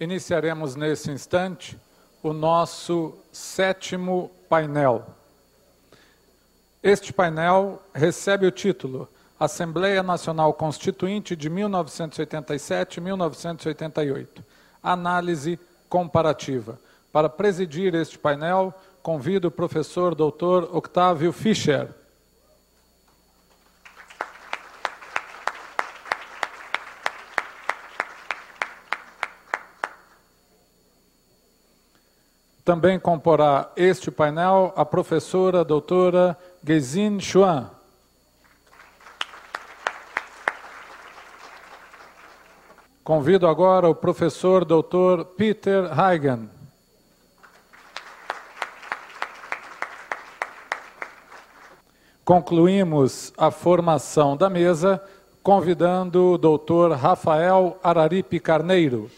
Iniciaremos nesse instante o nosso 7º painel. Este painel recebe o título Assembleia Nacional Constituinte de 1987-1988, Análise Comparativa. Para presidir este painel, convido o professor Dr. Octávio Fischer. Também comporá este painel a professora doutora Gesine Schwan. Convido agora o professor doutor Peter Eigen. Concluímos a formação da mesa convidando o doutor Rafael Araripe Carneiro.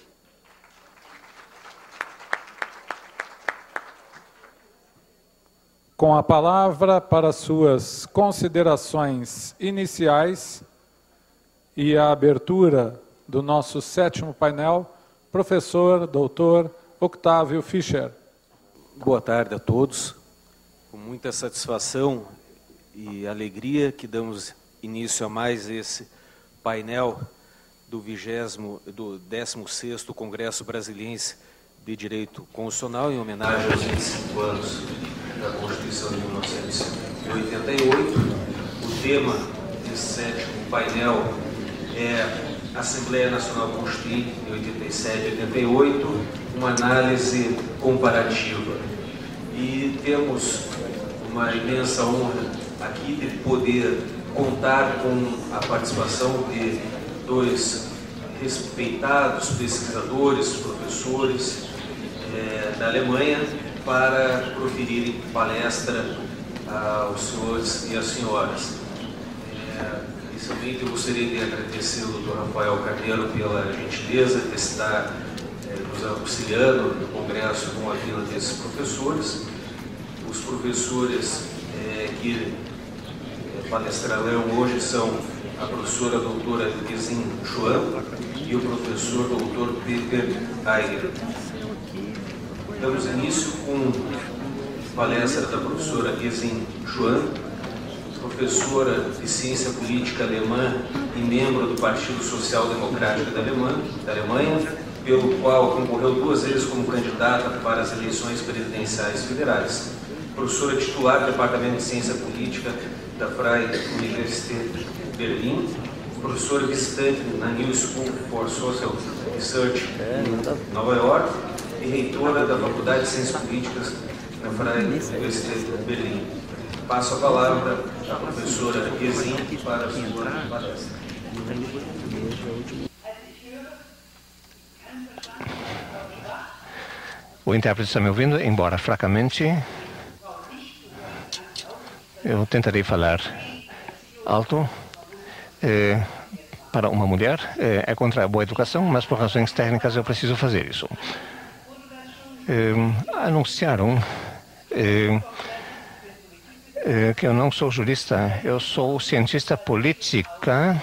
Com a palavra para suas considerações iniciais e a abertura do nosso 7º painel, professor doutor Octávio Fischer. Boa tarde a todos. Com muita satisfação e alegria que damos início a mais esse painel do 16º Congresso Brasiliense de Direito Constitucional, em homenagem aos 25 anos da Constituição de 1988. O tema desse 7º painel é Assembleia Nacional Constituinte de 87 e 88, uma análise comparativa. E temos uma imensa honra aqui de poder contar com a participação de dois respeitados pesquisadores, professores da Alemanha, para proferirem palestra aos senhores e às senhoras. Inicialmente eu gostaria de agradecer ao Dr. Rafael Carneiro pela gentileza de estar nos auxiliando no Congresso com a vinda desses professores. Os professores que palestrarão hoje são a professora doutora Gesine Schwan e o professor doutor Peter Eigen. Damos início com a palestra da professora Gesine Schwan, professora de Ciência Política Alemã e membro do Partido Social Democrático da Alemanha, pelo qual concorreu 2 vezes como candidata para as eleições presidenciais federais. Professora titular do Departamento de Ciência Política da Freie Universität de Berlim, professora visitante na New School for Social Research em Nova York, e reitora da Faculdade de Ciências Políticas na Freie Universität de Berlim. Passo a palavra à professora Gesine para a sua palestra. O intérprete está me ouvindo, embora fracamente. Eu tentarei falar alto. Para uma mulher, é contra a boa educação, mas por razões técnicas eu preciso fazer isso. Anunciaram que eu não sou jurista, eu sou cientista política.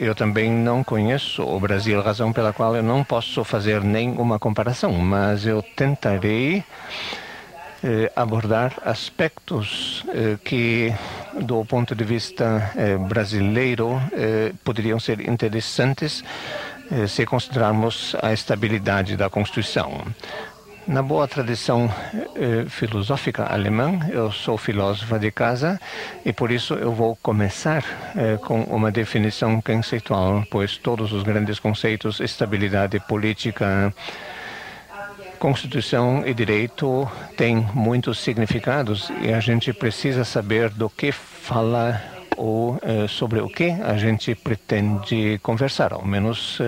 Eu também não conheço o Brasil, razão pela qual eu não posso fazer nenhuma comparação, mas eu tentarei abordar aspectos que, do ponto de vista brasileiro, poderiam ser interessantes se considerarmos a estabilidade da Constituição. Na boa tradição filosófica alemã, eu sou filósofa de casa e por isso eu vou começar com uma definição conceitual, pois todos os grandes conceitos, estabilidade política, Constituição e direito, têm muitos significados e a gente precisa saber do que fala ou sobre o que a gente pretende conversar, ao menos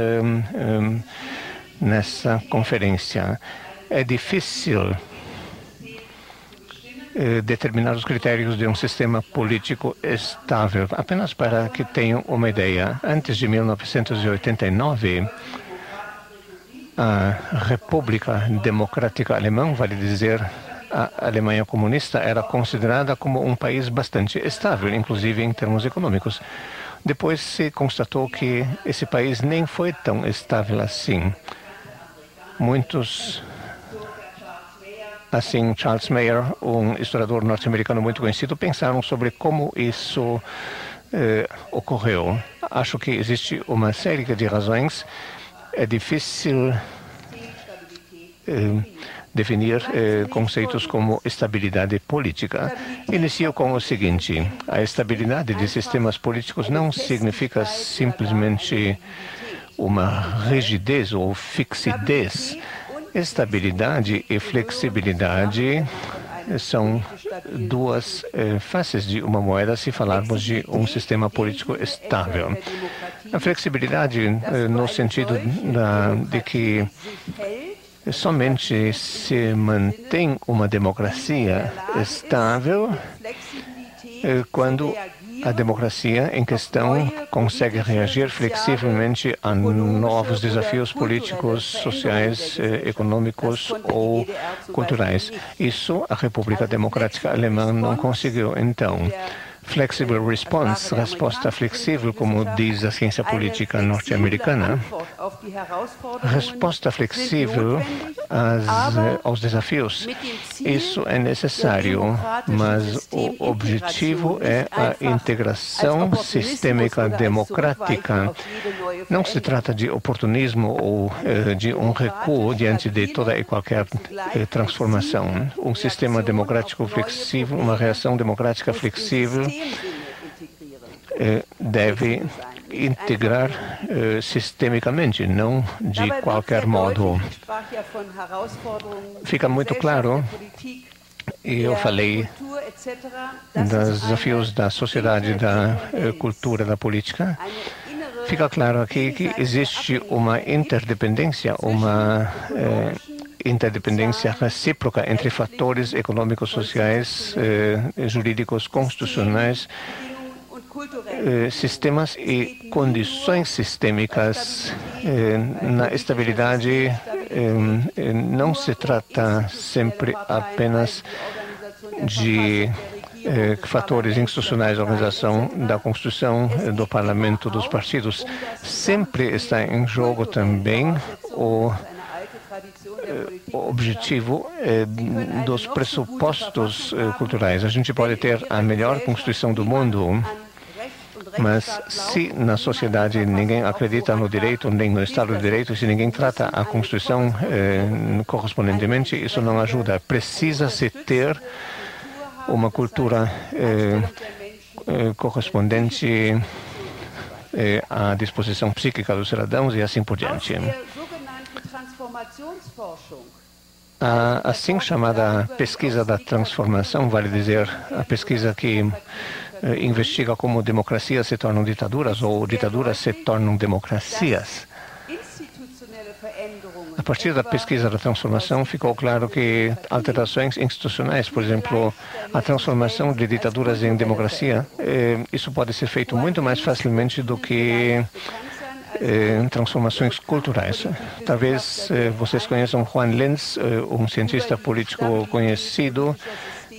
nessa conferência. É difícil determinar os critérios de um sistema político estável. Apenas para que tenham uma ideia, antes de 1989, a República Democrática Alemã, vale dizer, a Alemanha comunista, era considerada como um país bastante estável, inclusive em termos econômicos. Depois se constatou que esse país nem foi tão estável assim. muitos... Assim, Charles Maier, um historiador norte-americano muito conhecido, pensaram sobre como isso ocorreu. Acho que existe uma série de razões. É difícil definir conceitos como estabilidade política. Inicio com o seguinte: a estabilidade de sistemas políticos não significa simplesmente uma rigidez ou fixidez. Estabilidade e flexibilidade são duas faces de uma moeda se falarmos de um sistema político estável. A flexibilidade no sentido de que somente se mantém uma democracia estável quando a democracia em questão consegue reagir flexivelmente a novos desafios políticos, sociais, econômicos ou culturais. Isso a República Democrática Alemã não conseguiu, então. Flexible response, resposta flexível, como diz a ciência política norte-americana. Resposta flexível aos desafios. Isso é necessário, mas o objetivo é a integração sistêmica democrática. Não se trata de oportunismo ou de um recuo diante de toda e qualquer transformação. Um sistema democrático flexível, uma reação democrática flexível, deve integrar sistemicamente, não de qualquer modo. Fica muito claro, e eu falei dos desafios da sociedade, da cultura, da política, fica claro aqui que existe uma interdependência, uma interdependência recíproca entre fatores econômicos, sociais, jurídicos, constitucionais, sistemas e condições sistêmicas. Na estabilidade não se trata sempre apenas de fatores institucionais, organização da Constituição, do Parlamento, dos partidos. Sempre está em jogo também o objetivo dos pressupostos culturais. A gente pode ter a melhor Constituição do mundo, mas se na sociedade ninguém acredita no direito, nem no Estado de Direito, se ninguém trata a Constituição correspondentemente, isso não ajuda. Precisa-se ter uma cultura correspondente à disposição psíquica dos cidadãos e assim por diante. A assim chamada pesquisa da transformação, vale dizer, a pesquisa que investiga como democracias se tornam ditaduras ou ditaduras se tornam democracias. A partir da pesquisa da transformação, ficou claro que alterações institucionais, por exemplo, a transformação de ditaduras em democracia, isso pode ser feito muito mais facilmente do que transformações culturais. Talvez vocês conheçam Juan Linz, um cientista político conhecido,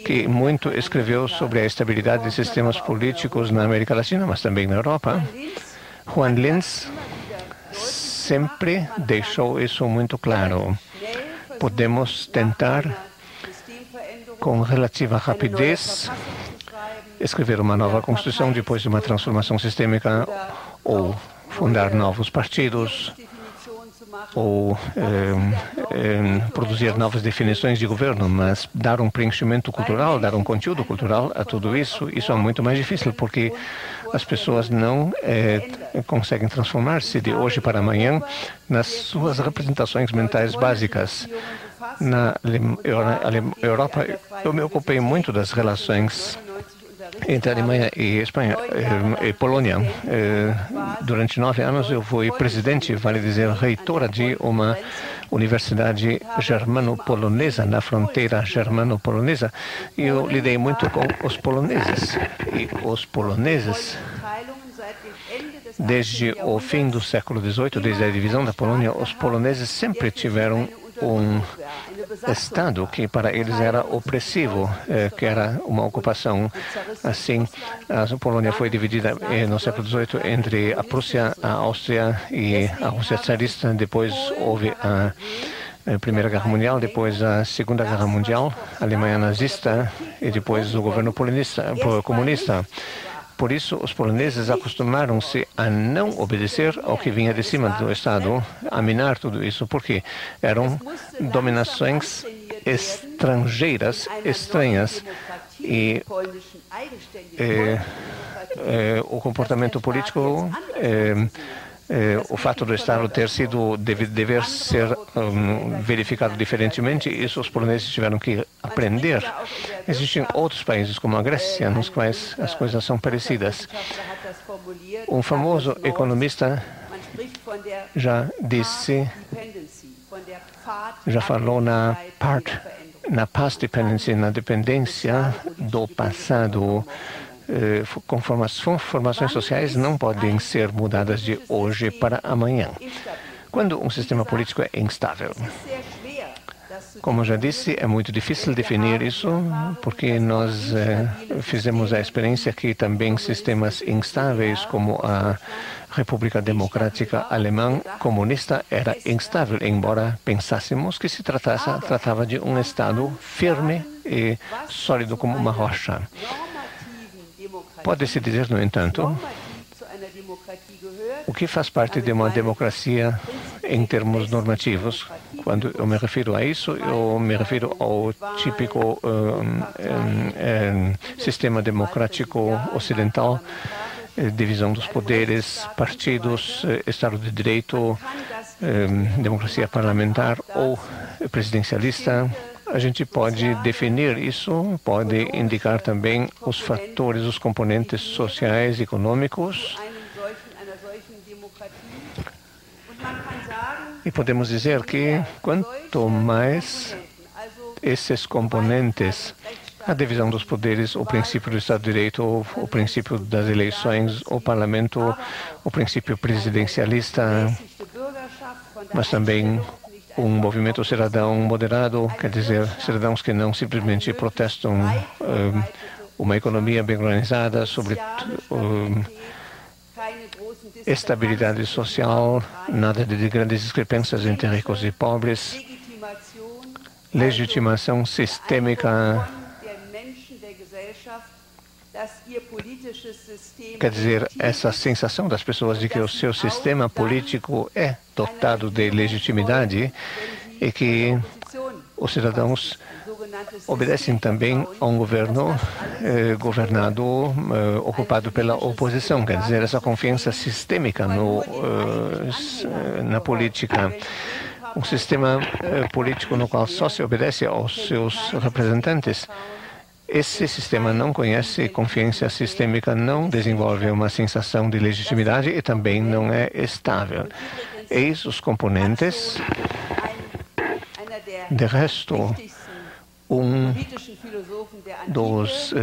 que muito escreveu sobre a estabilidade de sistemas políticos na América Latina, mas também na Europa. Juan Linz sempre deixou isso muito claro. Podemos tentar, com relativa rapidez, escrever uma nova Constituição depois de uma transformação sistêmica, ou fundar novos partidos, ou produzir novas definições de governo, mas dar um preenchimento cultural, dar um conteúdo cultural a tudo isso, isso é muito mais difícil, porque as pessoas não conseguem transformar-se de hoje para amanhã nas suas representações mentais básicas. Na Europa, eu me ocupei muito das relações entre a Alemanha e Espanha e Polônia. Durante 9 anos eu fui presidente, vale dizer, reitora de uma universidade germano-polonesa, na fronteira germano-polonesa. E eu lidei muito com os poloneses. E os poloneses, desde o fim do século XVIII, desde a divisão da Polônia, os poloneses sempre tiveram um Estado que para eles era opressivo, que era uma ocupação. Assim, a Polônia foi dividida no século XVIII entre a Prússia, a Áustria e a Rússia tsarista. Depois houve a Primeira Guerra Mundial, depois a Segunda Guerra Mundial, a Alemanha nazista e depois o governo comunista. Por isso, os poloneses acostumaram-se a não obedecer ao que vinha de cima do Estado, a minar tudo isso, porque eram dominações estrangeiras, estranhas, e o comportamento político, o fato do Estado dever ser verificado diferentemente, isso os poloneses tiveram que aprender. Existem outros países, como a Grécia, nos quais as coisas são parecidas. Um famoso economista já falou na past dependency, na dependência do passado. Conformações sociais não podem ser mudadas de hoje para amanhã, quando um sistema político é instável. Como já disse, é muito difícil definir isso, porque nós fizemos a experiência que também sistemas instáveis, como a República Democrática Alemã comunista, era instável, embora pensássemos que se tratava de um Estado firme e sólido como uma rocha. Pode-se dizer, no entanto, o que faz parte de uma democracia em termos normativos. Quando eu me refiro a isso, eu me refiro ao típico sistema democrático ocidental, divisão dos poderes, partidos, Estado de Direito, democracia parlamentar ou presidencialista. A gente pode definir isso, pode indicar também os fatores, os componentes sociais, econômicos. E podemos dizer que quanto mais esses componentes, a divisão dos poderes, o princípio do Estado de Direito, o princípio das eleições, o parlamento, o princípio presidencialista, mas também um movimento cidadão moderado, quer dizer, cidadãos que não simplesmente protestam, uma economia bem organizada, sobre estabilidade social, nada de grandes discrepâncias entre ricos e pobres, legitimação sistêmica, quer dizer, essa sensação das pessoas de que o seu sistema político é dotado de legitimidade e que os cidadãos obedecem também a um governo governado, ocupado pela oposição. Quer dizer, essa confiança sistêmica na política. Um sistema político no qual só se obedece aos seus representantes. Esse sistema não conhece confiança sistêmica, não desenvolve uma sensação de legitimidade e também não é estável. Eis os componentes. De resto, um dos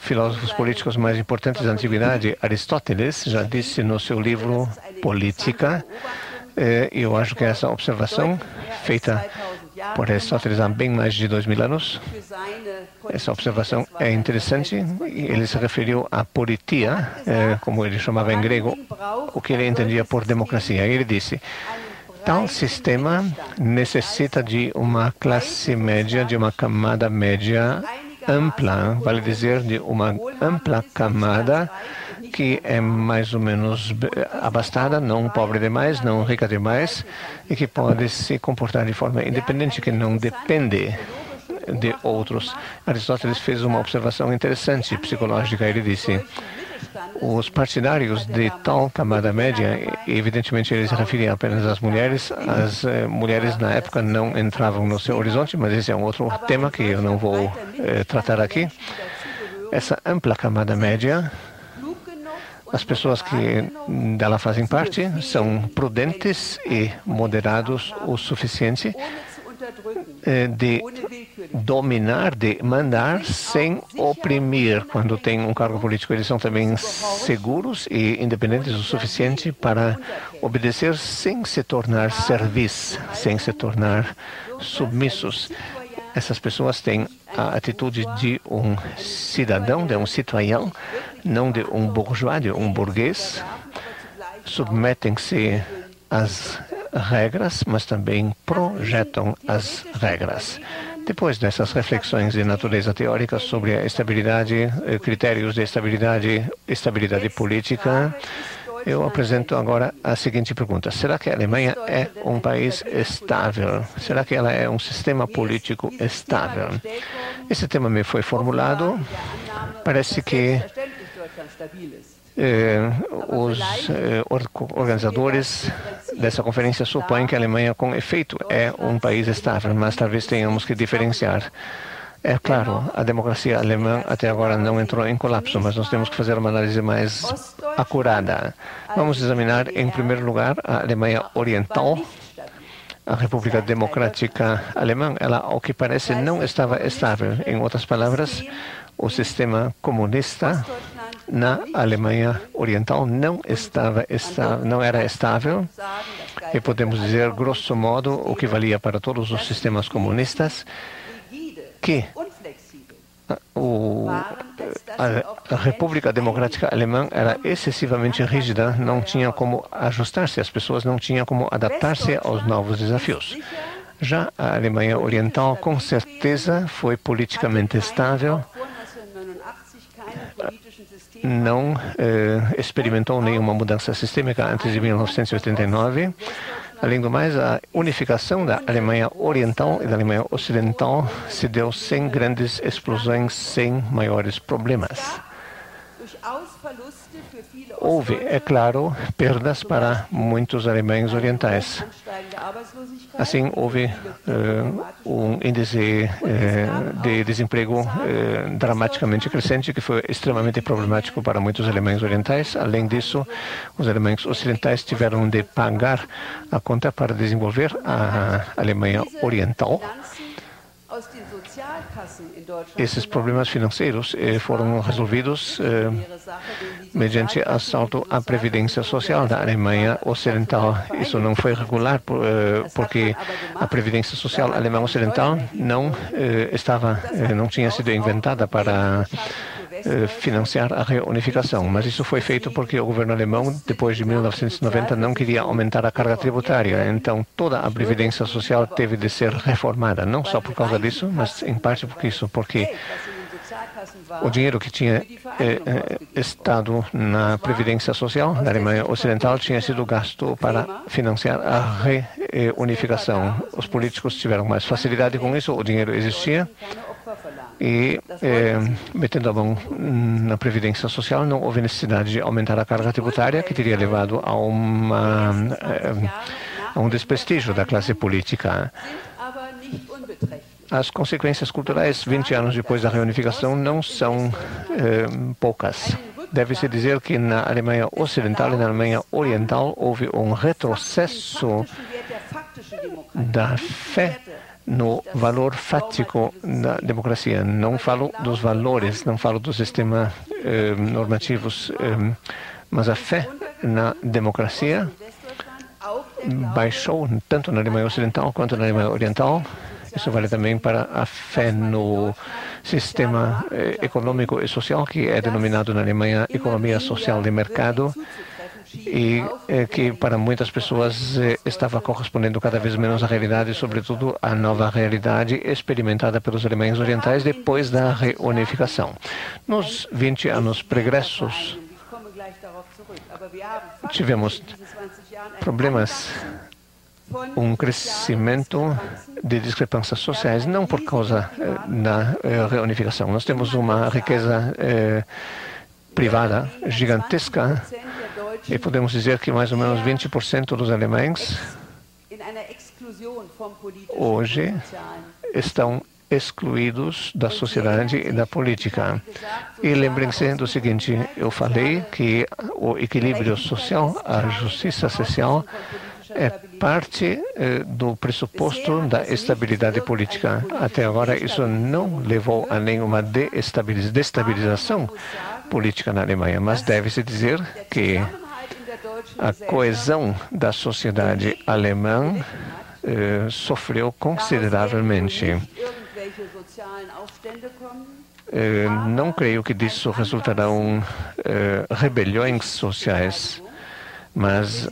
filósofos políticos mais importantes da antiguidade, Aristóteles, já disse no seu livro Política, e eu acho que essa observação feita por Aristóteles há bem mais de 2000 anos. Essa observação é interessante. Ele se referiu à politia, como ele chamava em grego, o que ele entendia por democracia. Ele disse: tal sistema necessita de uma classe média, de uma camada média ampla, vale dizer, de uma ampla camada que é mais ou menos abastada, não pobre demais, não rica demais, e que pode se comportar de forma independente, que não depende de outros. Aristóteles fez uma observação interessante, psicológica. Ele disse: os partidários de tal camada média, evidentemente eles se referiam apenas às mulheres. As mulheres na época não entravam no seu horizonte, mas esse é um outro tema que eu não vou tratar aqui. Essa ampla camada média, as pessoas que dela fazem parte são prudentes e moderados o suficiente de dominar, de mandar sem oprimir. Quando tem um cargo político, eles são também seguros e independentes o suficiente para obedecer sem se tornar servis, sem se tornar submissos. Essas pessoas têm a atitude de um cidadão, de um citoyen, não de um bourgeois, de um burguês. Submetem-se às regras, mas também projetam as regras. Depois dessas reflexões de natureza teórica sobre a estabilidade, critérios de estabilidade política, eu apresento agora a seguinte pergunta. Será que a Alemanha é um país estável? Será que ela é um sistema político estável? Esse tema me foi formulado. Parece que os organizadores dessa conferência supõem que a Alemanha, com efeito, é um país estável, mas talvez tenhamos que diferenciar. É claro, a democracia alemã até agora não entrou em colapso, mas nós temos que fazer uma análise mais acurada. Vamos examinar, em primeiro lugar, a Alemanha Oriental. A República Democrática Alemã, ela, ao que parece, não estava estável. Em outras palavras, o sistema comunista na Alemanha Oriental não era estável. E podemos dizer, grosso modo, o que valia para todos os sistemas comunistas, que a República Democrática Alemã era excessivamente rígida, não tinha como ajustar-se, as pessoas não tinham como adaptar-se aos novos desafios. Já a Alemanha Oriental, com certeza, foi politicamente estável, não experimentou nenhuma mudança sistêmica antes de 1989. Além do mais, a unificação da Alemanha Oriental e da Alemanha Ocidental se deu sem grandes explosões, sem maiores problemas. Houve, é claro, perdas para muitos alemães orientais. Assim, houve um índice de desemprego dramaticamente crescente, que foi extremamente problemático para muitos alemães orientais. Além disso, os alemães ocidentais tiveram de pagar a conta para desenvolver a Alemanha Oriental. Esses problemas financeiros foram resolvidos mediante assalto à Previdência Social da Alemanha Ocidental. Isso não foi regular porque a Previdência Social Alemã Ocidental não tinha sido inventada para financiar a reunificação, mas isso foi feito porque o governo alemão, depois de 1990, não queria aumentar a carga tributária. Então, toda a previdência social teve de ser reformada, não só por causa disso, mas em parte por isso, porque o dinheiro que tinha estado na Previdência Social da Alemanha Ocidental tinha sido gasto para financiar a reunificação. Os políticos tiveram mais facilidade com isso, o dinheiro existia, e metendo a mão na Previdência Social, não houve necessidade de aumentar a carga tributária, que teria levado a um desprestígio da classe política. As consequências culturais, 20 anos depois da reunificação, não são poucas. Deve-se dizer que na Alemanha Ocidental e na Alemanha Oriental houve um retrocesso da fé no valor fático da democracia. Não falo dos valores, não falo do sistema normativos, mas a fé na democracia baixou tanto na Alemanha Ocidental quanto na Alemanha Oriental. Isso vale também para a fé no sistema econômico e social, que é denominado na Alemanha economia social de mercado, e que para muitas pessoas estava correspondendo cada vez menos à realidade, sobretudo à nova realidade experimentada pelos alemães orientais depois da reunificação. Nos 20 anos pregressos, tivemos problemas, um crescimento de discrepâncias sociais, não por causa da reunificação. Nós temos uma riqueza privada gigantesca e podemos dizer que mais ou menos 20% dos alemães hoje estão excluídos da sociedade e da política. E lembrem-se do seguinte, eu falei que o equilíbrio social, a justiça social, é parte do pressuposto da estabilidade política. Até agora, isso não levou a nenhuma destabilização política na Alemanha, mas deve-se dizer que a coesão da sociedade alemã sofreu consideravelmente. Não creio que disso resultarão rebeliões sociais, mas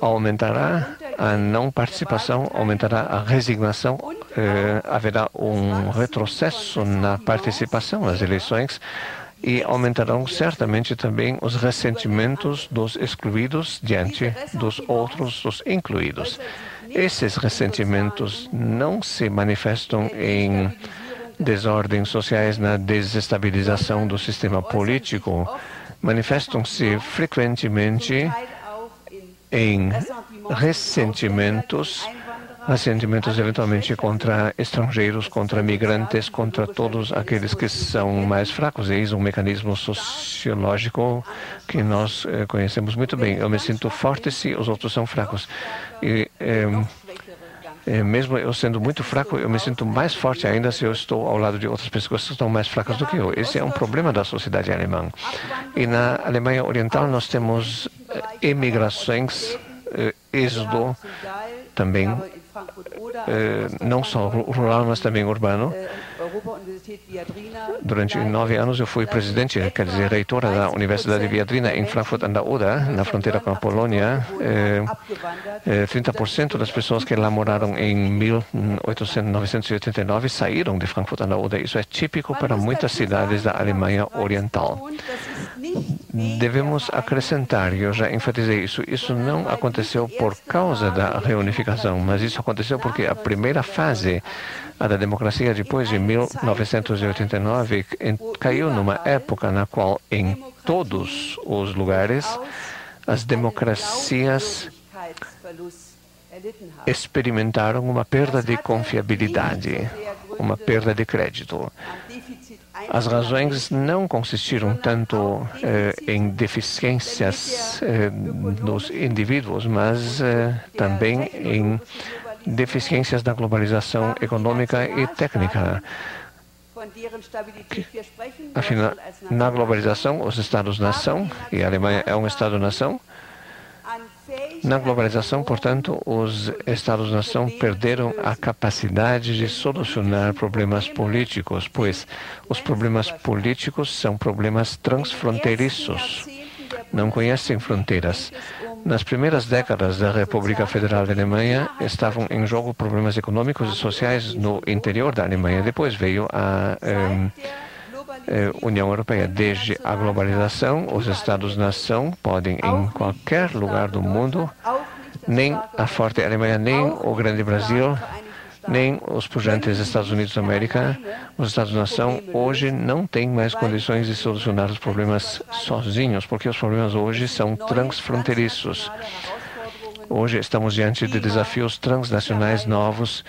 aumentará a não participação, aumentará a resignação, haverá um retrocesso na participação nas eleições e aumentarão certamente também os ressentimentos dos excluídos diante dos outros, dos incluídos. Esses ressentimentos não se manifestam em desordens sociais, na desestabilização do sistema político, manifestam-se frequentemente em ressentimentos eventualmente contra estrangeiros, contra migrantes, contra todos aqueles que são mais fracos. Eis um mecanismo sociológico que nós conhecemos muito bem. Eu me sinto forte se os outros são fracos. E, mesmo eu sendo muito fraco, eu me sinto mais forte ainda se eu estou ao lado de outras pessoas que estão mais fracas do que eu. Esse é um problema da sociedade alemã. E na Alemanha Oriental nós temos emigrações, êxodo também, não só rural, mas também urbano. Durante 9 anos eu fui presidente, quer dizer, reitora da Universidade Viadrina em Frankfurt an der Oder, na fronteira com a Polônia. 30% das pessoas que lá moraram em 1989 saíram de Frankfurt an der Oder. Isso é típico para muitas cidades da Alemanha Oriental. Devemos acrescentar, eu já enfatizei isso, isso não aconteceu por causa da reunificação, mas isso aconteceu porque a primeira fase, a da democracia depois de 1989, caiu numa época na qual em todos os lugares as democracias experimentaram uma perda de confiabilidade, uma perda de crédito. As razões não consistiram tanto em deficiências dos indivíduos, mas também em deficiências da globalização econômica e técnica. Afinal, na globalização, os Estados-nação, e a Alemanha é um Estado-nação, na globalização, portanto, os Estados-nação perderam a capacidade de solucionar problemas políticos, pois os problemas políticos são problemas transfronteiriços, não conhecem fronteiras. Nas primeiras décadas da República Federal da Alemanha, estavam em jogo problemas econômicos e sociais no interior da Alemanha. Depois veio a União Europeia. Desde a globalização, os Estados-nação podem, em qualquer lugar do mundo, nem a forte Alemanha, nem o grande Brasil, nem os pujantes Estados Unidos da América, os Estados-nação hoje não têm mais condições de solucionar os problemas sozinhos, porque os problemas hoje são transfronteiriços. Hoje estamos diante de desafios transnacionais novos,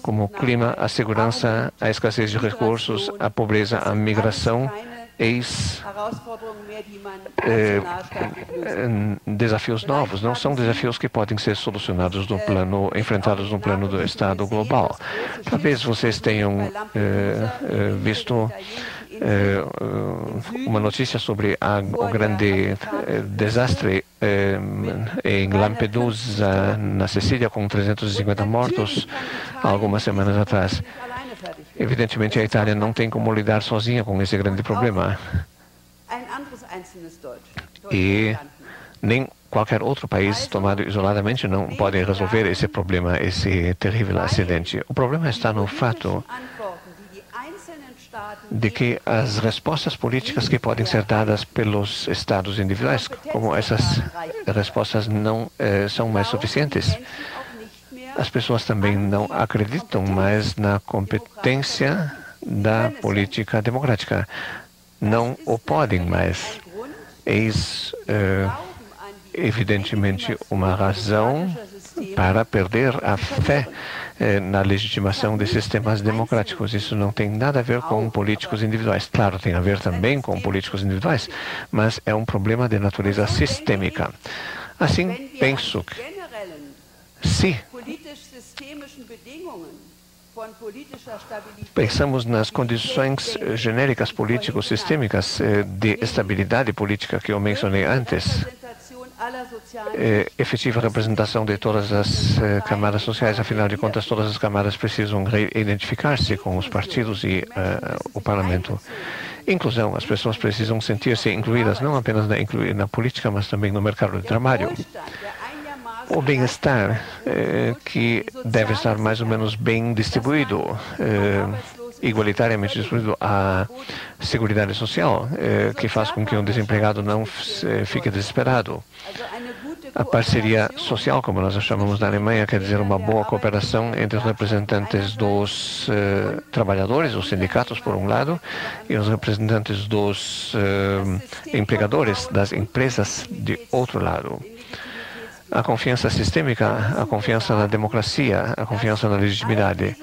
como o clima, a segurança, a escassez de recursos, a pobreza, a migração. Eis desafios novos, não são desafios que podem ser solucionados no plano, enfrentados no plano do Estado global. Talvez vocês tenham visto uma notícia sobre o grande desastre em Lampedusa, na Sicília, com 350 mortos há algumas semanas atrás. Evidentemente, a Itália não tem como lidar sozinha com esse grande problema. E nem qualquer outro país tomado isoladamente não pode resolver esse problema, esse terrível acidente. O problema está no fato de que as respostas políticas que podem ser dadas pelos Estados individuais, como essas respostas não são mais suficientes. As pessoas também não acreditam mais na competência da política democrática. Não o podem mais. Eis, evidentemente, uma razão para perder a fé na legitimação de sistemas democráticos. Isso não tem nada a ver com políticos individuais. Claro, tem a ver também com políticos individuais, mas é um problema de natureza sistêmica. Assim, penso que se pensamos nas condições genéricas político-sistêmicas de estabilidade política que eu mencionei antes, efetiva representação de todas as camadas sociais, afinal de contas, todas as camadas precisam reidentificar-se com os partidos e o parlamento. Inclusão, as pessoas precisam sentir-se incluídas, não apenas na política, mas também no mercado de trabalho. o bem-estar que deve estar mais ou menos bem distribuído, igualitariamente distribuído à Seguridade Social, que faz com que um desempregado não fique desesperado. A parceria social, como nós a chamamos na Alemanha, quer dizer uma boa cooperação entre os representantes dos trabalhadores, os sindicatos, por um lado, e os representantes dos empregadores, das empresas, de outro lado. A confiança sistêmica, a confiança na democracia, a confiança na legitimidade.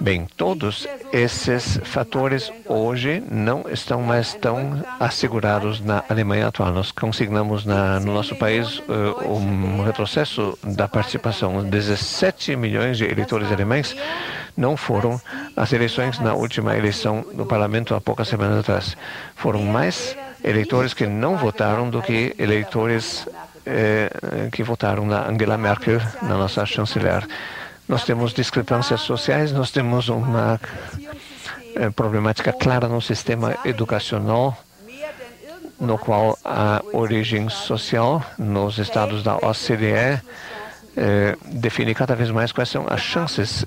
Bem, todos esses fatores hoje não estão mais tão assegurados na Alemanha atual. Nós consignamos no nosso país um retrocesso da participação. 17 milhões de eleitores alemães não foram às eleições na última eleição do parlamento há poucas semanas atrás. Foram mais eleitores que não votaram do que eleitores que votaram na Angela Merkel, na nossa chanceler. Nós temos discrepâncias sociais, nós temos uma problemática clara no sistema educacional, no qual a origem social nos estados da OCDE define cada vez mais quais são as chances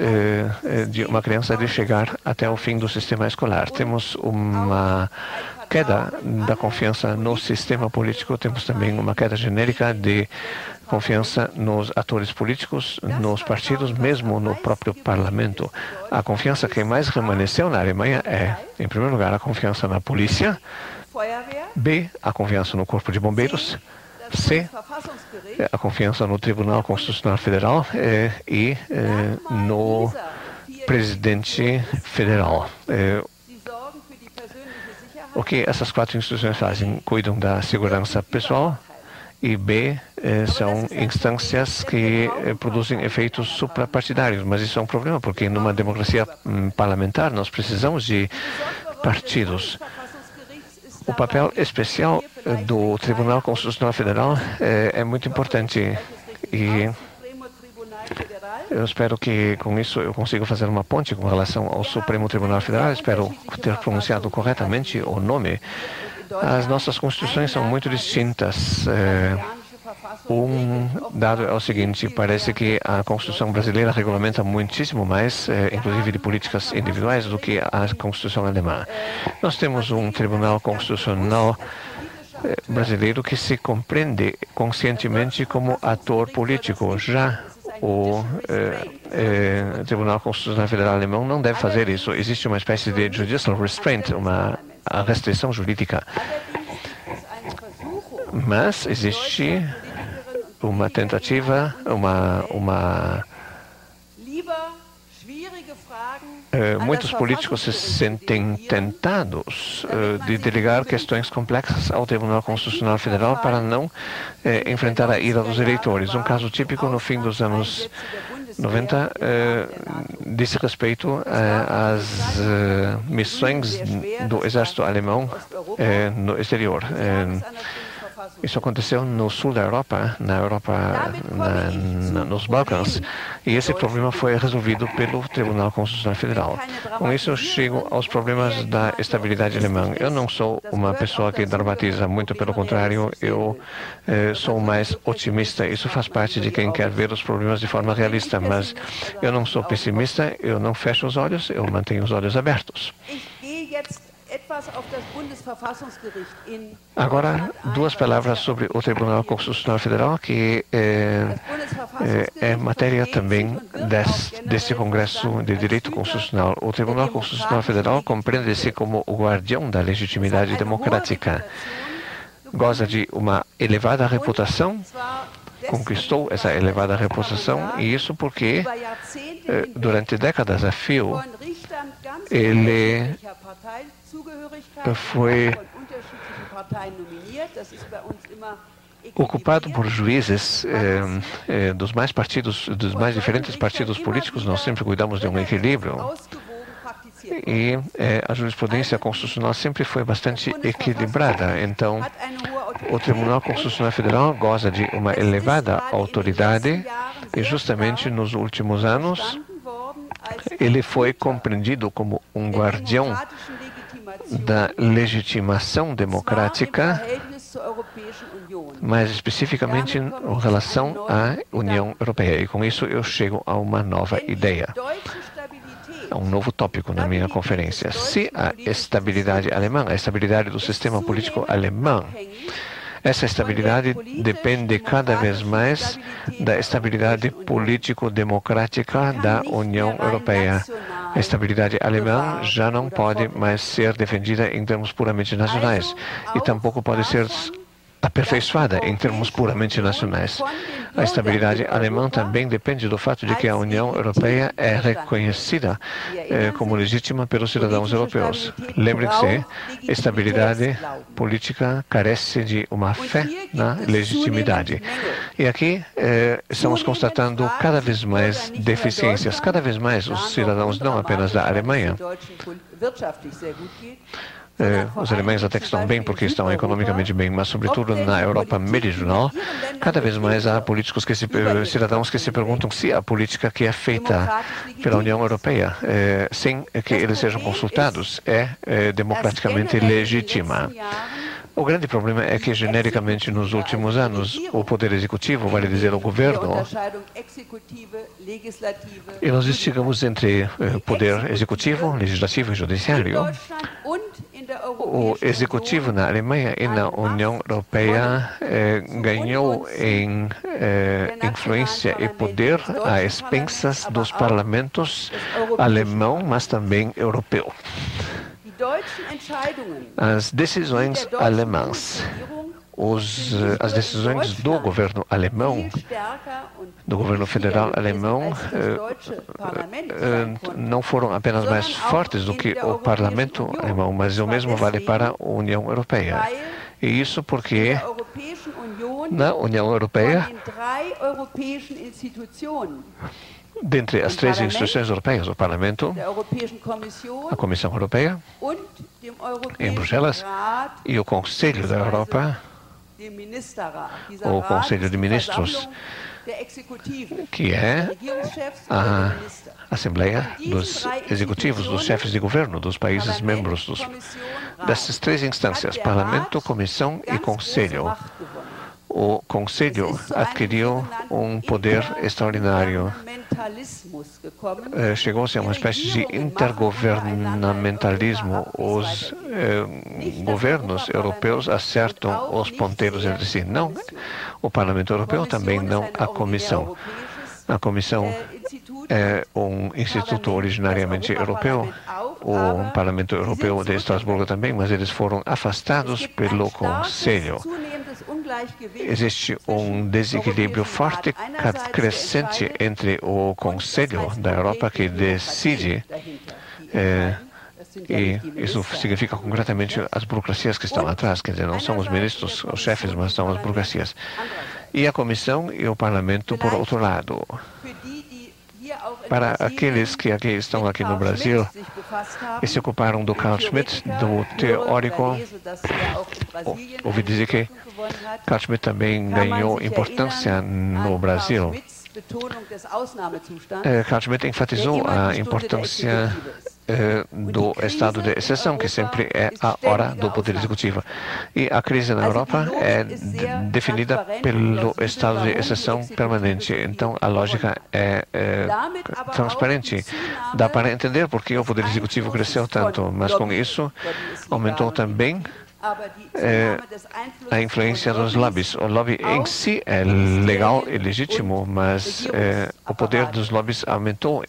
de uma criança de chegar até o fim do sistema escolar. Temos uma queda da confiança no sistema político, temos também uma queda genérica de confiança nos atores políticos, nos partidos, mesmo no próprio parlamento. A confiança que mais permaneceu na Alemanha é, em primeiro lugar, a confiança na polícia, B, a confiança no corpo de bombeiros, C, a confiança no Tribunal Constitucional Federal e no presidente federal. O que essas quatro instituições fazem? Cuidam da segurança pessoal e B, são instâncias que produzem efeitos suprapartidários. Mas isso é um problema, porque numa democracia parlamentar nós precisamos de partidos. O papel especial do Tribunal Constitucional Federal é muito importante e eu espero que com isso eu consiga fazer uma ponte com relação ao Supremo Tribunal Federal. Espero ter pronunciado corretamente o nome. As nossas constituições são muito distintas. Um dado é o seguinte: parece que a Constituição brasileira regulamenta muitíssimo mais, inclusive de políticas individuais, do que a Constituição alemã. Nós temos um Tribunal Constitucional brasileiro que se compreende conscientemente como ator político. Já o Tribunal Constitucional Federal alemão não deve fazer isso. Existe uma espécie de judicial restraint, uma restrição jurídica. Mas existe uma tentativa, muitos políticos se sentem tentados de delegar questões complexas ao Tribunal Constitucional Federal para não enfrentar a ira dos eleitores. Um caso típico no fim dos anos 90 disse respeito às missões do exército alemão no exterior. Isso aconteceu no sul da Europa, nos Balcãs, e esse problema foi resolvido pelo Tribunal Constitucional Federal. Com isso, eu chego aos problemas da estabilidade alemã. Eu não sou uma pessoa que dramatiza, muito pelo contrário, eu sou mais otimista. Isso faz parte de quem quer ver os problemas de forma realista, mas eu não sou pessimista, eu não fecho os olhos, eu mantenho os olhos abertos. Agora, duas palavras sobre o Tribunal Constitucional Federal, que é matéria também deste Congresso de Direito Constitucional. O Tribunal Constitucional Federal compreende-se como o guardião da legitimidade democrática. Goza de uma elevada reputação, conquistou essa elevada reputação, e isso porque, durante décadas a fio, ele foi ocupado por juízes dos mais diferentes partidos políticos. Nós sempre cuidamos de um equilíbrio. E a jurisprudência constitucional sempre foi bastante equilibrada. Então, o Tribunal Constitucional Federal goza de uma elevada autoridade e, justamente nos últimos anos, ele foi compreendido como um guardião da legitimação democrática mas especificamente em relação à União Europeia. E com isso eu chego a uma nova ideia, um novo tópico na minha conferência. Se a estabilidade alemã, a estabilidade do sistema político alemão, essa estabilidade depende cada vez mais da estabilidade político-democrática da União Europeia. A estabilidade alemã já não pode mais ser defendida em termos puramente nacionais e tampouco pode ser aperfeiçoada em termos puramente nacionais. A estabilidade alemã também depende do fato de que a União Europeia é reconhecida como legítima pelos cidadãos europeus. Lembrem-se, estabilidade política carece de uma fé na legitimidade. E aqui estamos constatando cada vez mais deficiências. Cada vez mais os cidadãos, não apenas da Alemanha, os alemães até que estão bem porque estão economicamente bem, mas sobretudo na Europa Meridional, cada vez mais há políticos que cidadãos que se perguntam se a política que é feita pela União Europeia, sem que eles sejam consultados, é democraticamente legítima. O grande problema é que, genericamente, nos últimos anos, o Poder Executivo, vale dizer, o governo, e nós distinguimos entre Poder Executivo, Legislativo e Judiciário. O Executivo na Alemanha e na União Europeia ganhou em influência e poder a expensas dos parlamentos alemão, mas também europeu. As decisões alemãs, as decisões do governo alemão, do governo federal alemão, não foram apenas mais fortes do que o parlamento alemão, mas o mesmo vale para a União Europeia. E isso porque na União Europeia, dentre as três instituições europeias, o Parlamento, a Comissão Europeia, em Bruxelas, e o Conselho da Europa, o Conselho de Ministros, que é a Assembleia dos Executivos, dos chefes de governo dos países membros dessas três instâncias, Parlamento, Comissão e Conselho. O Conselho adquiriu um poder extraordinário. Chegou-se a uma espécie de intergovernamentalismo. Os governos europeus acertam os ponteiros entre si. Não o Parlamento Europeu, também não a Comissão. A Comissão é um instituto originariamente europeu, o Parlamento Europeu de Estrasburgo também, mas eles foram afastados pelo Conselho. Existe um desequilíbrio forte, crescente, entre o Conselho da Europa, que decide, e isso significa concretamente as burocracias que estão atrás, quer dizer, não são os ministros, os chefes, mas são as burocracias, e a Comissão e o Parlamento, por outro lado. Para aqueles que estão aqui no Brasil e se ocuparam do Carl Schmitt, do teórico, ouvi dizer que Carl Schmitt também ganhou importância no Brasil. Carl Schmitt enfatizou a importância do estado de exceção, que sempre é a hora do poder executivo. E a crise na Europa é definida pelo estado de exceção permanente. Então, a lógica é transparente. Dá para entender por que o poder executivo cresceu tanto, mas com isso aumentou também a influência dos lobbies. O lobby em si é legal e legítimo, mas o poder dos lobbies aumentou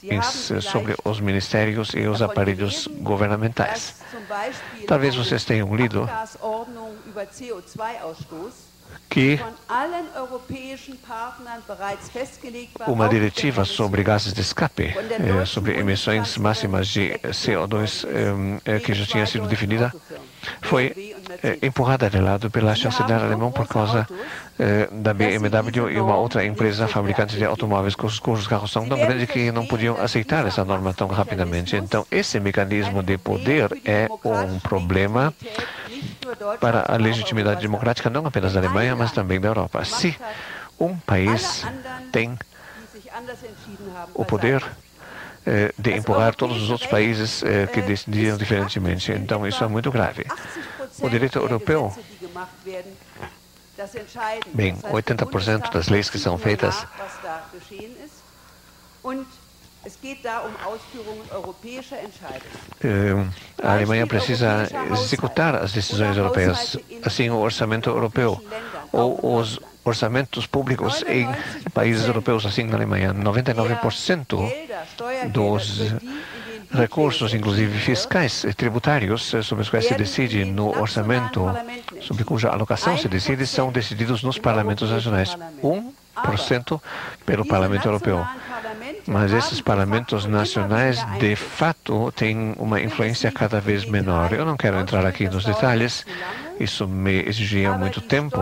sobre os ministérios e os aparelhos governamentais. Talvez vocês tenham lido que uma diretiva sobre gases de escape, sobre emissões máximas de CO2, que já tinha sido definida, foi empurrada de lado pela chanceler alemã por causa da BMW e uma outra empresa fabricante de automóveis cujos carros são tão grandes que não podiam aceitar essa norma tão rapidamente. Então, esse mecanismo de poder é um problema para a legitimidade democrática não apenas da Alemanha, mas também da Europa. Se um país tem o poder de empurrar todos os outros países que decidiram diferentemente, então isso é muito grave. O direito europeu Bem, 80% das leis que são feitas a Alemanha precisa executar as decisões europeias, assim o orçamento europeu ou os orçamentos públicos em países europeus, assim na Alemanha. 99% dos recursos, inclusive fiscais e tributários, sobre os quais se decide no orçamento, sobre cuja alocação se decide, são decididos nos parlamentos nacionais. 1% pelo Parlamento Europeu. Mas esses parlamentos nacionais, de fato, têm uma influência cada vez menor. Eu não quero entrar aqui nos detalhes, isso me exigia muito tempo,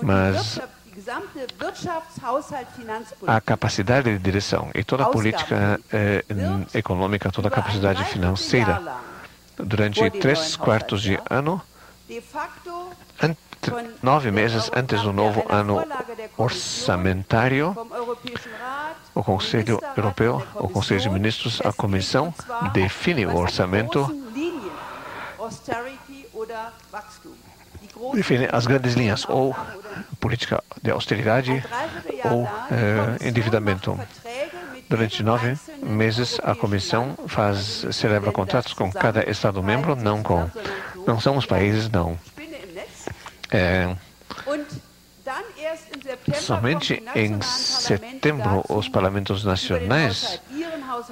mas a capacidade de direção e toda a política econômica, toda a capacidade financeira, durante 3/4 de ano, 9 meses antes do novo ano orçamentário, o Conselho Europeu, o Conselho de Ministros, a Comissão define o orçamento, define as grandes linhas, ou política de austeridade ou endividamento. Durante 9 meses, a Comissão celebra contratos com cada Estado-membro, não são os países, não. Somente em setembro, os parlamentos nacionais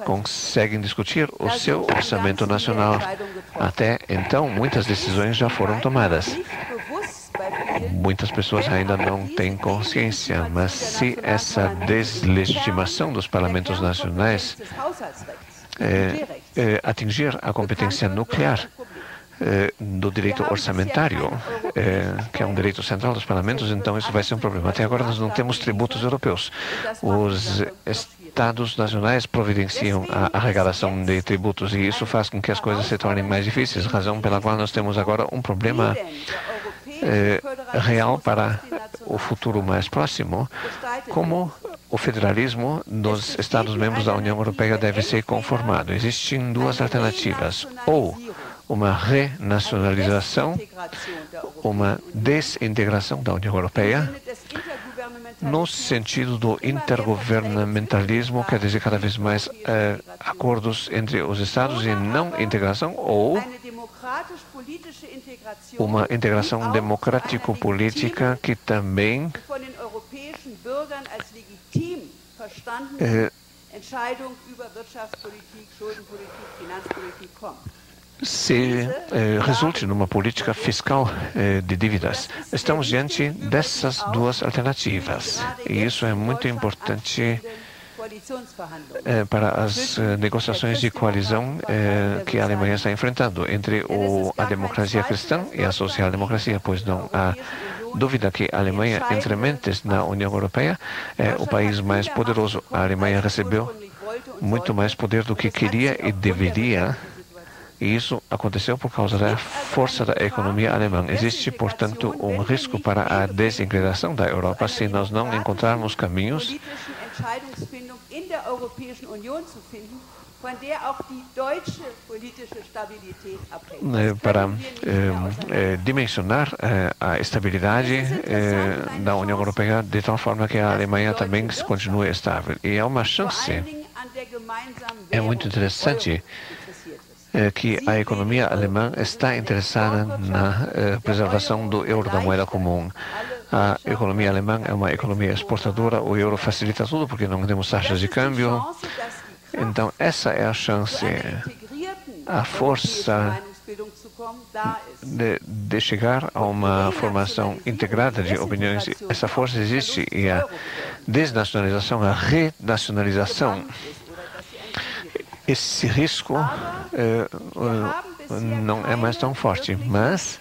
conseguem discutir o seu orçamento nacional. Até então, muitas decisões já foram tomadas. Muitas pessoas ainda não têm consciência, mas se essa deslegitimação dos parlamentos nacionais atingir a competência nuclear do direito orçamentário, que é um direito central dos parlamentos, então isso vai ser um problema. Até agora nós não temos tributos europeus. Os Estados nacionais providenciam a arrecadação de tributos e isso faz com que as coisas se tornem mais difíceis, razão pela qual nós temos agora um problema real para o futuro mais próximo, como o federalismo dos Estados-membros da União Europeia deve ser conformado. Existem duas alternativas, ou uma renacionalização, uma desintegração da União Europeia, no sentido do intergovernamentalismo, quer dizer, cada vez mais acordos entre os Estados e não integração, ou uma integração democrático-política que também resulte numa política fiscal de dívidas. Estamos diante dessas duas alternativas e isso é muito importante para as negociações de coalizão que a Alemanha está enfrentando entre a democracia cristã e a social-democracia, pois não há dúvida que a Alemanha, entre mentes na União Europeia, é o país mais poderoso. A Alemanha recebeu muito mais poder do que queria e deveria. E isso aconteceu por causa da força da economia alemã. Existe, portanto, um risco para a desintegração da Europa se nós não encontrarmos caminhos para dimensionar a estabilidade da União Europeia de tal forma que a Alemanha também continue estável. E é uma chance, é muito interessante que a economia alemã está interessada na preservação do euro, da moeda comum. A economia alemã é uma economia exportadora, o euro facilita tudo porque não temos taxas de câmbio. Então, essa é a chance, a força de chegar a uma formação integrada de opiniões. Essa força existe e a desnacionalização, a renacionalização, esse risco não é mais tão forte, mas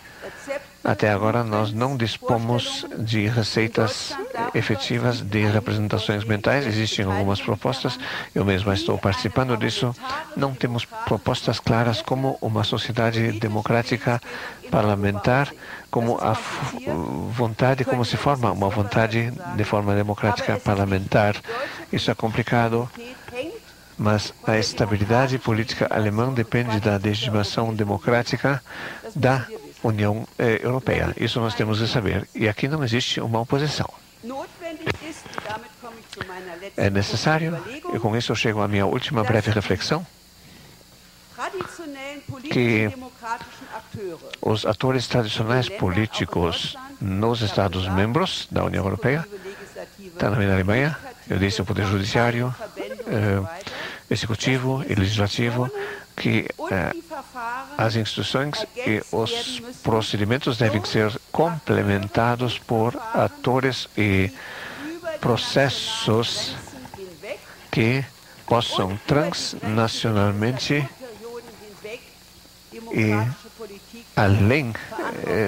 até agora nós não dispomos de receitas efetivas de representações mentais. Existem algumas propostas, eu mesma estou participando disso. Não temos propostas claras como uma sociedade democrática parlamentar, como a vontade, como se forma uma vontade de forma democrática parlamentar. Isso é complicado. Mas a estabilidade política alemã depende da legitimação democrática da União Europeia. Isso nós temos de saber. E aqui não existe uma oposição. É necessário, e com isso eu chego à minha última breve reflexão, que os atores tradicionais políticos nos Estados-membros da União Europeia, também na Alemanha, eu disse o Poder Judiciário, Executivo e Legislativo, que as instituições e os procedimentos devem ser complementados por atores e processos que possam transnacionalmente e além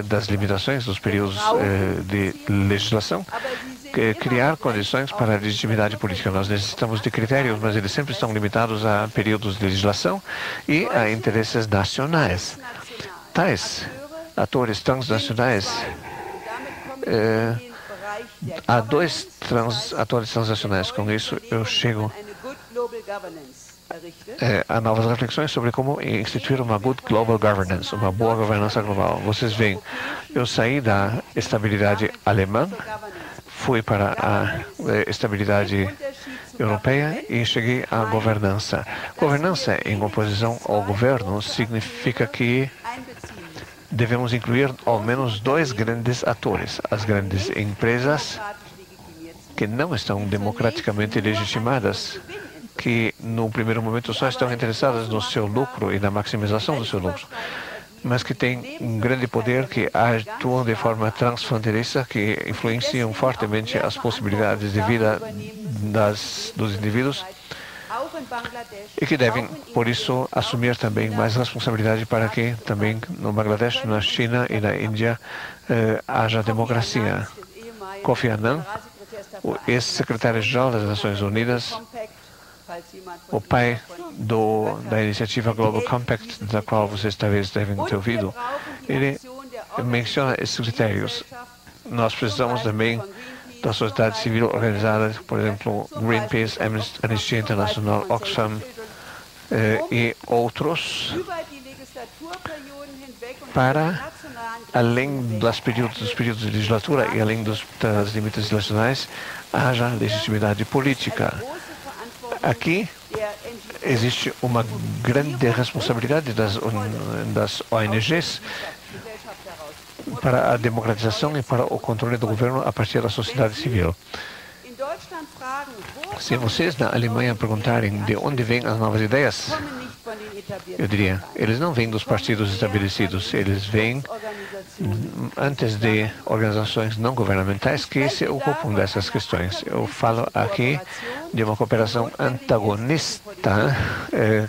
das limitações dos períodos de legislação, criar condições para a legitimidade política. Nós necessitamos de critérios, mas eles sempre estão limitados a períodos de legislação e a interesses nacionais. Tais atores transnacionais, há dois atores transnacionais. Com isso, eu chego a novas reflexões sobre como instituir uma good global governance, uma boa governança global. Vocês veem, eu saí da estabilidade alemã, fui para a estabilidade europeia e cheguei à governança. Governança em oposição ao governo significa que devemos incluir ao menos dois grandes atores, as grandes empresas que não estão democraticamente legitimadas, que no primeiro momento só estão interessadas no seu lucro e na maximização do seu lucro, mas que têm um grande poder, que atuam de forma transfronteiriça, que influenciam fortemente as possibilidades de vida dos indivíduos e que devem, por isso, assumir também mais responsabilidade para que também no Bangladesh, na China e na Índia haja democracia. Kofi Annan, o ex-secretário-geral das Nações Unidas, o pai da iniciativa Global Compact, da qual vocês talvez devem ter ouvido, ele menciona esses critérios. Nós precisamos também da sociedade civil organizada, por exemplo, Greenpeace, Anistia Internacional, Oxfam e outros, para, além dos períodos de legislatura e além das limites nacionais, haja legitimidade política. Aqui existe uma grande responsabilidade das ONGs para a democratização e para o controle do governo a partir da sociedade civil. Se vocês na Alemanha perguntarem de onde vêm as novas ideias, eu diria, eles não vêm dos partidos estabelecidos, eles vêm antes de organizações não governamentais que se ocupam dessas questões. Eu falo aqui de uma cooperação antagonista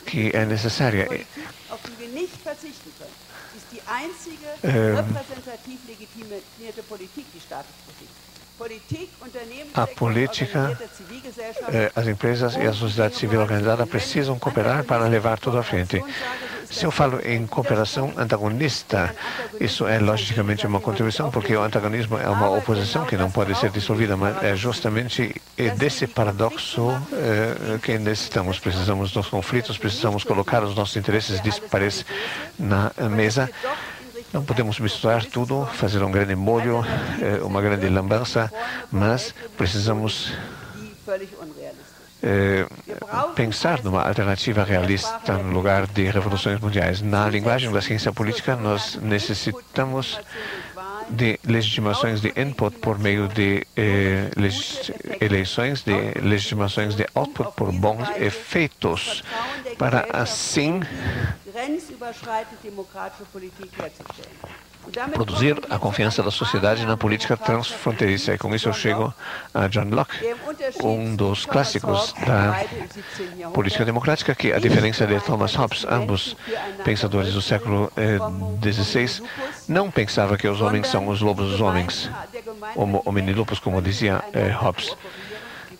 que é necessária. A política, as empresas e a sociedade civil organizada precisam cooperar para levar tudo à frente. Se eu falo em cooperação antagonista, isso é logicamente uma contribuição, porque o antagonismo é uma oposição que não pode ser dissolvida, mas é justamente desse paradoxo que necessitamos. Precisamos dos conflitos, precisamos colocar os nossos interesses dispares na mesa. Não podemos misturar tudo, fazer um grande molho, uma grande lambança, mas precisamos pensar numa alternativa realista no lugar de revoluções mundiais. Na linguagem da ciência política, nós necessitamos de legitimações de input por meio de eleições, de legitimações de output por bons efeitos, para assim produzir a confiança da sociedade na política transfronteiriça. E com isso eu chego a John Locke, um dos clássicos da política democrática, que, a diferença de Thomas Hobbes, ambos pensadores do século XVI, não pensava que os homens são os lobos dos homens, homo homini lupus, como dizia Hobbes,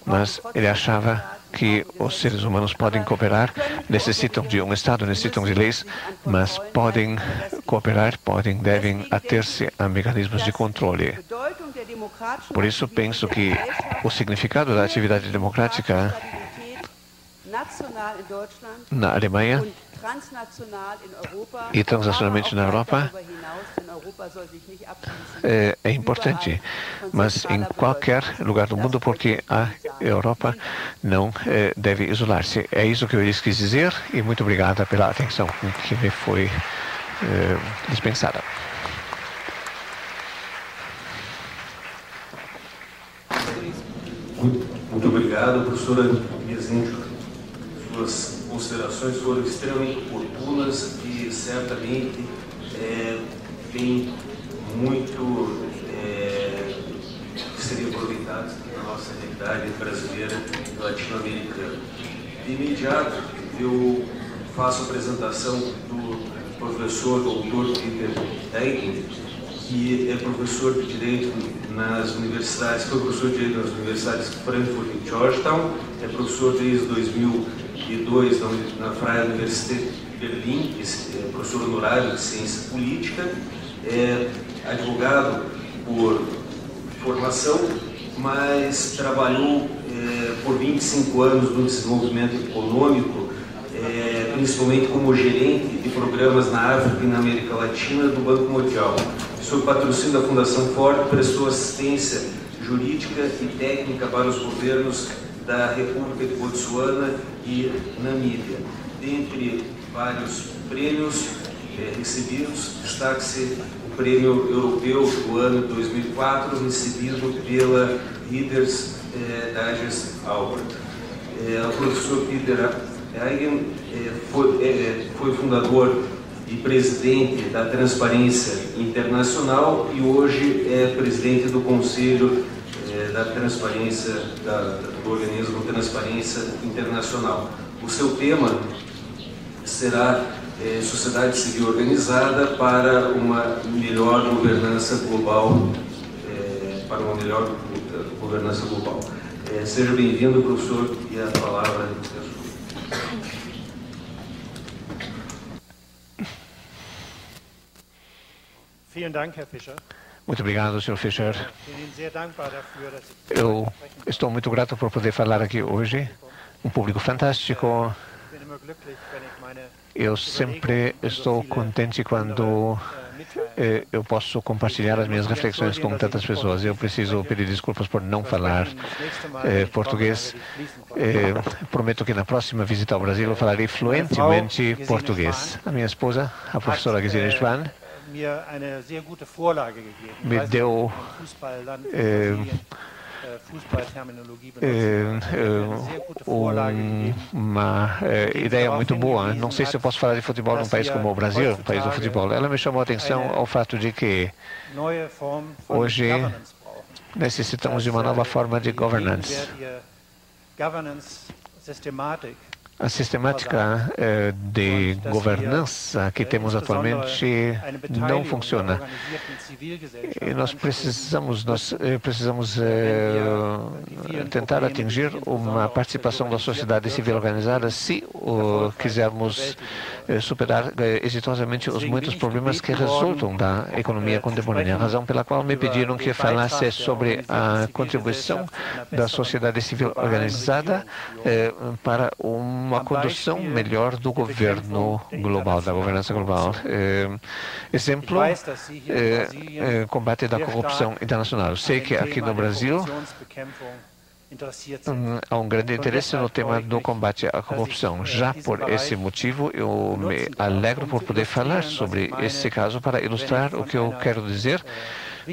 mas ele achava que os seres humanos podem cooperar, necessitam de um Estado, necessitam de leis, mas podem cooperar, devem ater-se a mecanismos de controle. Por isso, penso que o significado da atividade democrática na Alemanha e transnacionalmente na Europa é importante, mas em qualquer lugar do mundo, porque a Europa não deve isolar-se. É isso que eu lhes quis dizer e muito obrigada pela atenção que me foi dispensada. Muito obrigado, professora Gesine Schwan. Suas considerações foram extremamente oportunas e certamente tem muito que seria aproveitado na nossa realidade brasileira e latino-americana. De imediato, eu faço a apresentação do professor doutor Peter Eigen, que é professor de Direito nas universidades, foi professor de Direito nas universidades Frankfurt e Georgetown, é professor desde 2002 na Freie Universität de Berlim, é professor honorário de Ciência Política, é advogado por formação, mas trabalhou por 25 anos no desenvolvimento econômico, principalmente como gerente de programas na África e na América Latina do Banco Mundial. Sob patrocínio da Fundação Ford, prestou assistência jurídica e técnica para os governos da República de Botsuana e Namíbia. Dentre vários prêmios recebidos, destaca-se o Prêmio Europeu do ano 2004, recebido pela Reader's Digest Award. O professor Peter Eigen foi fundador e presidente da Transparência Internacional e hoje é presidente do Conselho da Transparência, do organismo Transparência Internacional. O seu tema será Sociedade Civil Organizada para uma melhor governança global. Seja bem-vindo, professor, e a palavra é sua. Muito obrigado, Sr. Fischer. Eu estou muito grato por poder falar aqui hoje. Um público fantástico. Eu sempre estou contente quando eu posso compartilhar as minhas reflexões com tantas pessoas. Eu preciso pedir desculpas por não falar português. Prometo que na próxima visita ao Brasil eu falarei fluentemente português. A minha esposa, a professora Gesine Schwan, me deu uma ideia muito boa. Não sei se eu posso falar de futebol num país como o Brasil, um país do futebol. Ela me chamou a atenção ao fato de que hoje necessitamos de uma nova forma de governance. A sistemática de governança que temos atualmente não funciona. E nós precisamos tentar atingir uma participação da sociedade civil organizada se quisermos superar exitosamente os muitos problemas que resultam da economia contemporânea. A razão pela qual me pediram que falasse sobre a contribuição da sociedade civil organizada para uma condução melhor do governo global, da governança global. Exemplo, combate da corrupção internacional. Sei que aqui no Brasil há um grande interesse no tema do combate à corrupção. Já por esse motivo, eu me alegro por poder falar sobre esse caso para ilustrar o que eu quero dizer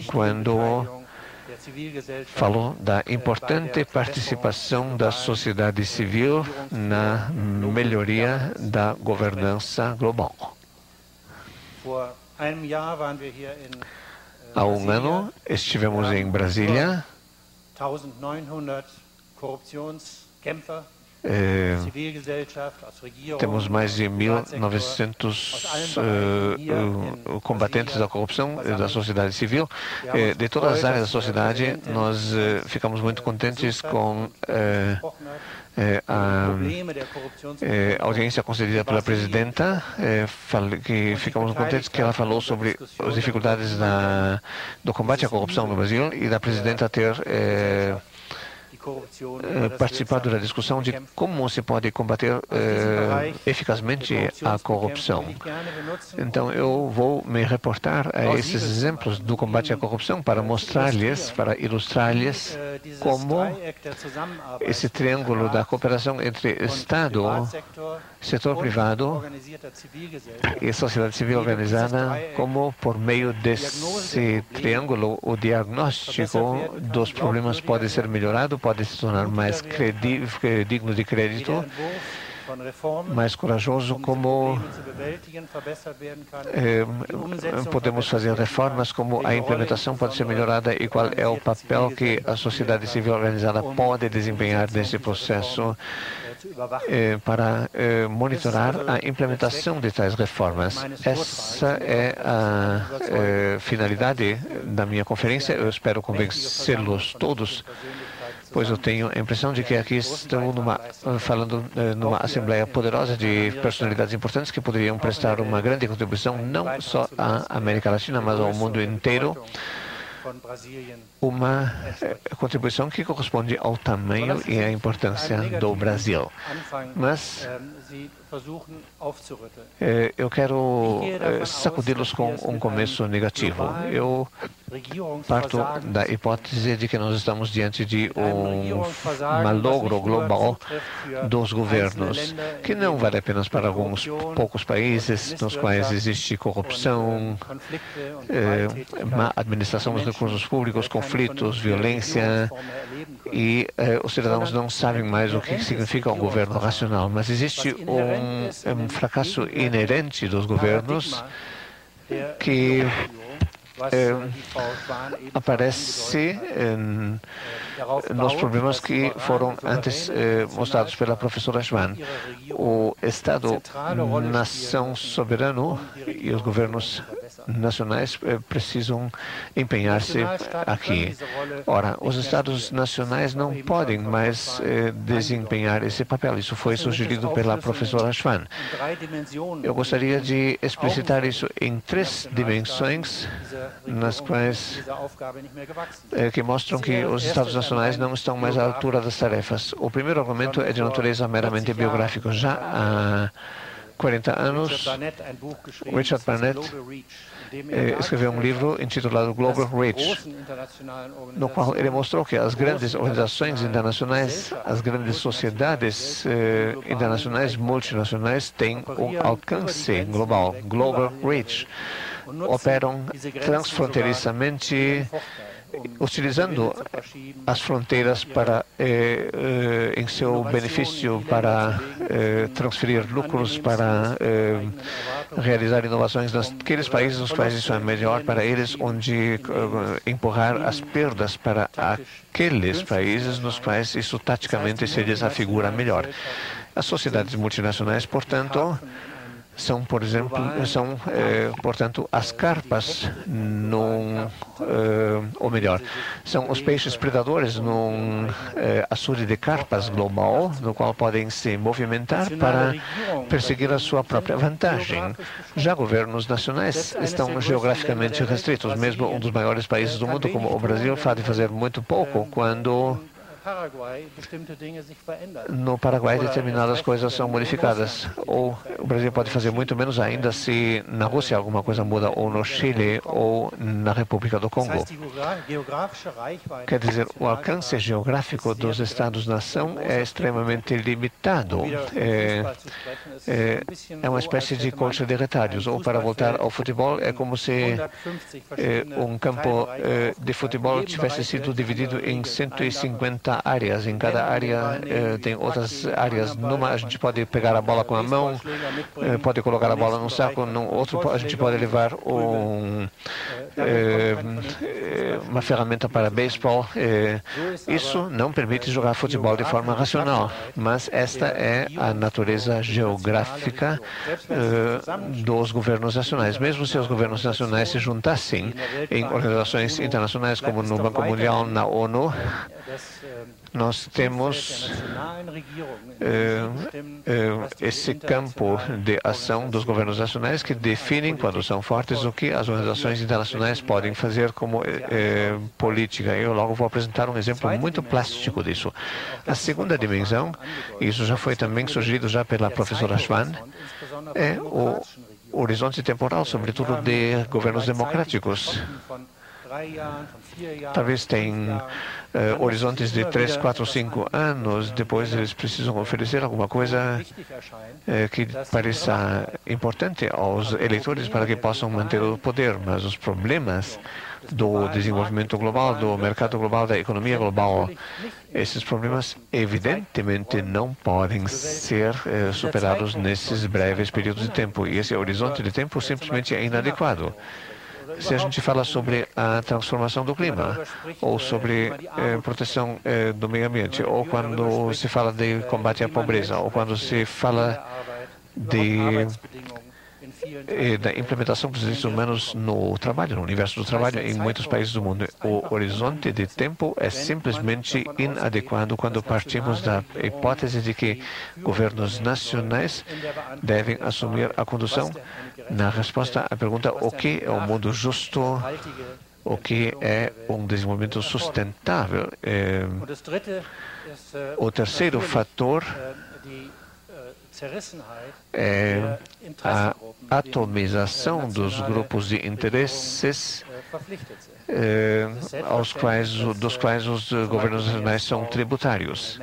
quando falou da importante participação da sociedade civil na melhoria da governança global. Há um ano estivemos em Brasília. 1900 corruptionskämpfer. Temos mais de 1.900 combatentes da corrupção da sociedade civil. De todas as áreas da sociedade, nós ficamos muito contentes com a audiência concedida pela presidenta, que ficamos contentes que ela falou sobre as dificuldades do combate à corrupção no Brasil e da presidenta ter participado da discussão de como se pode combater eficazmente a corrupção. Então, eu vou me reportar a esses exemplos do combate à corrupção para mostrar-lhes, para ilustrar-lhes como esse triângulo da cooperação entre Estado, setor privado e sociedade civil organizada, como por meio desse triângulo o diagnóstico dos problemas pode ser melhorado, pode se tornar mais digno de crédito, mais corajoso, como podemos fazer reformas, como a implementação pode ser melhorada e qual é o papel que a sociedade civil organizada pode desempenhar nesse processo para monitorar a implementação de tais reformas. Essa é a finalidade da minha conferência. Eu espero convencê-los todos, pois eu tenho a impressão de que aqui estão falando numa assembleia poderosa de personalidades importantes que poderiam prestar uma grande contribuição não só à América Latina, mas ao mundo inteiro. Uma contribuição que corresponde ao tamanho e à importância do Brasil. Mas eu quero sacudi-los com um começo negativo. Eu parto da hipótese de que nós estamos diante de um malogro global dos governos, que não vale apenas para alguns poucos países nos quais existe corrupção, má administração dos recursos públicos, conflitos, violência, e os cidadãos não sabem mais o que significa um governo racional. Mas existe um fracasso inerente dos governos que aparece nos problemas que foram antes mostrados pela professora Schwan. O Estado-nação soberano e os governos nacionais precisam empenhar-se aqui. Ora, os Estados nacionais não podem mais desempenhar esse papel. Isso foi sugerido pela professora Schwan. Eu gostaria de explicitar isso em três dimensões nas quais que mostram que os Estados nacionais não estão mais à altura das tarefas. O primeiro argumento é de natureza meramente biográfica. Já há 40 anos, Richard Barnett escreveu um livro intitulado Global Reach, no qual ele mostrou que as grandes organizações internacionais, as grandes sociedades internacionais, multinacionais, têm um alcance global, Global Reach, operam transfronteiriçamente, utilizando as fronteiras para, em seu benefício, para transferir lucros, para realizar inovações naqueles países nos quais isso é melhor para eles, onde empurrar as perdas para aqueles países nos quais isso taticamente se desafigura melhor. As sociedades multinacionais, portanto, são, portanto, as carpas, ou melhor, são os peixes predadores num açude de carpas global, no qual podem se movimentar para perseguir a sua própria vantagem. Já governos nacionais estão geograficamente restritos. Mesmo um dos maiores países do mundo, como o Brasil, pode fazer muito pouco quando no Paraguai determinadas coisas são modificadas. Ou o Brasil pode fazer muito menos ainda se na Rússia alguma coisa muda, ou no Chile, ou na República do Congo. Quer dizer, o alcance geográfico dos Estados-nação é extremamente limitado. É uma espécie de colcha de retalhos. Ou, para voltar ao futebol, é como se um campo de futebol tivesse sido dividido em 150 áreas. Em cada área tem outras áreas. Numa a gente pode pegar a bola com a mão, pode colocar a bola num saco, num outro a gente pode levar uma ferramenta para beisebol. Isso não permite jogar futebol de forma racional, mas esta é a natureza geográfica dos governos nacionais. Mesmo se os governos nacionais se juntassem em organizações internacionais, como no Banco Mundial, na ONU, nós temos esse campo de ação dos governos nacionais que definem, quando são fortes, o que as organizações internacionais podem fazer como política. Eu logo vou apresentar um exemplo muito plástico disso. A segunda dimensão, isso já foi também sugerido já pela professora Schwan, é o horizonte temporal, sobretudo de governos democráticos. Talvez tenham horizontes de 3, 4, 5 anos, depois eles precisam oferecer alguma coisa que pareça importante aos eleitores para que possam manter o poder, mas os problemas do desenvolvimento global, do mercado global, da economia global, esses problemas evidentemente não podem ser superados nesses breves períodos de tempo, e esse horizonte de tempo simplesmente é inadequado. Se a gente fala sobre a transformação do clima, ou sobre proteção do meio ambiente, ou quando se fala de combate à pobreza, ou quando se fala da implementação dos direitos humanos no trabalho, no universo do trabalho, em muitos países do mundo. O horizonte de tempo é simplesmente inadequado quando partimos da hipótese de que governos nacionais devem assumir a condução na resposta à pergunta o que é um mundo justo, o que é um desenvolvimento sustentável. O terceiro fator é a atomização dos grupos de interesses dos quais os governos nacionais são tributários.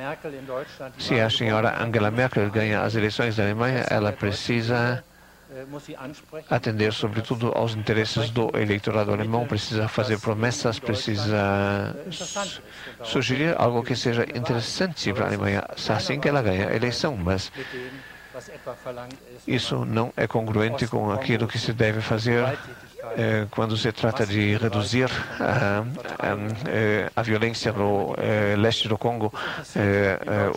Se a senhora Angela Merkel ganha as eleições da Alemanha, ela precisa atender sobretudo aos interesses do eleitorado alemão, precisa fazer promessas, precisa sugerir algo que seja interessante para a Alemanha, assim que ela ganha a eleição, mas isso não é congruente com aquilo que se deve fazer quando se trata de reduzir a violência no leste do Congo,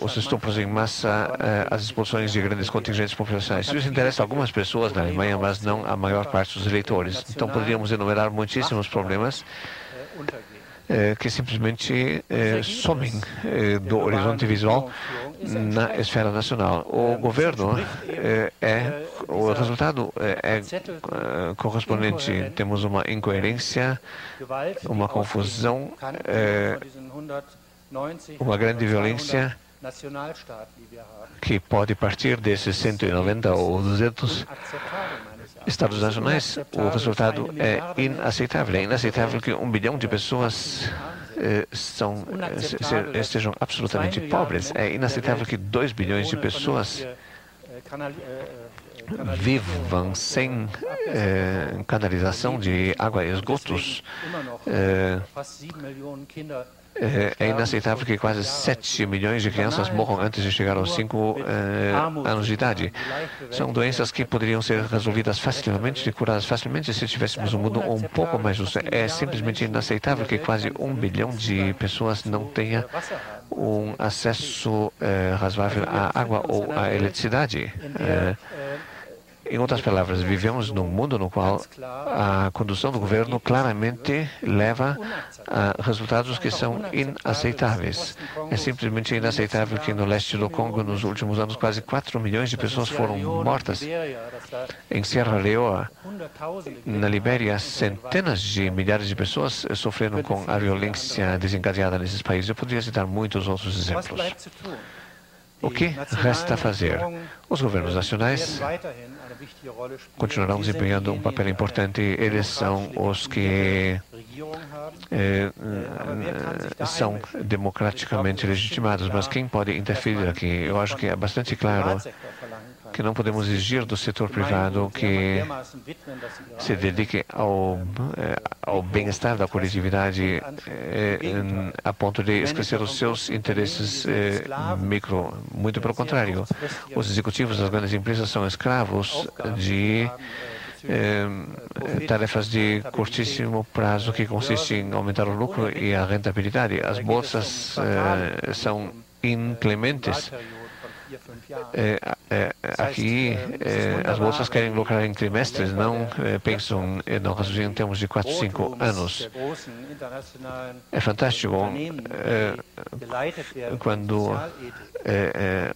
os estupros em massa, as expulsões de grandes contingentes populacionais. Isso interessa a algumas pessoas na Alemanha, mas não a maior parte dos eleitores. Então poderíamos enumerar muitíssimos problemas que simplesmente somem do horizonte visual na esfera nacional. O governo o resultado é correspondente. Temos uma incoerência, uma confusão, uma grande violência que pode partir desses 190 ou 200 Estados nacionais. O resultado é inaceitável. É inaceitável que 1 bilhão de pessoas estejam absolutamente pobres. É inaceitável que 2 bilhões de pessoas vivam sem canalização de água e esgotos. É inaceitável que quase 7 milhões de crianças morram antes de chegar aos 5 anos de idade. São doenças que poderiam ser resolvidas facilmente, curadas facilmente, se tivéssemos um mundo um pouco mais justo. É simplesmente inaceitável que quase 1 bilhão de pessoas não tenha um acesso razoável à água ou à eletricidade. Em outras palavras, vivemos num mundo no qual a condução do governo claramente leva a resultados que são inaceitáveis. É simplesmente inaceitável que no leste do Congo, nos últimos anos, quase 4 milhões de pessoas foram mortas. Em Sierra Leoa, na Libéria, centenas de milhares de pessoas sofreram com a violência desencadeada nesses países. Eu poderia citar muitos outros exemplos. O que resta fazer? Os governos nacionais continuarão desempenhando um papel importante. Eles são os que são democraticamente legitimados. Mas quem pode interferir aqui? Eu acho que é bastante claro que não podemos exigir do setor privado que se dedique ao bem-estar da coletividade a ponto de esquecer os seus interesses micro. Muito pelo contrário, os executivos das grandes empresas são escravos de tarefas de curtíssimo prazo que consistem em aumentar o lucro e a rentabilidade. As bolsas são inclementes. Aqui as bolsas querem lucrar em trimestres, não pensam no raciocínio em termos de 4, 5 anos. É fantástico quando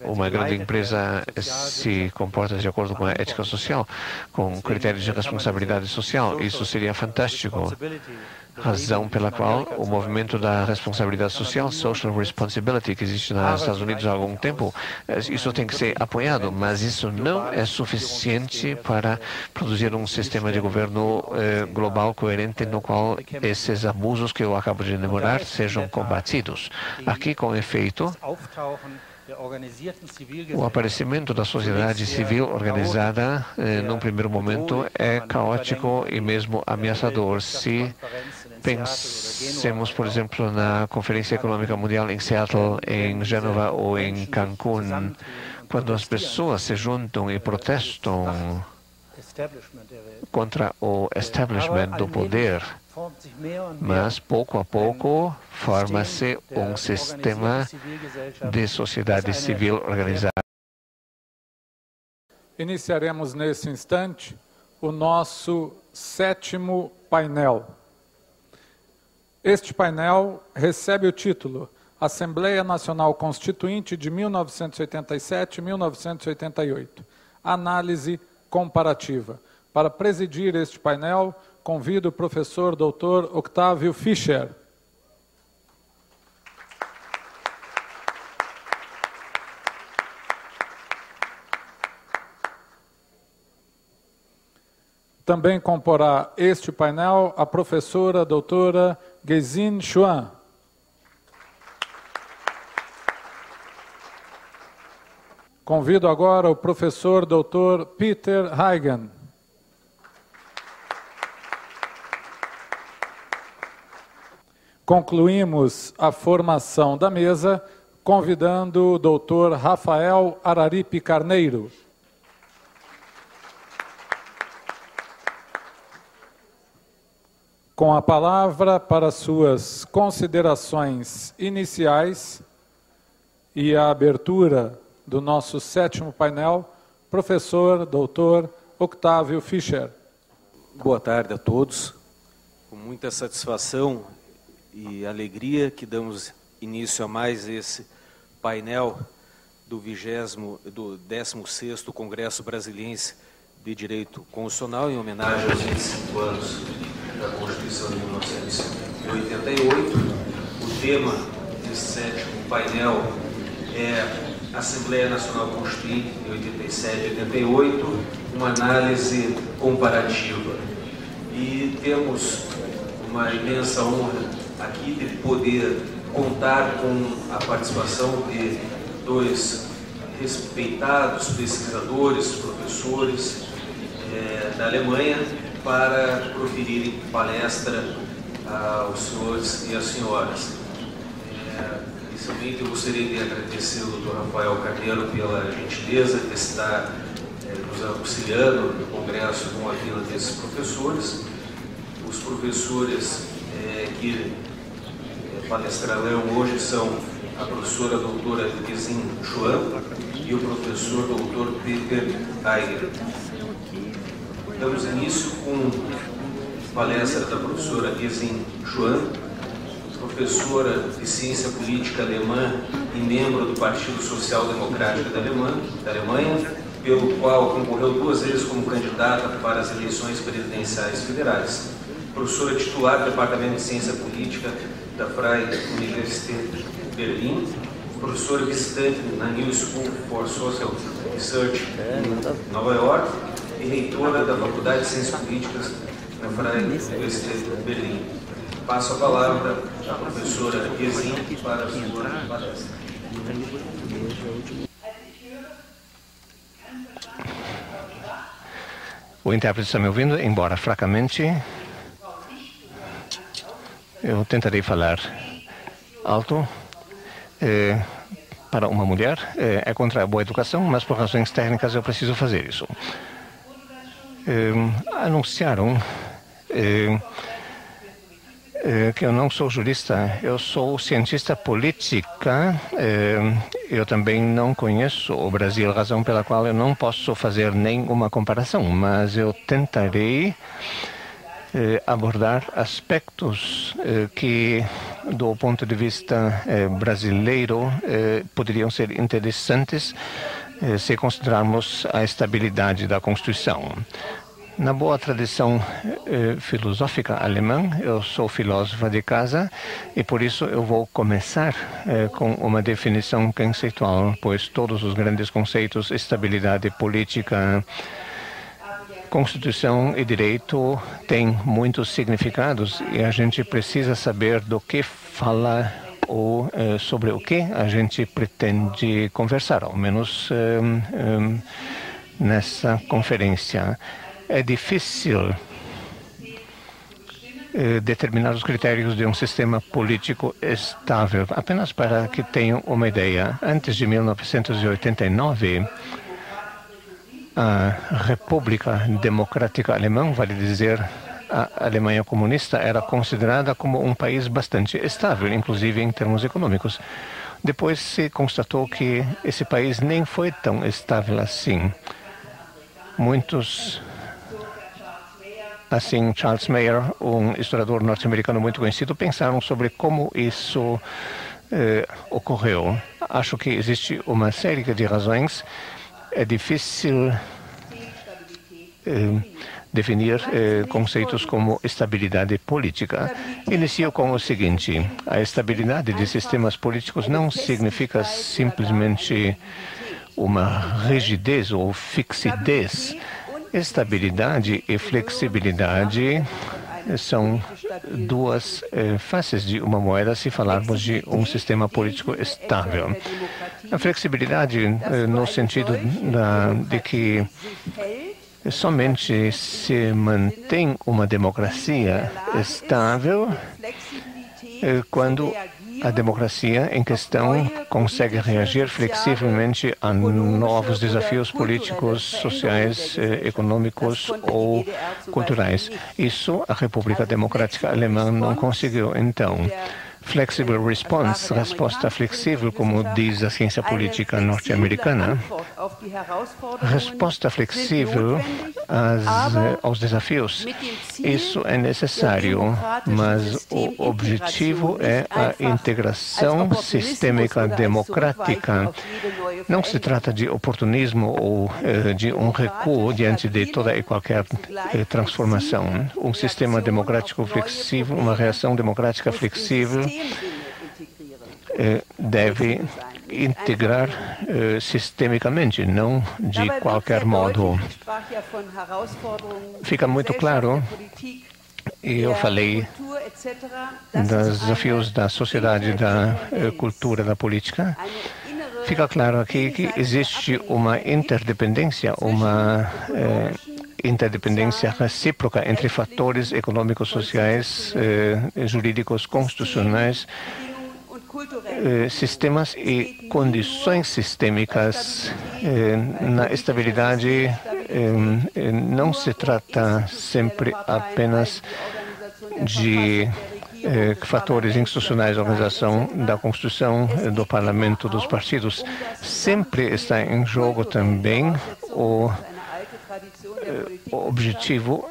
uma grande empresa se comporta de acordo com a ética social, com critérios de responsabilidade social. Isso seria fantástico. Razão pela qual o movimento da responsabilidade social, social responsibility, que existe nos Estados Unidos há algum tempo, isso tem que ser apoiado, mas isso não é suficiente para produzir um sistema de governo global coerente no qual esses abusos que eu acabo de enumerar sejam combatidos. Aqui, com efeito, o aparecimento da sociedade civil organizada, num primeiro momento, é caótico e mesmo ameaçador. Se pensemos, por exemplo, na Conferência Econômica Mundial em Seattle, em Gênova ou em Cancún, quando as pessoas se juntam e protestam contra o establishment do poder, mas, pouco a pouco, forma-se um sistema de sociedade civil organizada. Iniciaremos, nesse instante, o nosso 7º painel. Este painel recebe o título Assembleia Nacional Constituinte de 1987-1988, Análise Comparativa. Para presidir este painel, convido o professor doutor Octávio Fischer. Também comporá este painel a professora doutora Gesine Schwan. Convido agora o professor doutor Peter Eigen. Concluímos a formação da mesa, convidando o doutor Rafael Araripe Carneiro. Com a palavra para suas considerações iniciais e a abertura do nosso 7º painel, professor doutor Octávio Fischer. Boa tarde a todos. Com muita satisfação e alegria que damos início a mais esse painel do 16º Congresso Brasiliense de Direito Constitucional, em homenagem aos 25 anos da Constituição de 1988. O tema desse 7º painel é Assembleia Nacional Constituinte de 87 e 88, uma análise comparativa. E temos uma imensa honra aqui de poder contar com a participação de dois respeitados pesquisadores, professores da Alemanha, para proferirem palestra aos senhores e às senhoras. Inicialmente eu gostaria de agradecer ao Dr. Rafael Carneiro pela gentileza de estar nos auxiliando no Congresso com a vinda desses professores. Os professores que palestrarão hoje são a professora doutora Gesine Schwan e o professor doutor Peter Eigen. Damos início com a palestra da professora Gesine Schwan, professora de ciência política alemã e membro do Partido Social Democrático da Alemanha, pelo qual concorreu 2 vezes como candidata para as eleições presidenciais federais. Professora titular do Departamento de Ciência Política da Freie Universität de Berlim, professora visitante na New School for Social Research em Nova York e reitora da Faculdade de Ciências Políticas da Freie Universität de Berlim. Passo a palavra à professora Gesine para a sua palestra. O intérprete está me ouvindo, embora fracamente. Eu tentarei falar alto. Para uma mulher, é contra a boa educação, mas por razões técnicas eu preciso fazer isso. Anunciaram que eu não sou jurista, eu sou cientista política. Eu também não conheço o Brasil, razão pela qual eu não posso fazer nenhuma comparação, mas eu tentarei abordar aspectos que, do ponto de vista brasileiro, poderiam ser interessantes se considerarmos a estabilidade da Constituição. Na boa tradição filosófica alemã, eu sou filósofa de casa e por isso eu vou começar com uma definição conceitual, pois todos os grandes conceitos, estabilidade política, Constituição e direito, têm muitos significados e a gente precisa saber do que fala ou sobre o que a gente pretende conversar, ao menos nessa conferência. É difícil determinar os critérios de um sistema político estável. Apenas para que tenham uma ideia, antes de 1989, a República Democrática Alemã, vale dizer, a Alemanha comunista, era considerada como um país bastante estável, inclusive em termos econômicos. Depois se constatou que esse país nem foi tão estável assim. Muitos... Assim, Charles Maier, um historiador norte-americano muito conhecido, pensaram sobre como isso ocorreu. Acho que existe uma série de razões. É difícil definir conceitos como estabilidade política. Inicio com o seguinte: a estabilidade de sistemas políticos não significa simplesmente uma rigidez ou fixidez. Estabilidade e flexibilidade são duas faces de uma moeda se falarmos de um sistema político estável. A flexibilidade no sentido de que somente se mantém uma democracia estável quando a democracia em questão consegue reagir flexivelmente a novos desafios políticos, sociais, econômicos ou culturais. Isso a República Democrática Alemã não conseguiu, então. Flexible response, resposta flexível, como diz a ciência política norte-americana, resposta flexível aos desafios. Isso é necessário, mas o objetivo é a integração sistêmica democrática. Não se trata de oportunismo ou de um recuo diante de toda e qualquer transformação. Um sistema democrático flexível, uma reação democrática flexível, deve integrar sistemicamente, não de qualquer modo. Fica muito claro, e eu falei dos desafios da sociedade, da cultura, da política, fica claro aqui que existe uma interdependência, uma interdependência recíproca entre fatores econômicos, sociais, jurídicos, constitucionais, sistemas e condições sistêmicas. Na estabilidade não se trata sempre apenas de fatores institucionais, organização da Constituição, do Parlamento, dos partidos. Sempre está em jogo também o objetivo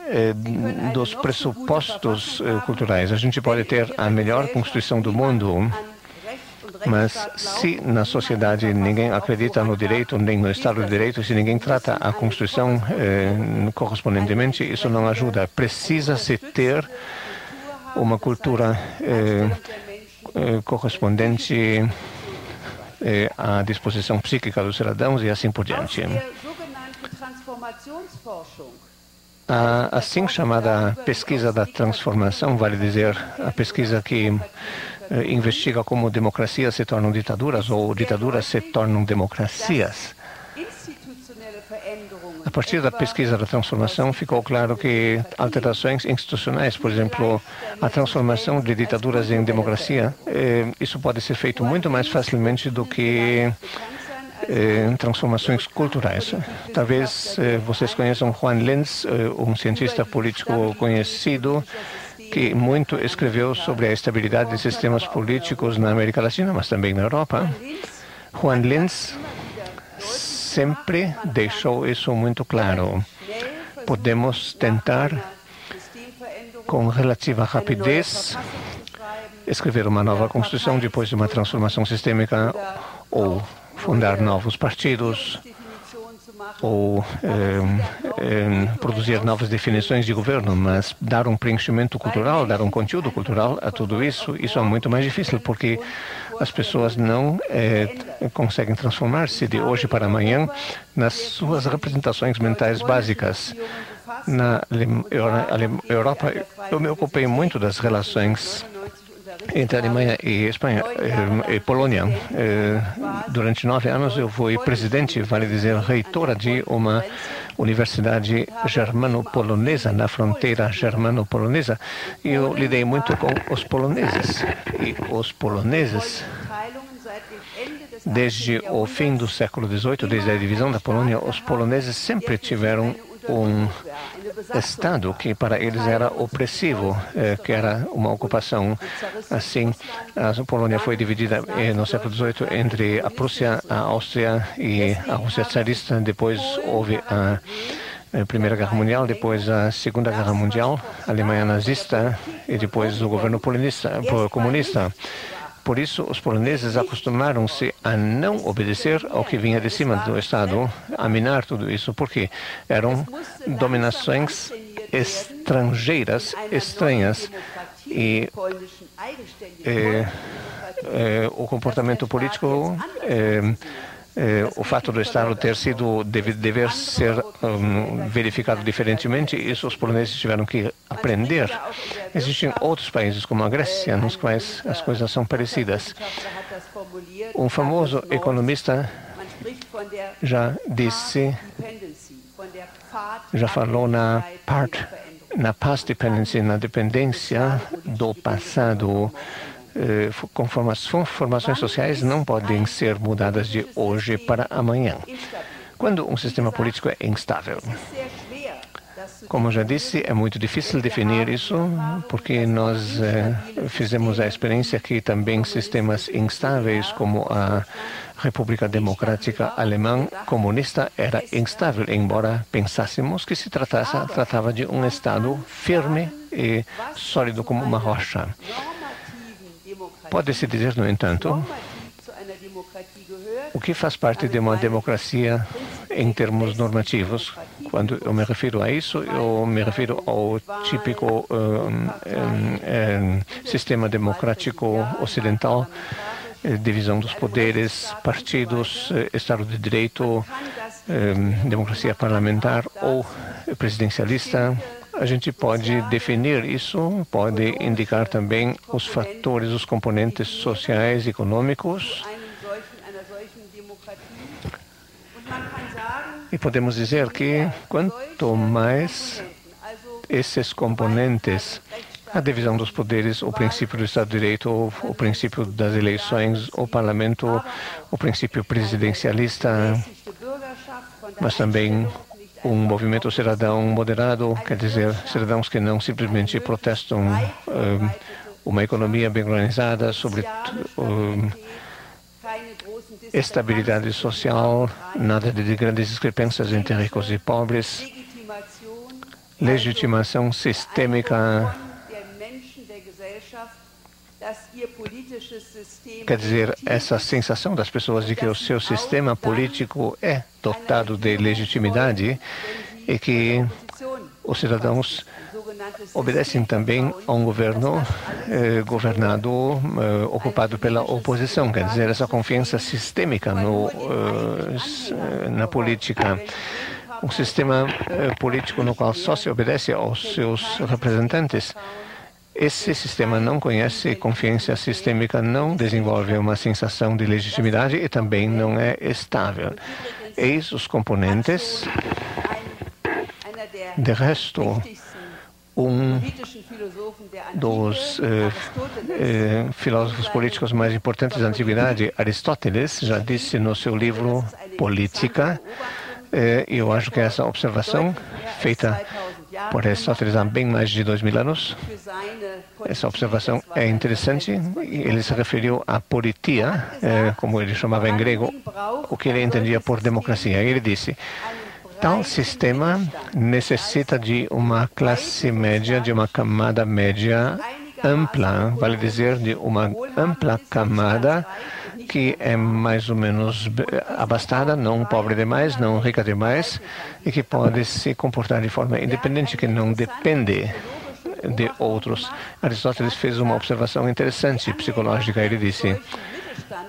dos pressupostos culturais. A gente pode ter a melhor Constituição do mundo, mas se na sociedade ninguém acredita no direito, nem no Estado de Direito, se ninguém trata a Constituição correspondentemente, isso não ajuda. Precisa-se ter uma cultura correspondente à disposição psíquica dos cidadãos e assim por diante. A assim chamada pesquisa da transformação, vale dizer, a pesquisa que investiga como democracias se tornam ditaduras ou ditaduras se tornam democracias. A partir da pesquisa da transformação, ficou claro que alterações institucionais, por exemplo, a transformação de ditaduras em democracia, isso pode ser feito muito mais facilmente do que transformações culturais. Talvez vocês conheçam Juan Linz, um cientista político conhecido, que muito escreveu sobre a estabilidade de sistemas políticos na América Latina, mas também na Europa. Juan Linz sempre deixou isso muito claro. Podemos tentar, com relativa rapidez, escrever uma nova Constituição depois de uma transformação sistêmica, ou fundar novos partidos, ou produzir novas definições de governo, mas dar um preenchimento cultural, dar um conteúdo cultural a tudo isso, isso é muito mais difícil, porque as pessoas não conseguem transformar-se de hoje para amanhã nas suas representações mentais básicas. Na Europa, eu me ocupei muito das relações entre a Alemanha e Espanha e Polônia. Durante 9 anos eu fui presidente, vale dizer, reitora de uma universidade germano-polonesa, na fronteira germano-polonesa, e eu lidei muito com os poloneses. E os poloneses, desde o fim do século XVIII, desde a divisão da Polônia, os poloneses sempre tiveram um Estado que para eles era opressivo, que era uma ocupação. Assim, a Polônia foi dividida no século XVIII entre a Prússia, a Áustria e a Rússia tsarista. Depois houve a Primeira Guerra Mundial, depois a Segunda Guerra Mundial, a Alemanha nazista e depois o governo comunista. Por isso, os poloneses acostumaram-se a não obedecer ao que vinha de cima do Estado, a minar tudo isso, porque eram dominações estrangeiras, estranhas, e o comportamento político, o fato do Estado dever ser verificado diferentemente, isso os poloneses tiveram que aprender. Existem outros países, como a Grécia, nos quais as coisas são parecidas. Um famoso economista já falou na past dependency, na dependência do passado. Conformações sociais não podem ser mudadas de hoje para amanhã. Quando um sistema político é instável, como já disse, é muito difícil definir isso, porque nós fizemos a experiência que também sistemas instáveis, como a República Democrática Alemã comunista, era instável, embora pensássemos que se tratava de um Estado firme e sólido como uma rocha. Pode-se dizer, no entanto, o que faz parte de uma democracia em termos normativos. Quando eu me refiro a isso, eu me refiro ao típico sistema democrático ocidental, divisão dos poderes, partidos, Estado de Direito, democracia parlamentar ou presidencialista. A gente pode definir isso, pode indicar também os fatores, os componentes sociais, econômicos. E podemos dizer que quanto mais esses componentes, a divisão dos poderes, o princípio do Estado de Direito, o princípio das eleições, o parlamento, o princípio presidencialista, mas também um movimento cidadão moderado, quer dizer, cidadãos que não simplesmente protestam, uma economia bem organizada, sobre estabilidade social, nada de grandes discrepâncias entre ricos e pobres, legitimação sistêmica, quer dizer, essa sensação das pessoas de que o seu sistema político é dotado de legitimidade e que os cidadãos obedecem também a um governo governado, ocupado pela oposição. Quer dizer, essa confiança sistêmica na política. Um sistema político no qual só se obedece aos seus representantes. Esse sistema não conhece confiança sistêmica, não desenvolve uma sensação de legitimidade e também não é estável. Eis os componentes. De resto, um dos filósofos políticos mais importantes da antiguidade, Aristóteles, já disse no seu livro Política, e eu acho que essa observação feita por Aristóteles há bem mais de 2000 anos. Essa observação é interessante. Ele se referiu à politia, como ele chamava em grego, o que ele entendia por democracia. Ele disse: tal sistema necessita de uma classe média, de uma camada média ampla, vale dizer, de uma ampla camada que é mais ou menos abastada, não pobre demais, não rica demais, e que pode se comportar de forma independente, que não depende de outros. Aristóteles fez uma observação interessante, psicológica. Ele disse: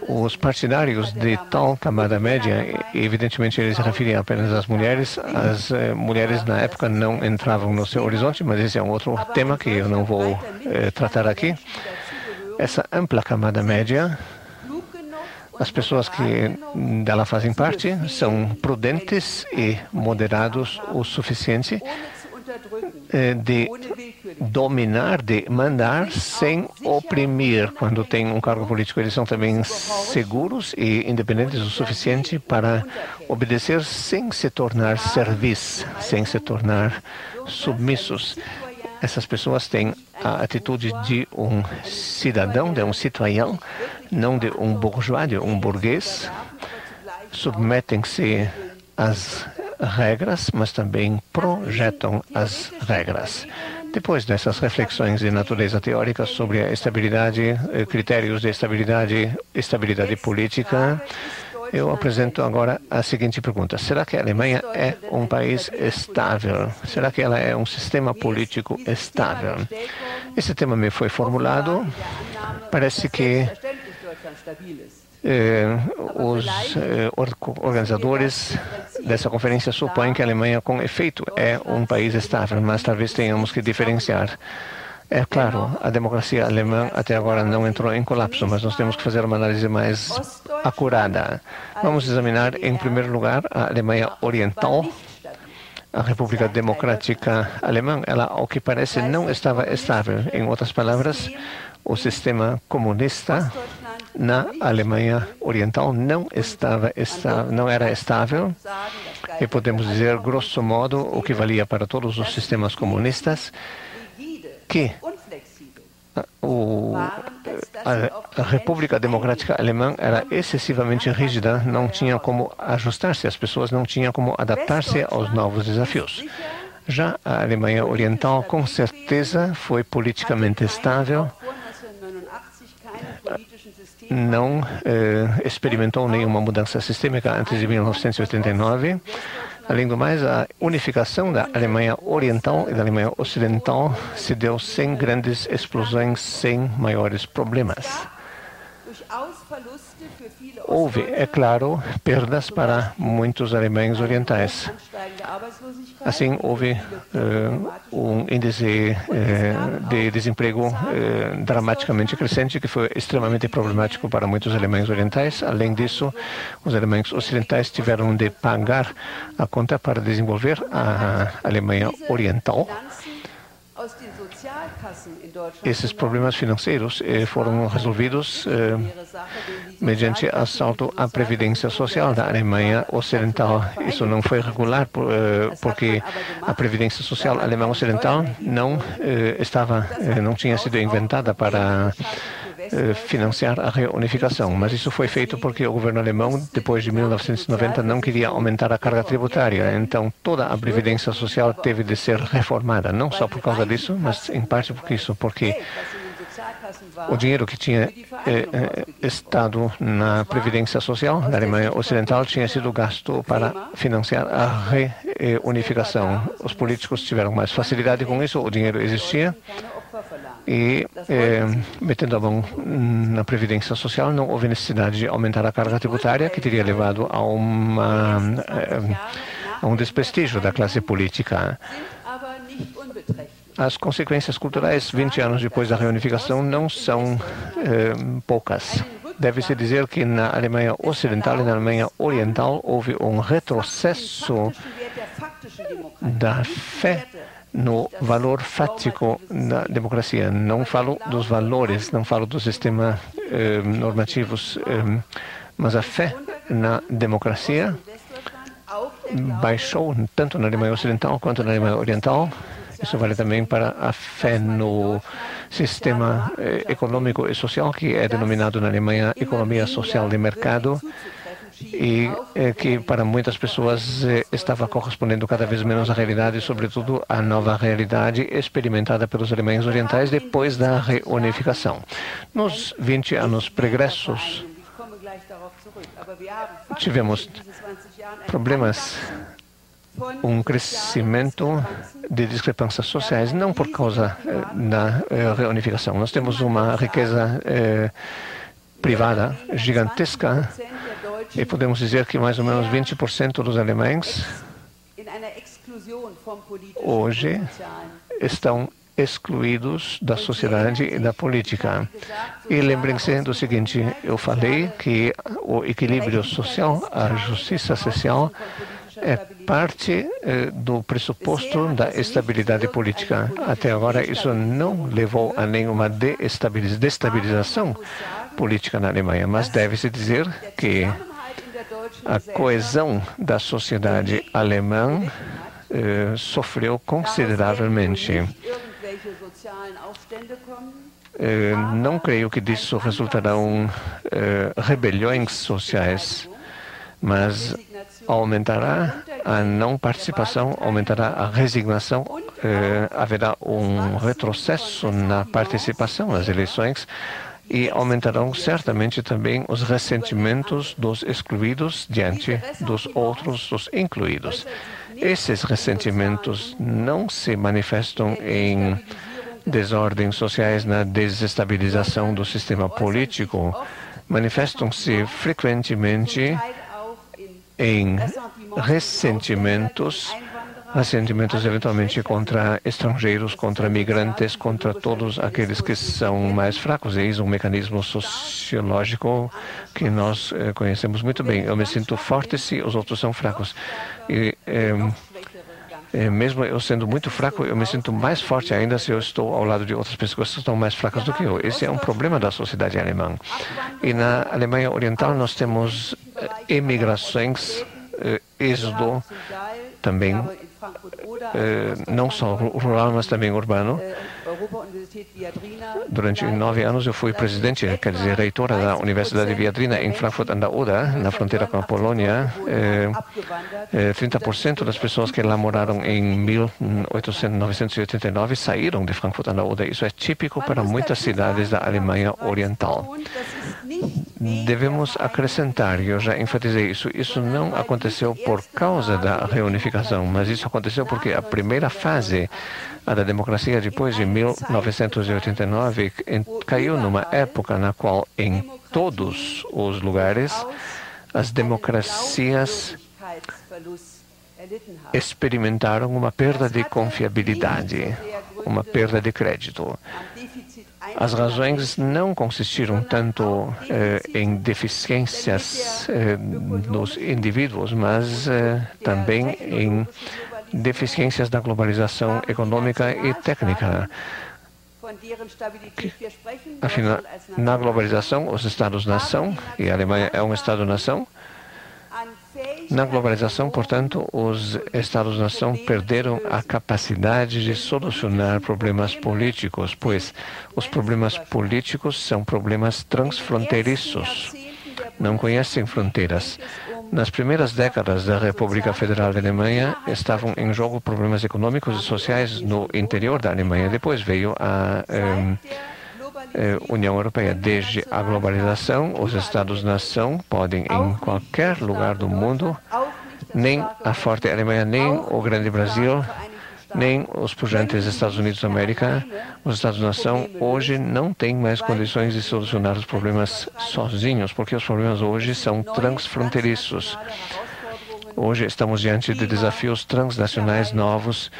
os partidários de tal camada média, evidentemente eles se referem apenas às mulheres. As mulheres na época não entravam no seu horizonte, mas esse é um outro tema que eu não vou tratar aqui. Essa ampla camada média, as pessoas que dela fazem parte são prudentes e moderados o suficiente de dominar, de mandar sem oprimir. Quando tem um cargo político, eles são também seguros e independentes o suficiente para obedecer sem se tornar servis, sem se tornar submissos. Essas pessoas têm a atitude de um cidadão, de um cidadão, não de um bourgeois, de um burguês. Submetem-se às regras, mas também projetam as regras. Depois dessas reflexões de natureza teórica sobre a estabilidade, critérios de estabilidade, estabilidade política, eu apresento agora a seguinte pergunta: será que a Alemanha é um país estável? Será que ela é um sistema político estável? Esse tema me foi formulado. Parece que os organizadores dessa conferência supõem que a Alemanha, com efeito, é um país estável, mas talvez tenhamos que diferenciar. É claro, a democracia alemã até agora não entrou em colapso, mas nós temos que fazer uma análise mais acurada. Vamos examinar, em primeiro lugar, a Alemanha Oriental. A República Democrática Alemã, ela, ao que parece, não estava estável. Em outras palavras, o sistema comunista na Alemanha Oriental não estava estável, não era estável, e podemos dizer, grosso modo, o que valia para todos os sistemas comunistas, que a República Democrática Alemã era excessivamente rígida, não tinha como ajustar-se, as pessoas não tinham como adaptar-se aos novos desafios. Já a Alemanha Oriental, com certeza, foi politicamente estável, não experimentou nenhuma mudança sistêmica antes de 1989. Além do mais, a unificação da Alemanha Oriental e da Alemanha Ocidental se deu sem grandes explosões, sem maiores problemas. Houve, é claro, perdas para muitos alemães orientais. Assim, houve um índice de desemprego dramaticamente crescente, que foi extremamente problemático para muitos alemães orientais. Além disso, os alemães ocidentais tiveram de pagar a conta para desenvolver a Alemanha Oriental. Esses problemas financeiros foram resolvidos mediante assalto à Previdência Social da Alemanha Ocidental. Isso não foi regular, porque a Previdência Social Alemã Ocidental não tinha sido inventada para financiar a reunificação, mas isso foi feito porque o governo alemão, depois de 1990, não queria aumentar a carga tributária. Então, toda a previdência social teve de ser reformada, não só por causa disso, mas em parte por isso, porque o dinheiro que tinha estado na Previdência Social da Alemanha Ocidental tinha sido gasto para financiar a reunificação. Os políticos tiveram mais facilidade com isso, o dinheiro existia, e metendo a mão na Previdência Social, não houve necessidade de aumentar a carga tributária, que teria levado a um desprestígio da classe política. As consequências culturais, 20 anos depois da reunificação, não são poucas. Deve-se dizer que na Alemanha Ocidental e na Alemanha Oriental houve um retrocesso da fé no valor fático da democracia. Não falo dos valores, não falo do sistema normativos, mas a fé na democracia baixou tanto na Alemanha Ocidental quanto na Alemanha Oriental. Isso vale também para a fé no sistema econômico e social, que é denominado na Alemanha economia social de mercado, e que para muitas pessoas estava correspondendo cada vez menos à realidade, sobretudo à nova realidade experimentada pelos alemães orientais depois da reunificação. Nos 20 anos pregressos, tivemos problemas, um crescimento de discrepâncias sociais, não por causa da reunificação. Nós temos uma riqueza privada gigantesca, e podemos dizer que mais ou menos 20% dos alemães hoje estão excluídos da sociedade e da política. E lembrem-se do seguinte, eu falei que o equilíbrio social, a justiça social, é parte do pressuposto da estabilidade política. Até agora, isso não levou a nenhuma destabilização política na Alemanha, mas deve-se dizer que a coesão da sociedade alemã sofreu consideravelmente. Não creio que disso resultarão rebeliões sociais, mas aumentará a não participação, aumentará a resignação, haverá um retrocesso na participação nas eleições, e aumentarão certamente também os ressentimentos dos excluídos diante dos outros, dos incluídos. Esses ressentimentos não se manifestam em desordens sociais, na desestabilização do sistema político, manifestam-se frequentemente em ressentimentos eventualmente contra estrangeiros, contra migrantes, contra todos aqueles que são mais fracos. Eis um mecanismo sociológico que nós conhecemos muito bem. Eu me sinto forte se os outros são fracos. E, mesmo eu sendo muito fraco, eu me sinto mais forte ainda se eu estou ao lado de outras pessoas que estão mais fracas do que eu. Esse é um problema da sociedade alemã. E na Alemanha Oriental nós temos emigrações, êxodo também, não só rural, mas também urbano. Durante 9 anos eu fui presidente, quer dizer, reitora da Universidade Viadrina em Frankfurt an der Oder, na fronteira com a Polônia. 30% das pessoas que lá moraram em 1989 saíram de Frankfurt an der Oder. Isso é típico para muitas cidades da Alemanha Oriental. Devemos acrescentar, eu já enfatizei isso, isso não aconteceu por causa da reunificação, mas isso aconteceu porque a primeira fase, a da democracia depois de 1989, caiu numa época na qual em todos os lugares as democracias experimentaram uma perda de confiabilidade, uma perda de crédito. As razões não consistiram tanto em deficiências dos indivíduos, mas também em deficiências da globalização econômica e técnica. Afinal, na globalização, os Estados-nação, e a Alemanha é um Estado-nação, na globalização, portanto, os Estados-nação perderam a capacidade de solucionar problemas políticos, pois os problemas políticos são problemas transfronteiriços, não conhecem fronteiras. Nas primeiras décadas da República Federal da Alemanha, estavam em jogo problemas econômicos e sociais no interior da Alemanha. Depois veio a União Europeia. Desde a globalização, os Estados-nação podem, em qualquer lugar do mundo, nem a forte Alemanha, nem o grande Brasil, nem os pujantes Estados Unidos da América, os Estados-nação hoje não têm mais condições de solucionar os problemas sozinhos, porque os problemas hoje são transfronteiriços. Hoje estamos diante de desafios transnacionais novos,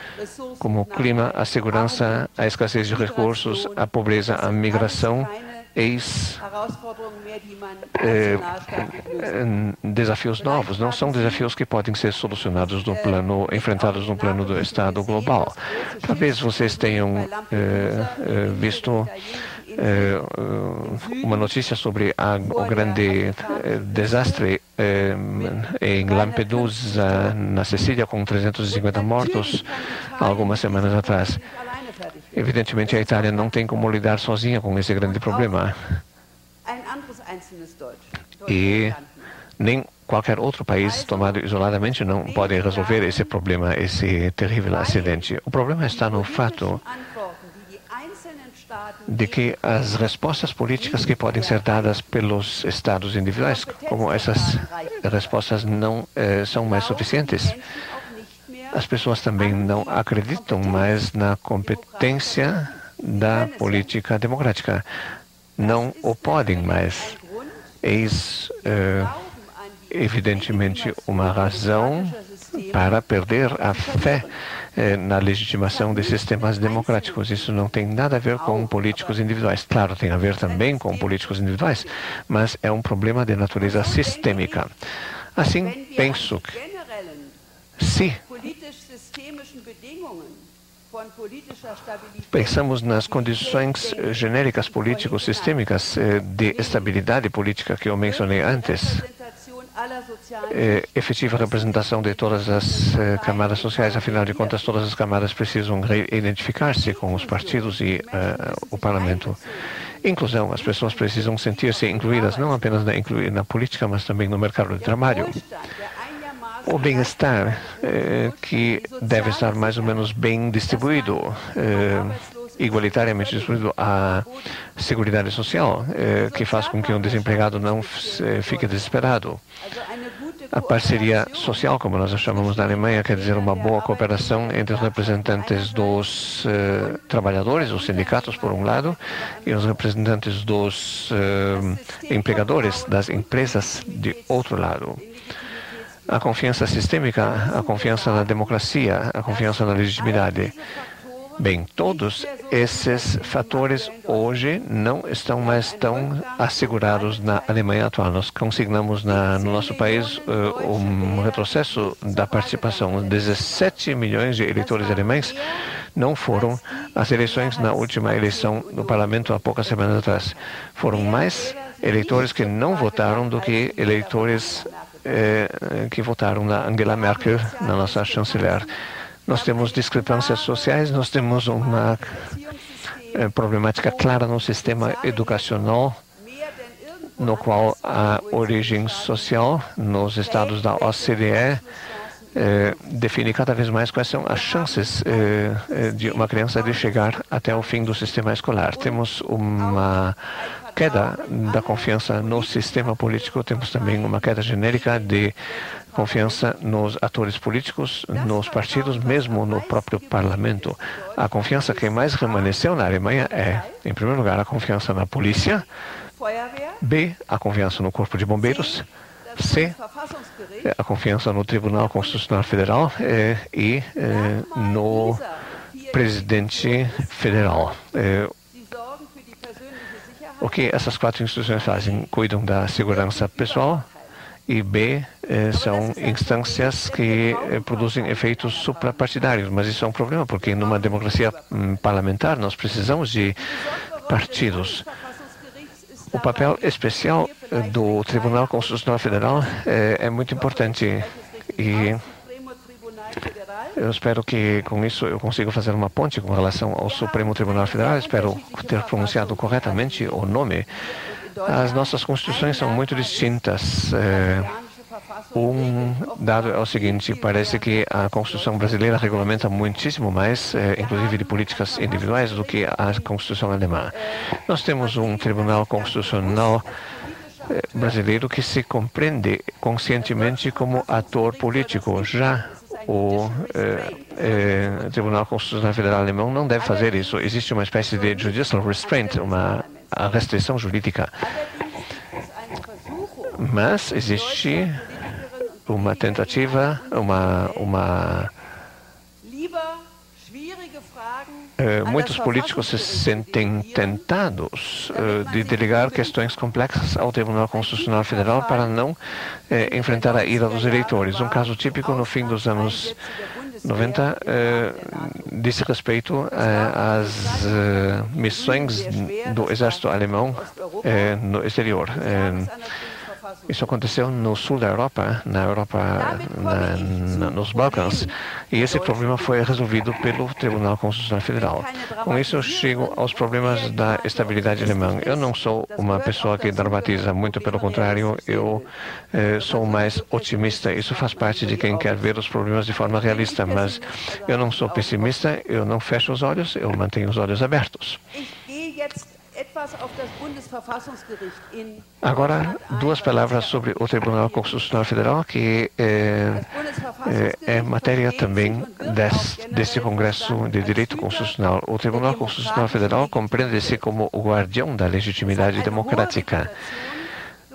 como o clima, a segurança, a escassez de recursos, a pobreza, a migração, desafios novos. Não são desafios que podem ser solucionados no plano, enfrentados no plano do Estado global. Talvez vocês tenham visto uma notícia sobre o grande desastre em Lampedusa, na Sicília, com 350 mortos algumas semanas atrás. Evidentemente, a Itália não tem como lidar sozinha com esse grande problema. E nem qualquer outro país tomado isoladamente não pode resolver esse problema, esse terrível acidente. O problema está no fato de que as respostas políticas que podem ser dadas pelos estados individuais, como essas respostas não são mais suficientes. As pessoas também não acreditam mais na competência da política democrática. Não o podem mais. Eis, evidentemente, uma razão para perder a fé na legitimação de sistemas democráticos. Isso não tem nada a ver com políticos individuais. Claro, tem a ver também com políticos individuais, mas é um problema de natureza sistêmica. Assim, penso que, se pensamos nas condições genéricas político-sistêmicas de estabilidade política que eu mencionei antes, efetiva representação de todas as camadas sociais, afinal de contas, todas as camadas precisam reidentificar-se com os partidos e o parlamento. Inclusão, as pessoas precisam sentir-se incluídas, não apenas na política, mas também no mercado de trabalho. O bem-estar que deve estar mais ou menos bem distribuído, igualitariamente distribuído, a seguridade social, que faz com que um desempregado não fique desesperado. A parceria social, como nós a chamamos na Alemanha, quer dizer uma boa cooperação entre os representantes dos trabalhadores, os sindicatos, por um lado, e os representantes dos empregadores, das empresas, de outro lado. A confiança sistêmica, a confiança na democracia, a confiança na legitimidade. Bem, todos esses fatores hoje não estão mais tão assegurados na Alemanha atual. Nós consignamos no nosso país um retrocesso da participação. 17 milhões de eleitores alemães não foram às eleições na última eleição do parlamento há poucas semanas atrás. Foram mais eleitores que não votaram do que eleitores que votaram na Angela Merkel, na nossa chanceler. Nós temos discrepâncias sociais, nós temos uma problemática clara no sistema educacional, no qual a origem social nos estados da OCDE define cada vez mais quais são as chances de uma criança de chegar até o fim do sistema escolar. Temos uma queda da confiança no sistema político, temos também uma queda genérica de confiança nos atores políticos, nos partidos, mesmo no próprio parlamento. A confiança que mais permaneceu na Alemanha é, em primeiro lugar, a confiança na polícia, B, a confiança no corpo de bombeiros, C, a confiança no Tribunal Constitucional Federal e no presidente federal. O que essas quatro instituições fazem? Cuidam da segurança pessoal e, B, são instâncias que produzem efeitos suprapartidários. Mas isso é um problema, porque numa democracia parlamentar nós precisamos de partidos. O papel especial do Tribunal Constitucional Federal é muito importante e eu espero que com isso eu consiga fazer uma ponte com relação ao Supremo Tribunal Federal. Espero ter pronunciado corretamente o nome. As nossas constituições são muito distintas. Um dado é o seguinte, parece que a Constituição brasileira regulamenta muitíssimo mais, inclusive de políticas individuais, do que a Constituição alemã. Nós temos um Tribunal Constitucional brasileiro que se compreende conscientemente como ator político. Já o Tribunal Constitucional Federal alemão não deve fazer isso. Existe uma espécie de judicial restraint, uma restrição jurídica. Mas existe uma tentativa, muitos políticos se sentem tentados de delegar questões complexas ao Tribunal Constitucional Federal para não enfrentar a ira dos eleitores. Um caso típico no fim dos anos 90 diz respeito às missões do exército alemão no exterior. Isso aconteceu no sul da Europa, nos Balcãs, e esse problema foi resolvido pelo Tribunal Constitucional Federal. Com isso, chego aos problemas da estabilidade alemã. Eu não sou uma pessoa que dramatiza, muito pelo contrário, eu sou mais otimista. Isso faz parte de quem quer ver os problemas de forma realista, mas eu não sou pessimista, eu não fecho os olhos, eu mantenho os olhos abertos. Agora, duas palavras sobre o Tribunal Constitucional Federal, que é matéria também desse Congresso de Direito Constitucional. O Tribunal Constitucional Federal compreende-se como o guardião da legitimidade democrática.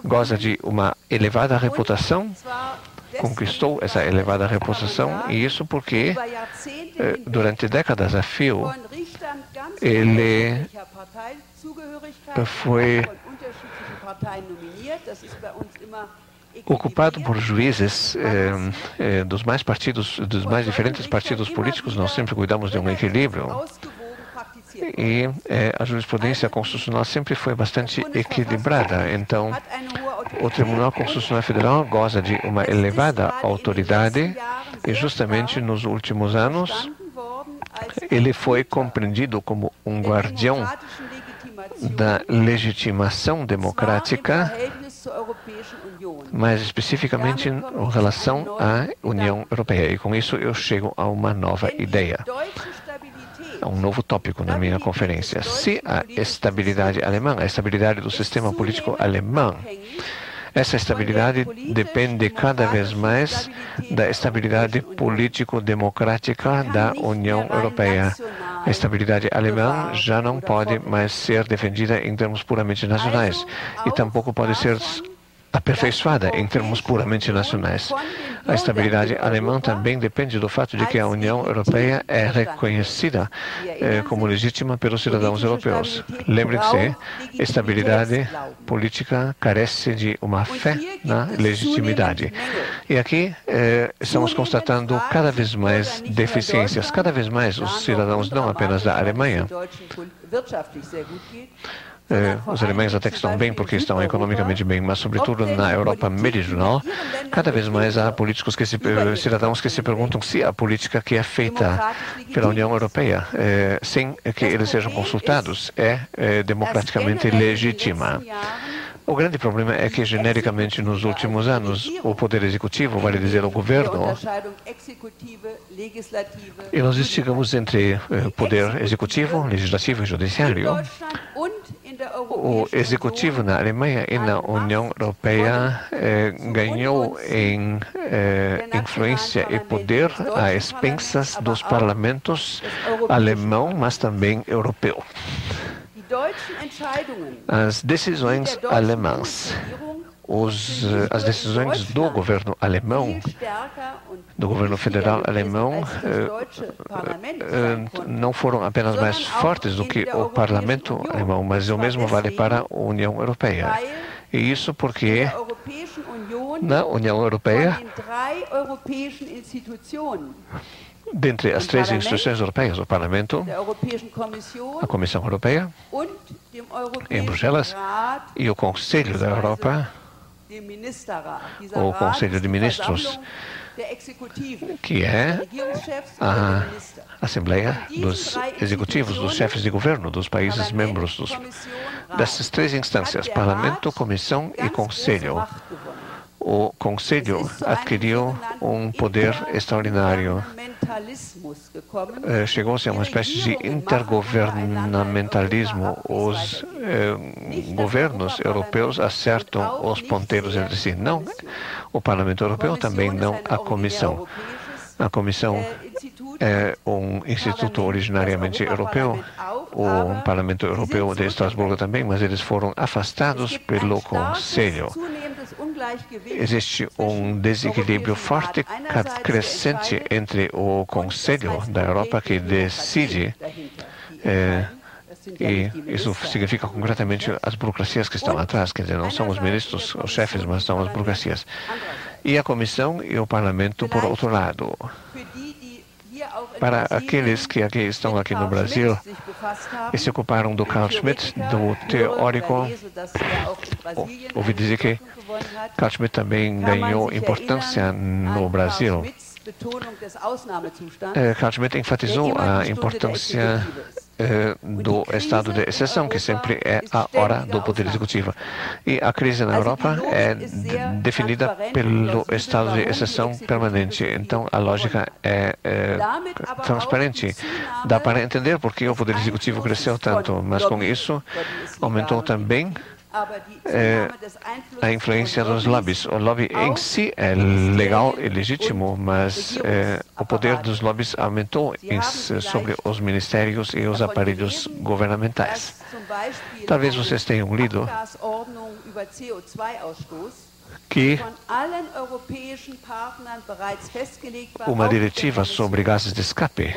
Goza de uma elevada reputação, conquistou essa elevada reputação, e isso porque, durante décadas a fio, ele foi ocupado por juízes dos mais diferentes partidos políticos. Nós sempre cuidamos de um equilíbrio. E a jurisprudência constitucional sempre foi bastante equilibrada. Então, o Tribunal Constitucional Federal goza de uma elevada autoridade e, justamente nos últimos anos, ele foi compreendido como um guardião da legitimação democrática, mais especificamente em relação à União Europeia. E com isso eu chego a uma nova ideia, a um novo tópico na minha conferência. Se a estabilidade alemã, a estabilidade do sistema político alemão, essa estabilidade depende cada vez mais da estabilidade político-democrática da União Europeia. A estabilidade alemã já não pode mais ser defendida em termos puramente nacionais e tampouco pode ser aperfeiçoada em termos puramente nacionais. A estabilidade alemã também depende do fato de que a União Europeia é reconhecida como legítima pelos cidadãos europeus. Lembrem-se, estabilidade política carece de uma fé na legitimidade. E aqui estamos constatando cada vez mais deficiências. Cada vez mais os cidadãos, não apenas da Alemanha, os alemães até que estão bem porque estão economicamente bem, mas sobretudo na Europa Meridional, cada vez mais há políticos que cidadãos que se perguntam se a política que é feita pela União Europeia, sem que eles sejam consultados, é democraticamente legítima. O grande problema é que, genericamente, nos últimos anos, o Poder Executivo, vale dizer, o Governo, e nós distinguimos entre Poder Executivo, Legislativo e Judiciário. O Executivo na Alemanha e na União Europeia ganhou em influência e poder a expensas dos parlamentos alemão, mas também europeu. As decisões alemãs, as decisões do governo alemão, do governo federal alemão, não foram apenas mais fortes do que o parlamento alemão, mas o mesmo vale para a União Europeia. E isso porque na União Europeia, dentre as três instituições europeias, o Parlamento, a Comissão Europeia, em Bruxelas, e o Conselho da Europa, o Conselho de Ministros, que é a Assembleia dos Executivos, dos chefes de governo dos países membros dessas três instâncias, Parlamento, Comissão e Conselho. O Conselho adquiriu um poder extraordinário. Chegou-se a uma espécie de intergovernamentalismo. Os governos europeus acertam os ponteiros entre si. Não o Parlamento Europeu, também não a Comissão. A Comissão é um instituto originariamente europeu, o Parlamento Europeu de Estrasburgo também, mas eles foram afastados pelo Conselho. Existe um desequilíbrio forte, crescente, entre o Conselho da Europa, que decide, e isso significa concretamente as burocracias que estão atrás, quer dizer, não são os ministros, os chefes, mas são as burocracias, e a Comissão e o Parlamento, por outro lado. para aqueles que aqui estão aqui no Brasil e se ocuparam do Carl Schmitt, do teórico. Ouvi dizer que Carl Schmitt também ganhou importância no Brasil. Carl Schmitt enfatizou a importância do estado de exceção, que sempre é a hora do poder executivo. E a crise na Europa é definida pelo estado de exceção permanente. Então, a lógica é transparente. Dá para entender por que o poder executivo cresceu tanto, mas com isso aumentou também a influência dos lobbies. O lobby em si é legal e legítimo, mas o poder dos lobbies aumentou sobre os ministérios e os aparelhos governamentais. Talvez vocês tenham lido que uma diretiva sobre gases de escape,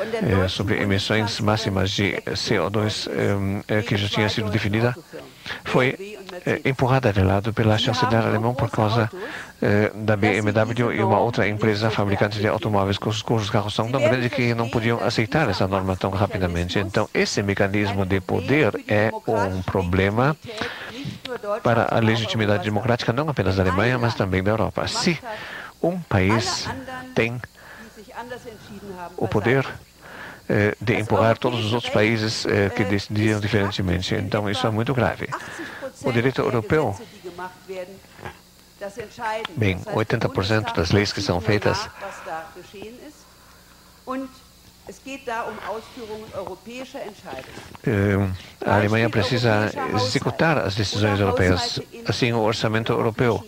sobre emissões máximas de CO2 que já tinha sido definida, foi empurrada de lado pela chanceler alemã por causa da BMW e uma outra empresa fabricante de automóveis cujos carros são tão grandes que não podiam aceitar essa norma tão rapidamente. Então, esse mecanismo de poder é um problema para a legitimidade democrática não apenas da Alemanha, mas também da Europa. Se um país tem o poder de empurrar todos os outros países que decidiram diferentemente, então isso é muito grave. O direito europeu, bem, 80% das leis que são feitas, a Alemanha precisa executar as decisões europeias, assim o orçamento europeu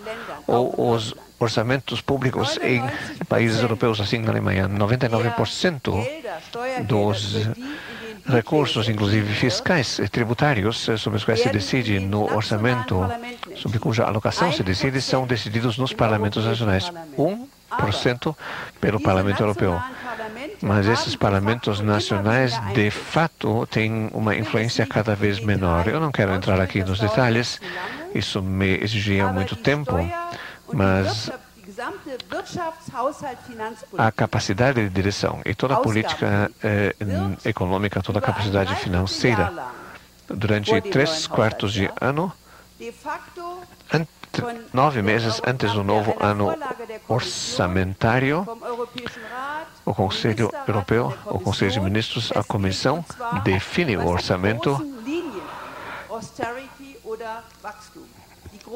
ou os orçamentos públicos em países europeus, assim na Alemanha. 99% dos recursos, inclusive fiscais e tributários, sobre os quais se decide no orçamento, sobre cuja alocação se decide, são decididos nos parlamentos nacionais. 1% pelo Parlamento Europeu. Mas esses parlamentos nacionais, de fato, têm uma influência cada vez menor. Eu não quero entrar aqui nos detalhes, isso me exigia muito tempo, mas a capacidade de direção e toda a política econômica, toda a capacidade financeira, durante 3/4 de ano, 9 meses antes do novo ano orçamentário, o Conselho Europeu, o Conselho de Ministros, a Comissão define o orçamento,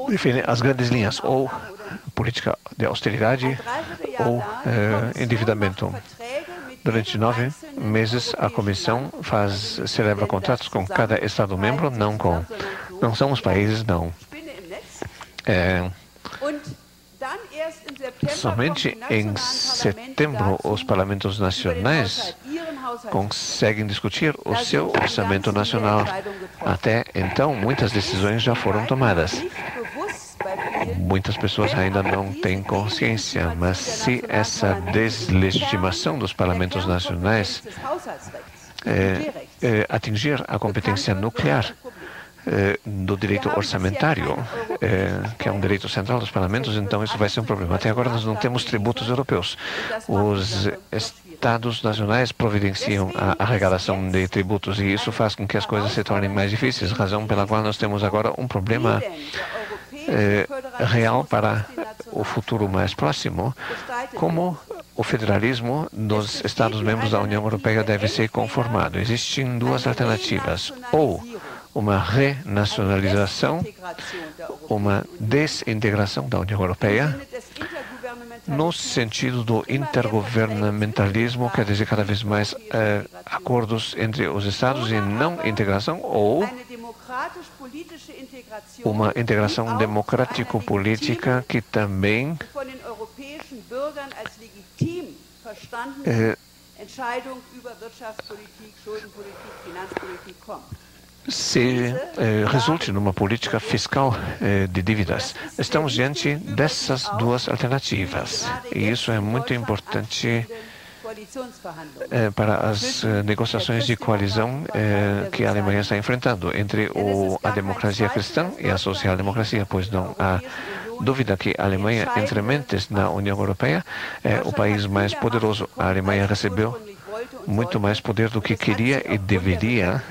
define as grandes linhas, ou política de austeridade ou endividamento. Durante 9 meses, a Comissão celebra contratos com cada Estado-membro, não são os países, não. Somente em setembro, os parlamentos nacionais conseguem discutir o seu orçamento nacional. Até então, muitas decisões já foram tomadas. Muitas pessoas ainda não têm consciência, mas se essa deslegitimação dos parlamentos nacionais atingir a competência nuclear do direito orçamentário, que é um direito central dos parlamentos, então isso vai ser um problema. Até agora nós não temos tributos europeus. Os Estados nacionais providenciam a arrecadação de tributos e isso faz com que as coisas se tornem mais difíceis, razão pela qual nós temos agora um problema real para o futuro mais próximo, como o federalismo dos Estados-membros da União Europeia deve ser conformado. Existem duas alternativas, ou uma renacionalização, uma desintegração da União Europeia, no sentido do intergovernamentalismo, quer dizer, cada vez mais acordos entre os Estados e não integração, ou uma integração democrático-política que também resulte numa política fiscal de dívidas. Estamos diante dessas duas alternativas e isso é muito importante para as negociações de coalizão que a Alemanha está enfrentando entre a democracia cristã e a social-democracia, pois não há dúvida que a Alemanha, entre mentes, na União Europeia, é o país mais poderoso. A Alemanha recebeu muito mais poder do que queria e deveria.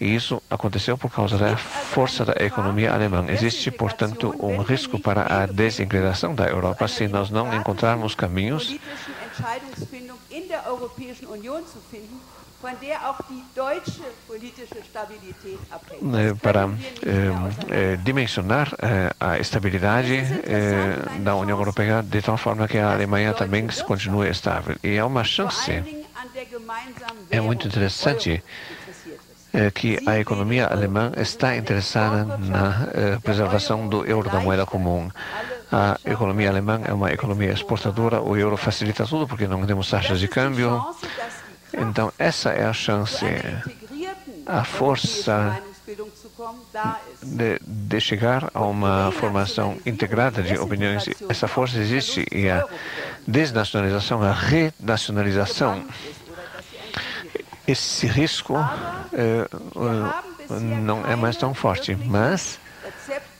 E isso aconteceu por causa da força da economia alemã. Existe, portanto, um risco para a desintegração da Europa se nós não encontrarmos caminhos para dimensionar a estabilidade da União Europeia de tal forma que a Alemanha também continue estável. E é uma chance, é muito interessante que a economia alemã está interessada na preservação do euro, da moeda comum. A economia alemã é uma economia exportadora, o euro facilita tudo porque não temos taxas de câmbio. Então, essa é a chance, a força de chegar a uma formação integrada de opiniões. Essa força existe e a desnacionalização, a renacionalização. Esse risco não é mais tão forte, mas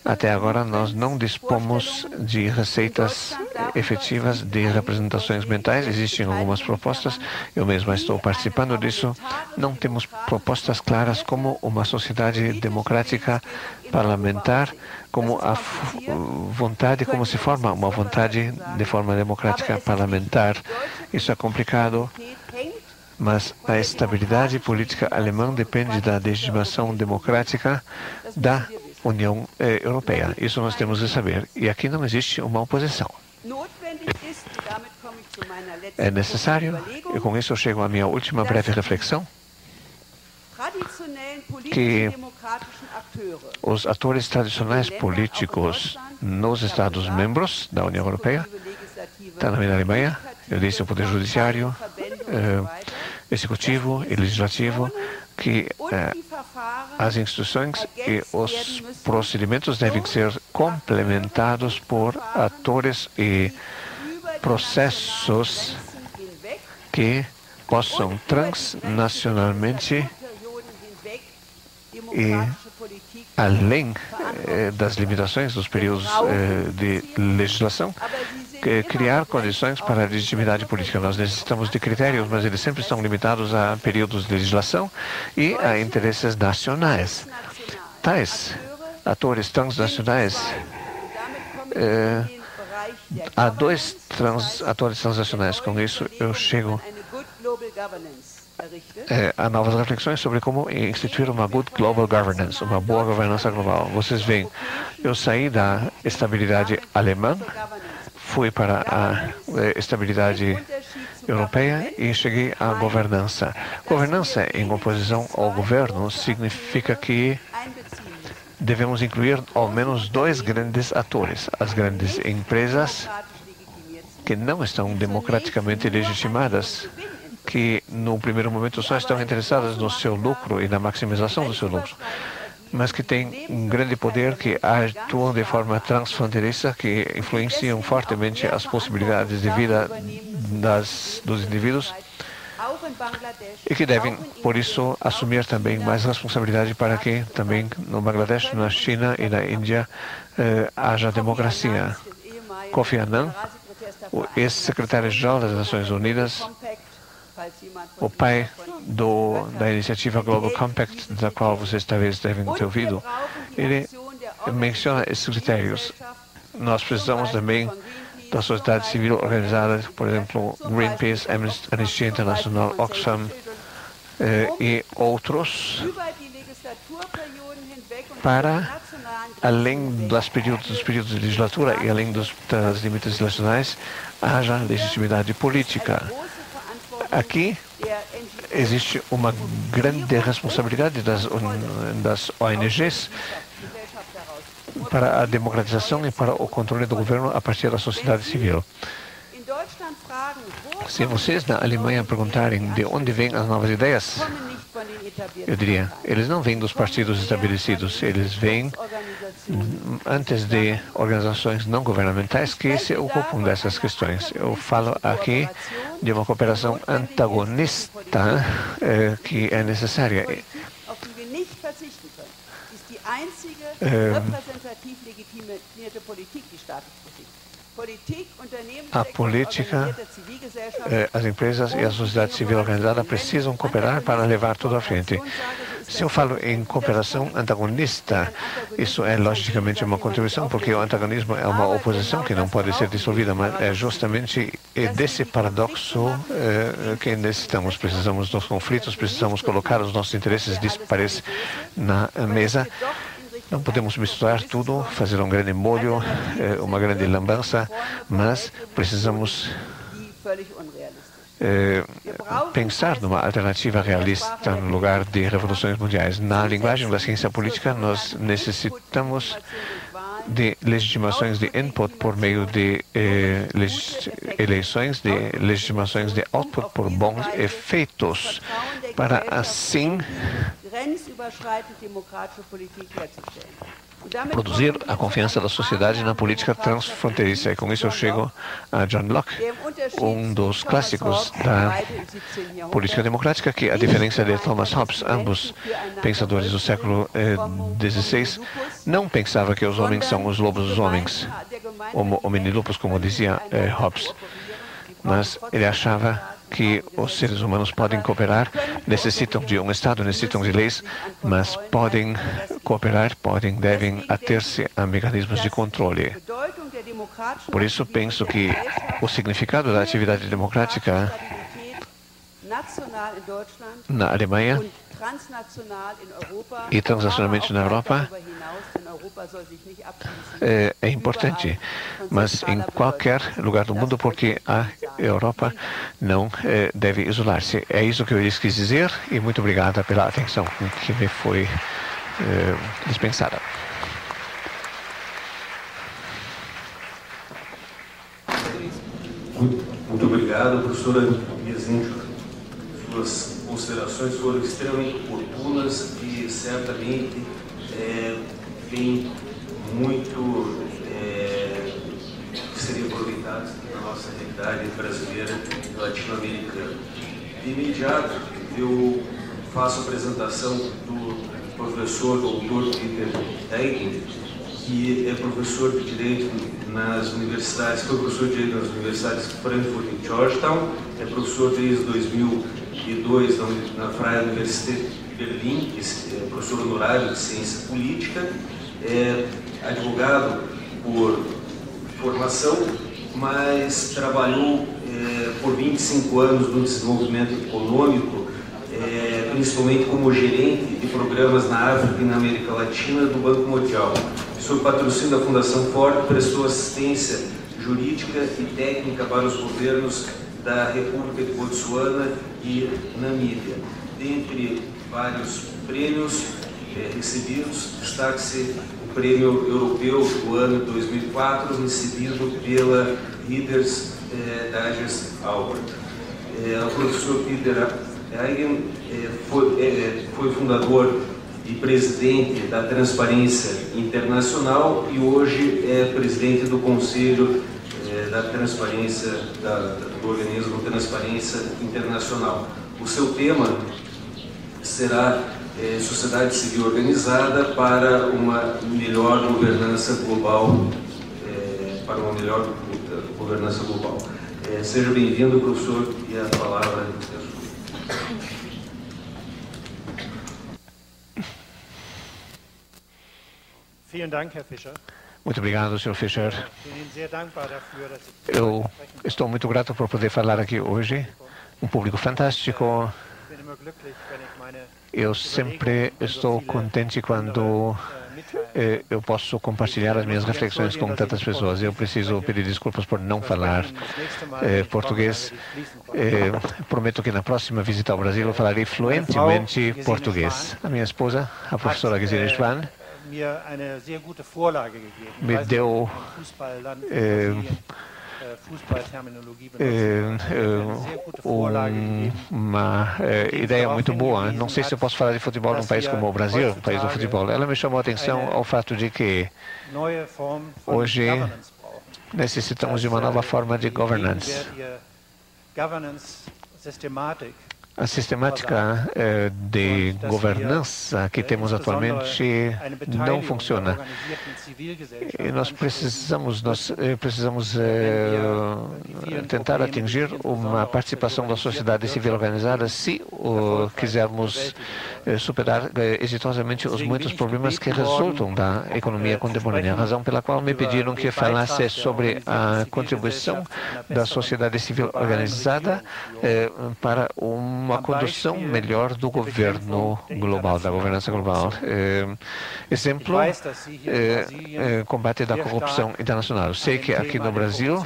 até agora nós não dispomos de receitas efetivas de representações mentais. Existem algumas propostas, eu mesma estou participando disso. Não temos propostas claras como uma sociedade democrática parlamentar, como a vontade, como se forma uma vontade de forma democrática parlamentar. Isso é complicado. Mas a estabilidade política alemã depende da legitimação democrática da União Europeia. Isso nós temos de saber. E aqui não existe uma oposição. É necessário, e com isso eu chego à minha última breve reflexão, que os atores tradicionais políticos nos Estados-membros da União Europeia, também na Alemanha, eu disse o Poder Judiciário, Executivo e Legislativo, que as instituições e os procedimentos devem ser complementados por atores e processos que possam transnacionalmente e além das limitações dos períodos de legislação, criar condições para a legitimidade política. Nós necessitamos de critérios, mas eles sempre estão limitados a períodos de legislação e a interesses nacionais. Tais atores transnacionais, há dois atores transnacionais. Com isso, eu chego a novas reflexões sobre como instituir uma good global governance, uma boa governança global. Vocês veem, eu saí da estabilidade alemã, fui para a estabilidade europeia e cheguei à governança. Governança em oposição ao governo significa que devemos incluir ao menos dois grandes atores, as grandes empresas que não estão democraticamente legitimadas, que no primeiro momento só estão interessadas no seu lucro e na maximização do seu lucro, mas que têm um grande poder, que atuam de forma transfronteiriça, que influenciam fortemente as possibilidades de vida dos indivíduos e que devem, por isso, assumir também mais responsabilidade para que também no Bangladesh, na China e na Índia haja democracia. Kofi Annan, o ex-secretário-geral das Nações Unidas, o pai da iniciativa Global Compact, da qual vocês talvez devem ter ouvido, ele menciona esses critérios. Nós precisamos também da sociedade civil organizada, por exemplo, Greenpeace, Anistia Internacional, Oxfam e outros, para, além dos períodos de legislatura e além das limites nacionais, haja legitimidade política. Aqui existe uma grande responsabilidade das ONGs para a democratização e para o controle do governo a partir da sociedade civil. Se vocês na Alemanha perguntarem de onde vêm as novas ideias, eu diria, eles não vêm dos partidos estabelecidos, eles vêm antes de organizações não governamentais que se ocupam dessas questões. Eu falo aqui de uma cooperação antagonista que é necessária. A política, as empresas e a sociedade civil organizada precisam cooperar para levar tudo à frente. Se eu falo em cooperação antagonista, isso é logicamente uma contribuição, porque o antagonismo é uma oposição que não pode ser dissolvida, mas é justamente desse paradoxo que necessitamos. Precisamos dos conflitos, precisamos colocar os nossos interesses dispares na mesa. Não podemos misturar tudo, fazer um grande molho, uma grande lambança, mas precisamos pensar numa alternativa realista no lugar de revoluções mundiais. Na linguagem da ciência política, nós necessitamos de legitimações de input por meio de eleições, de legitimações de output por bons efeitos, para assim produzir a confiança da sociedade na política transfronteiriça. E com isso eu chego a John Locke, um dos clássicos da política democrática, que, a diferença de Thomas Hobbes, ambos pensadores do século XVI, não pensava que os homens são os lobos dos homens, homo hominilupus, como dizia Hobbes, mas ele achava que os seres humanos podem cooperar, necessitam de um Estado, necessitam de leis, mas podem cooperar, devem ater-se a mecanismos de controle. Por isso, penso que o significado da atividade democrática na Alemanha e transnacionalmente na Europa é importante, mas em qualquer lugar do mundo, porque a Europa não deve isolar-se. É isso que eu lhes quis dizer e muito obrigada pela atenção que me foi dispensada. Muito obrigado, professora Gesine. Suas considerações foram extremamente oportunas e certamente tem muito que seria aproveitado na nossa realidade brasileira e latino-americana. De imediato, eu faço a apresentação do professor doutor Peter Eigen, que é professor de Direito nas universidades, foi professor de Direito nas universidades de Frankfurt e Georgetown, é professor desde 2002 na Freie Universität de Berlim, é professor honorário de Ciência Política, é advogado por formação, mas trabalhou por 25 anos no desenvolvimento econômico, principalmente como gerente de programas na África e na América Latina do Banco Mundial. Sob patrocínio da Fundação Ford, prestou assistência jurídica e técnica para os governos da República de Botsuana e Namíbia. Dentre vários prêmios recebidos, destaque-se o Prêmio Europeu do ano 2004, recebido pela Readers Digest Award. O professor Peter Eigen foi fundador e presidente da Transparência Internacional e hoje é presidente do Conselho da Transparência, do organismo Transparência Internacional. O seu tema será sociedade civil organizada para uma melhor governança global. Seja bem-vindo, professor, e a palavra é sua. Muito obrigado, Sr. Fischer. Eu estou muito grato por poder falar aqui hoje. Um público fantástico. Eu sempre estou contente quando eu posso compartilhar as minhas reflexões com tantas pessoas. Eu preciso pedir desculpas por não falar português. Prometo que na próxima visita ao Brasil eu falarei fluentemente português. A minha esposa, a professora Gesine Schwan, me deu uma ideia muito boa. Não sei se eu posso falar de futebol num país como o Brasil, um país do futebol. Ela me chamou a atenção ao fato de que hoje necessitamos de uma nova forma de governança. A sistemática de governança que temos atualmente não funciona. E nós precisamos tentar atingir uma participação da sociedade civil organizada se quisermos superar exitosamente os muitos problemas que resultam da economia contemporânea. A razão pela qual me pediram que falasse sobre a contribuição da sociedade civil organizada para uma condução melhor do governo global, da governança global. Exemplo, combate da corrupção internacional. Sei que aqui no Brasil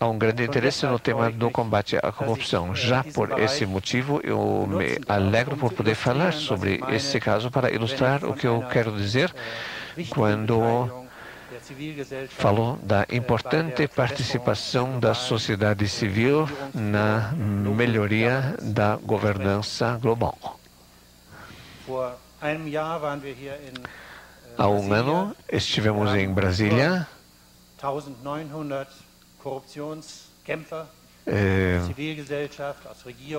há um grande interesse no tema do combate à corrupção. Já por esse motivo, eu me alegro por poder falar sobre esse caso para ilustrar o que eu quero dizer quando falou da importante participação da sociedade civil na melhoria da governança global. Há um ano estivemos em Brasília, 1900 corruptionskämpfer.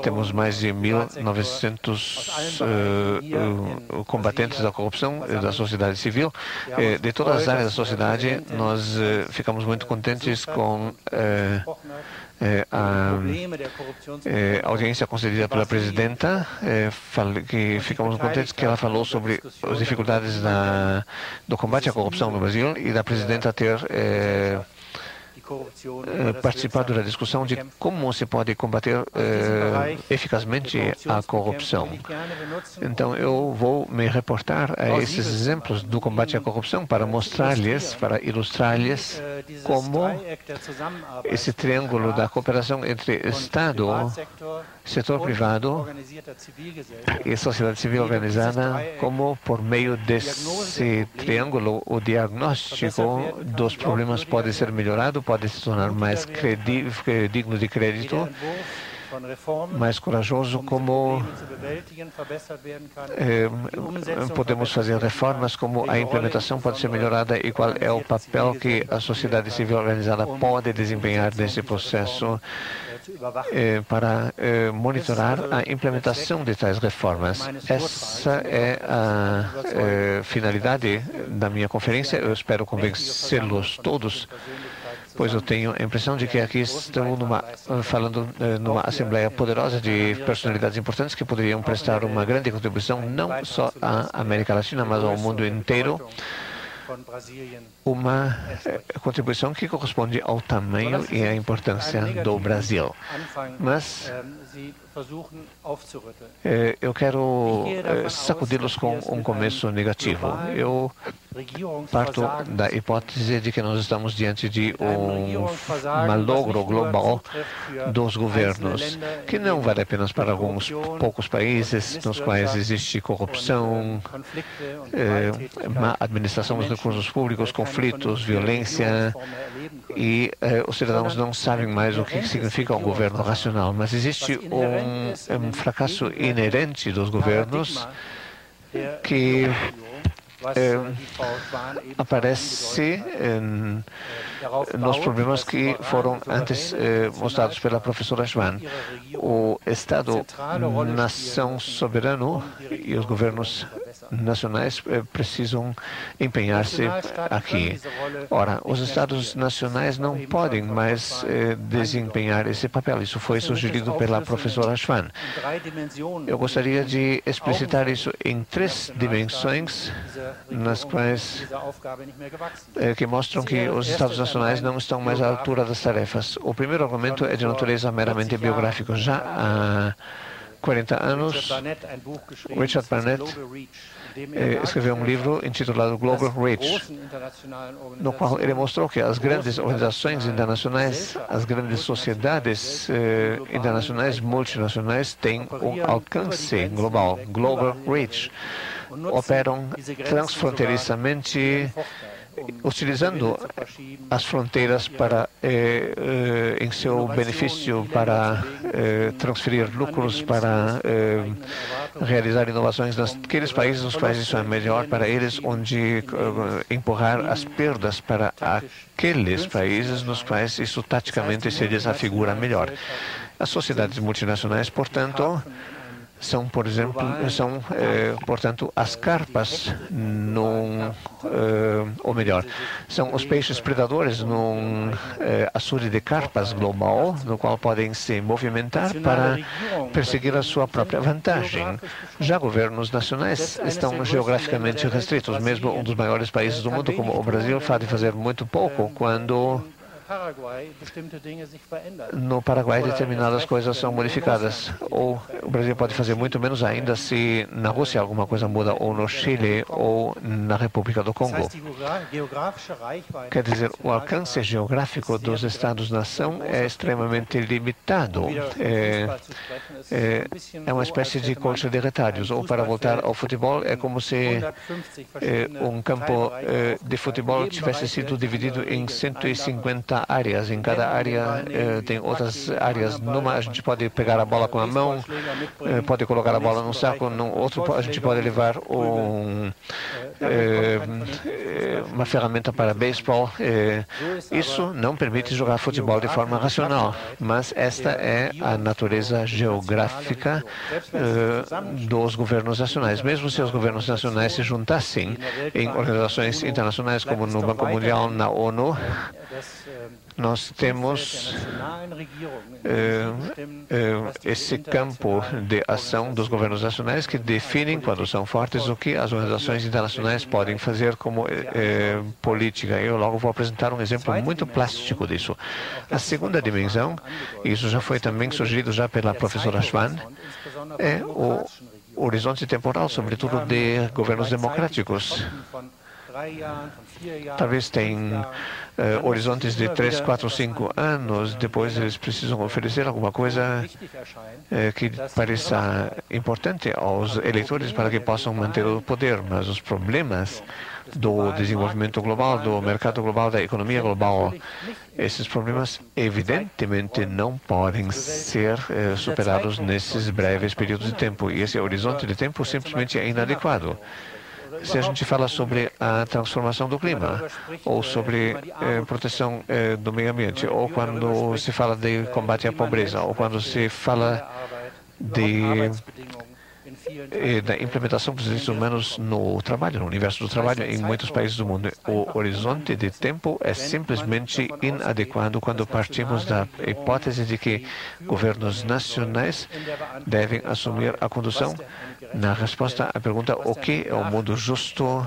Temos mais de 1.900 combatentes da corrupção da sociedade civil. De todas as áreas da sociedade, nós ficamos muito contentes com a audiência concedida pela presidenta, que ficamos contentes que ela falou sobre as dificuldades do combate à corrupção no Brasil e da presidenta ter participado da discussão de como se pode combater eficazmente a corrupção. Então, eu vou me reportar a esses exemplos do combate à corrupção para mostrar-lhes, para ilustrar-lhes como esse triângulo da cooperação entre Estado, setor privado e sociedade civil organizada, como por meio desse triângulo o diagnóstico dos problemas pode ser melhorado, pode se tornar mais digno de crédito, mais corajoso, como podemos fazer reformas, como a implementação pode ser melhorada e qual é o papel que a sociedade civil organizada pode desempenhar nesse processo para monitorar a implementação de tais reformas. Essa é a finalidade da minha conferência. Eu espero convencê-los todos, pois eu tenho a impressão de que aqui estamos falando numa assembleia poderosa de personalidades importantes que poderiam prestar uma grande contribuição não só à América Latina, mas ao mundo inteiro. Uma contribuição que corresponde ao tamanho e à importância do Brasil. Mas eu quero sacudi-los com um começo negativo. Eu parto da hipótese de que nós estamos diante de um malogro global dos governos, que não vale apenas para alguns poucos países nos quais existe corrupção, má administração dos recursos públicos, conflitos, violência, e os cidadãos não sabem mais o que significa um governo racional. Mas existe um fracasso inerente dos governos que aparece nos problemas que foram antes mostrados pela professora Schwan. O Estado-nação soberano e os governos nacionais precisam empenhar-se aqui. Ora, os Estados nacionais não podem mais desempenhar esse papel. Isso foi sugerido pela professora Schwan. Eu gostaria de explicitar isso em três dimensões, nas quais que mostram que os Estados nacionais não estão mais à altura das tarefas. O primeiro argumento é de natureza meramente biográfica. Já há 40 anos, Richard Barnett escreveu um livro intitulado Global Reach, no qual ele mostrou que as grandes organizações internacionais, as grandes sociedades internacionais, multinacionais, têm um alcance global, Global Reach. Operam transfronteiriçamente utilizando as fronteiras para, em seu benefício, para transferir lucros, para realizar inovações naqueles países nos quais isso é melhor para eles, onde empurrar as perdas para aqueles países nos quais isso taticamente se desafigura melhor. As sociedades multinacionais, portanto, são, por exemplo, portanto, as carpas, ou melhor, são os peixes predadores num açude de carpas global, no qual podem se movimentar para perseguir a sua própria vantagem. Já governos nacionais estão geograficamente restritos. Mesmo um dos maiores países do mundo, como o Brasil, pode fazer muito pouco quando no Paraguai determinadas coisas são modificadas, ou o Brasil pode fazer muito menos ainda se na Rússia alguma coisa muda, ou no Chile, ou na República do Congo. Quer dizer, o alcance geográfico dos Estados-nação é extremamente limitado. É uma espécie de colcha de retalhos, ou, para voltar ao futebol, é como se um campo de futebol tivesse sido dividido em 150 áreas. Em cada área tem outras áreas. Numa a gente pode pegar a bola com a mão, pode colocar a bola num saco, num outro a gente pode levar uma ferramenta para beisebol. Isso não permite jogar futebol de forma racional, mas esta é a natureza geográfica dos governos nacionais. Mesmo se os governos nacionais se juntassem em organizações internacionais, como no Banco Mundial, na ONU, nós temos esse campo de ação dos governos nacionais, que definem, quando são fortes, o que as organizações internacionais podem fazer como política. Eu logo vou apresentar um exemplo muito plástico disso. A segunda dimensão, isso já foi também sugerido já pela professora Schwan, é o horizonte temporal, sobretudo de governos democráticos. Talvez tenham horizontes de 3, 4, 5 anos, depois eles precisam oferecer alguma coisa que pareça importante aos eleitores para que possam manter o poder. Mas os problemas do desenvolvimento global, do mercado global, da economia global, esses problemas evidentemente não podem ser superados nesses breves períodos de tempo. E esse horizonte de tempo simplesmente é inadequado. Se a gente fala sobre a transformação do clima, ou sobre proteção do meio ambiente, ou quando se fala de combate à pobreza, ou quando se fala da implementação dos direitos humanos no trabalho, no universo do trabalho, em muitos países do mundo. O horizonte de tempo é simplesmente inadequado quando partimos da hipótese de que governos nacionais devem assumir a condução na resposta à pergunta: o que é um mundo justo,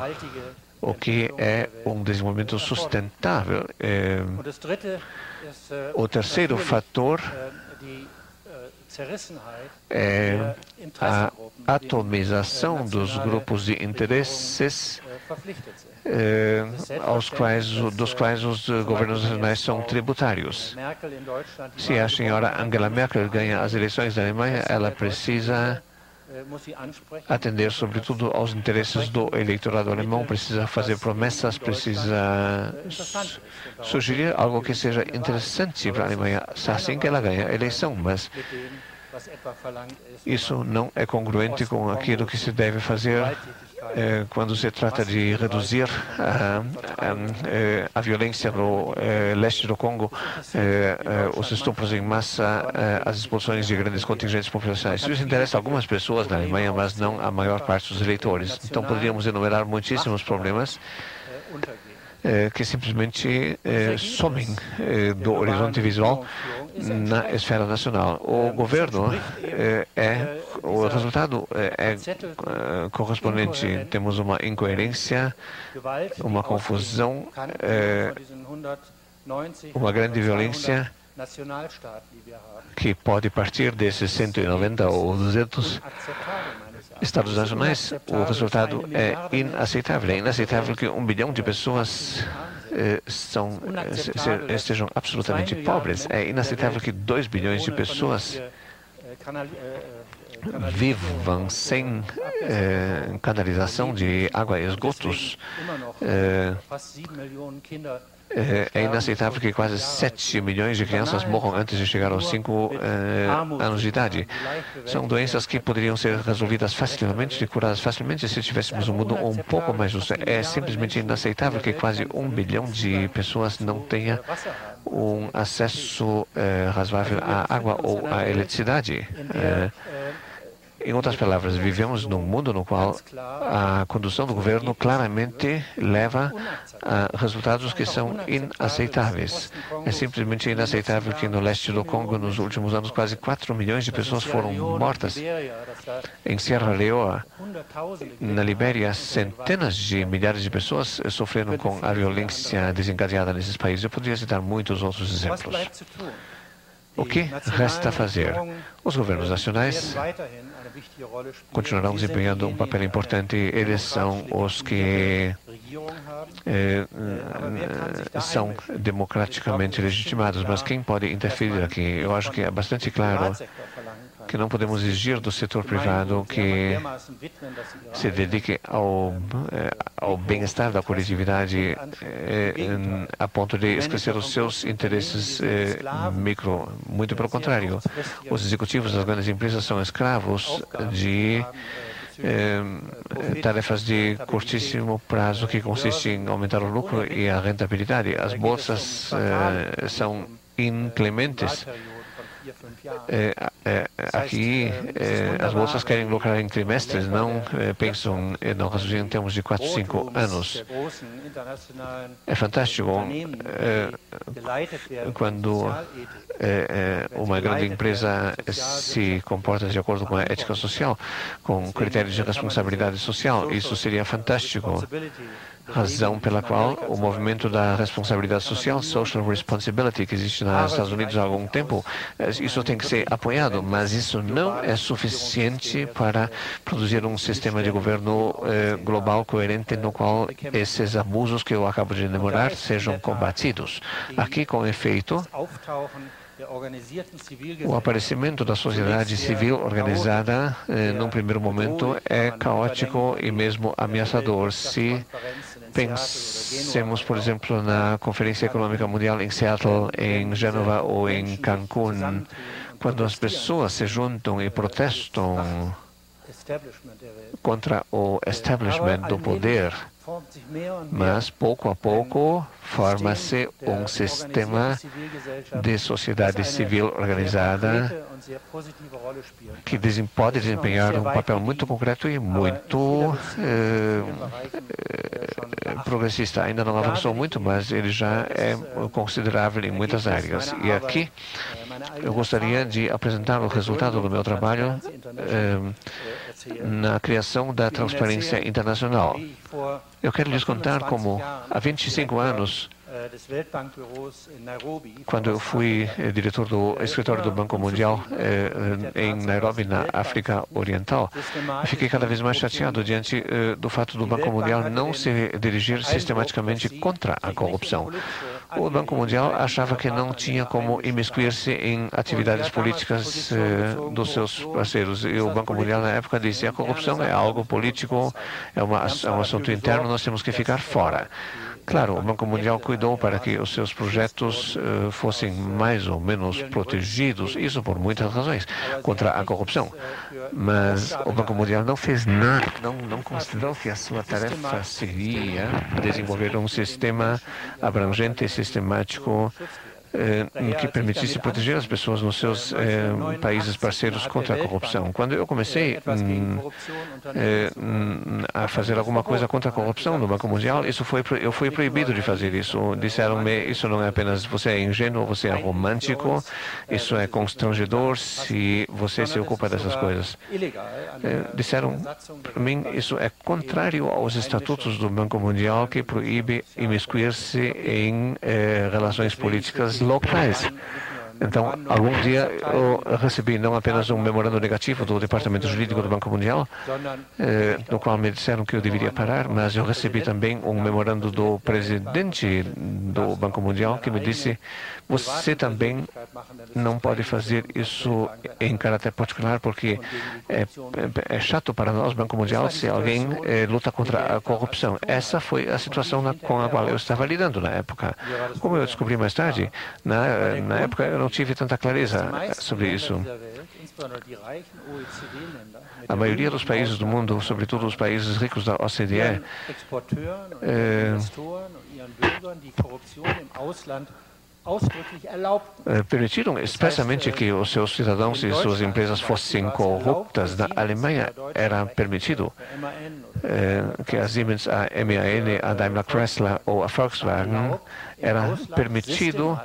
o que é um desenvolvimento sustentável. O terceiro fator é a atomização dos grupos de interesses dos quais os governos nacionais são tributários. Se a senhora Angela Merkel ganha as eleições da Alemanha, ela precisa atender sobretudo aos interesses do eleitorado alemão, precisa fazer promessas, precisa sugerir algo que seja interessante para a Alemanha, assim que ela ganha a eleição. Mas isso não é congruente com aquilo que se deve fazer quando se trata de reduzir a violência no leste do Congo, os estupros em massa, as expulsões de grandes contingentes populacionais. Isso interessa algumas pessoas na Alemanha, mas não a maior parte dos eleitores. Então poderíamos enumerar muitíssimos problemas que simplesmente somem do horizonte visual na esfera nacional. O governo o resultado é correspondente. Temos uma incoerência, uma confusão, uma grande violência que pode partir desses 190 ou 200 Estados nacionais. O resultado é inaceitável. É inaceitável que 1 bilhão de pessoas estejam absolutamente pobres. É inaceitável que 2 bilhões de pessoas vivam sem canalização de água e esgotos. É inaceitável que quase 7 milhões de crianças morram antes de chegar aos 5 anos de idade. São doenças que poderiam ser resolvidas facilmente, curadas facilmente, se tivéssemos um mundo um pouco mais justo. É simplesmente inaceitável que quase 1 bilhão de pessoas não tenha um acesso razoável à água ou à eletricidade. Em outras palavras, vivemos num mundo no qual a condução do governo claramente leva a resultados que são inaceitáveis. É simplesmente inaceitável que no leste do Congo, nos últimos anos, quase 4 milhões de pessoas foram mortas. Em Sierra Leoa, na Libéria, centenas de milhares de pessoas sofreram com a violência desencadeada nesses países. Eu poderia citar muitos outros exemplos. O que resta fazer? Os governos nacionais continuarão desempenhando um papel importante. Eles são os que são democraticamente legitimados. Mas quem pode interferir aqui? Eu acho que é bastante claro que não podemos exigir do setor privado que se dedique ao bem-estar da coletividade a ponto de esquecer os seus interesses micro. Muito pelo contrário, os executivos das grandes empresas são escravos de tarefas de curtíssimo prazo que consistem em aumentar o lucro e a rentabilidade. As bolsas são inclementes. Aqui, as bolsas querem lucrar em trimestres, não pensam, não raciocinam em termos de 4, 5 anos. É fantástico quando uma grande empresa se comporta de acordo com a ética social, com critérios de responsabilidade social. Isso seria fantástico. Razão pela qual o movimento da responsabilidade social, social responsibility, que existe nos Estados Unidos há algum tempo, isso tem que ser apoiado, mas isso não é suficiente para produzir um sistema de governo global coerente no qual esses abusos que eu acabo de enumerar sejam combatidos. Aqui, com efeito, o aparecimento da sociedade civil organizada, num primeiro momento, é caótico e mesmo ameaçador. Se pensemos, por exemplo, na Conferência Econômica Mundial em Seattle, em Gênova ou em Cancún, quando as pessoas se juntam e protestam contra o establishment do poder, mas pouco a pouco forma-se um sistema de sociedade civil organizada que pode desempenhar um papel muito concreto e muito progressista. Ainda não avançou muito, mas ele já é considerável em muitas áreas. E aqui eu gostaria de apresentar o resultado do meu trabalho na criação da Transparência Internacional. Eu quero lhes contar como, há 25 anos, quando eu fui diretor do escritório do Banco Mundial em Nairobi, na África Oriental, fiquei cada vez mais chateado diante do fato do Banco Mundial não se dirigir sistematicamente contra a corrupção. O Banco Mundial achava que não tinha como imiscuir-se em atividades políticas dos seus parceiros. E o Banco Mundial, na época, disse: a corrupção é algo político, é um assunto interno, nós temos que ficar fora. Claro, o Banco Mundial cuidou para que os seus projetos fossem mais ou menos protegidos, isso por muitas razões, contra a corrupção. Mas o Banco Mundial não fez nada, não considerou que a sua tarefa seria desenvolver um sistema abrangente e sistemático que permitisse proteger as pessoas nos seus países parceiros contra a corrupção. Quando eu comecei a fazer alguma coisa contra a corrupção no Banco Mundial, eu fui proibido de fazer isso. Disseram-me: isso não é apenas você é ingênuo, você é romântico, isso é constrangedor se você se ocupa dessas coisas. Disseram para mim: isso é contrário aos estatutos do Banco Mundial, que proíbe imiscuir-se em relações políticas locais. Então, algum dia eu recebi não apenas um memorando negativo do Departamento Jurídico do Banco Mundial, no qual me disseram que eu deveria parar, mas eu recebi também um memorando do presidente do Banco Mundial que me disse: você também não pode fazer isso em caráter particular, porque é chato para nós, Banco Mundial, se alguém luta contra a corrupção. Essa foi a situação com a qual eu estava lidando na época. Como eu descobri mais tarde, na época eu não tive tanta clareza sobre isso. A maioria dos países do mundo, sobretudo os países ricos da OCDE, permitiram expressamente que os seus cidadãos e suas empresas fossem corruptas. Na Alemanha era permitido que a Siemens, a MAN, a Daimler Chrysler ou a Volkswagen era permitido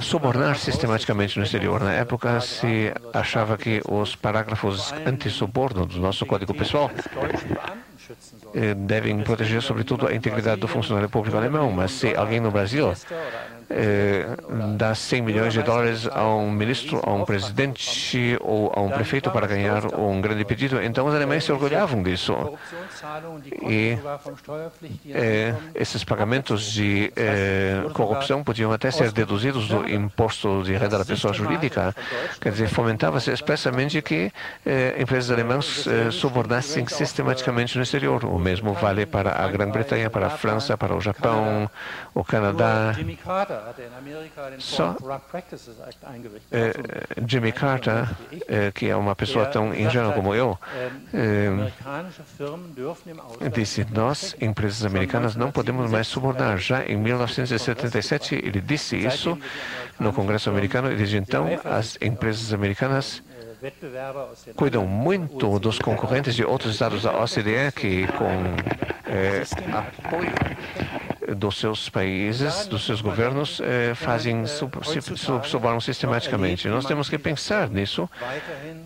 subornar sistematicamente no exterior. Na época se achava que os parágrafos anti-suborno do nosso Código Pessoal devem proteger, sobretudo, a integridade do funcionário público alemão. Mas se alguém no Brasil dá 100 milhões de dólares a um ministro, a um presidente ou a um prefeito para ganhar um grande pedido, então os alemães se orgulhavam disso. E esses pagamentos de corrupção podiam até ser deduzidos do imposto de renda da pessoa jurídica. Quer dizer, fomentava-se expressamente que empresas alemãs subornassem sistematicamente no exterior. O mesmo vale para a Grã-Bretanha, para a França, para o Japão, o Canadá. Só Jimmy Carter, que é uma pessoa tão ingênua como eu, disse: nós, empresas americanas, não podemos mais subornar. Já em 1977 ele disse isso no Congresso americano, e desde então as empresas americanas cuidam muito dos concorrentes de outros estados da OCDE que, com apoio dos seus países, dos seus governos, fazem subornam sistematicamente. Nós temos que pensar nisso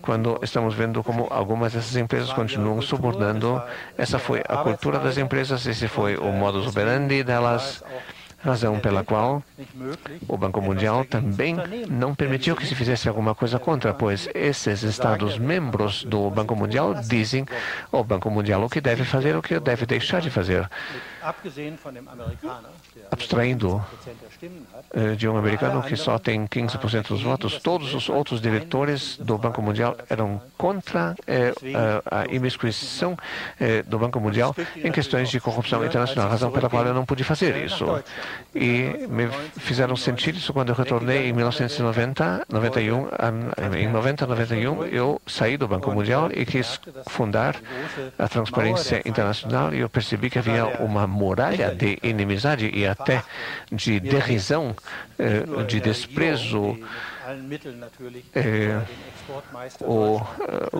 quando estamos vendo como algumas dessas empresas continuam subornando. Essa foi a cultura das empresas, esse foi o modus operandi delas, razão pela qual o Banco Mundial também não permitiu que se fizesse alguma coisa contra, pois esses Estados-membros do Banco Mundial dizem ao Banco Mundial o que deve fazer, o que deve deixar de fazer. Abstraindo de um americano que só tem 15% dos votos, todos os outros diretores do Banco Mundial eram contra a imiscuição do Banco Mundial em questões de corrupção internacional, razão pela qual eu não pude fazer isso. E me fizeram sentir isso quando eu retornei em 1991. Em 1991, eu saí do Banco Mundial e quis fundar a Transparência Internacional, e eu percebi que havia uma muralha de inimizade e até de derrisão, de desprezo. O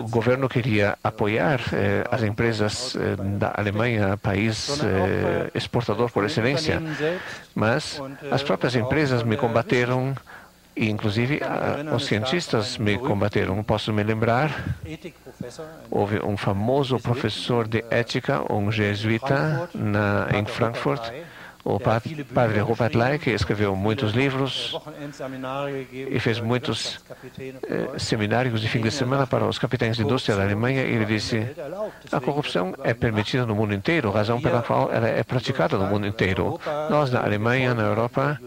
governo queria apoiar as empresas da Alemanha, país exportador por excelência, mas as próprias empresas me combateram, e inclusive os cientistas me combateram. Posso me lembrar, houve um famoso professor de ética, um jesuíta em Frankfurt, o padre Rupert Lai, que escreveu muitos livros e fez muitos seminários de fim de semana para os capitães de indústria da Alemanha. Ele disse: a corrupção é permitida no mundo inteiro, razão pela qual ela é praticada no mundo inteiro. Nós, na Alemanha, na Europa,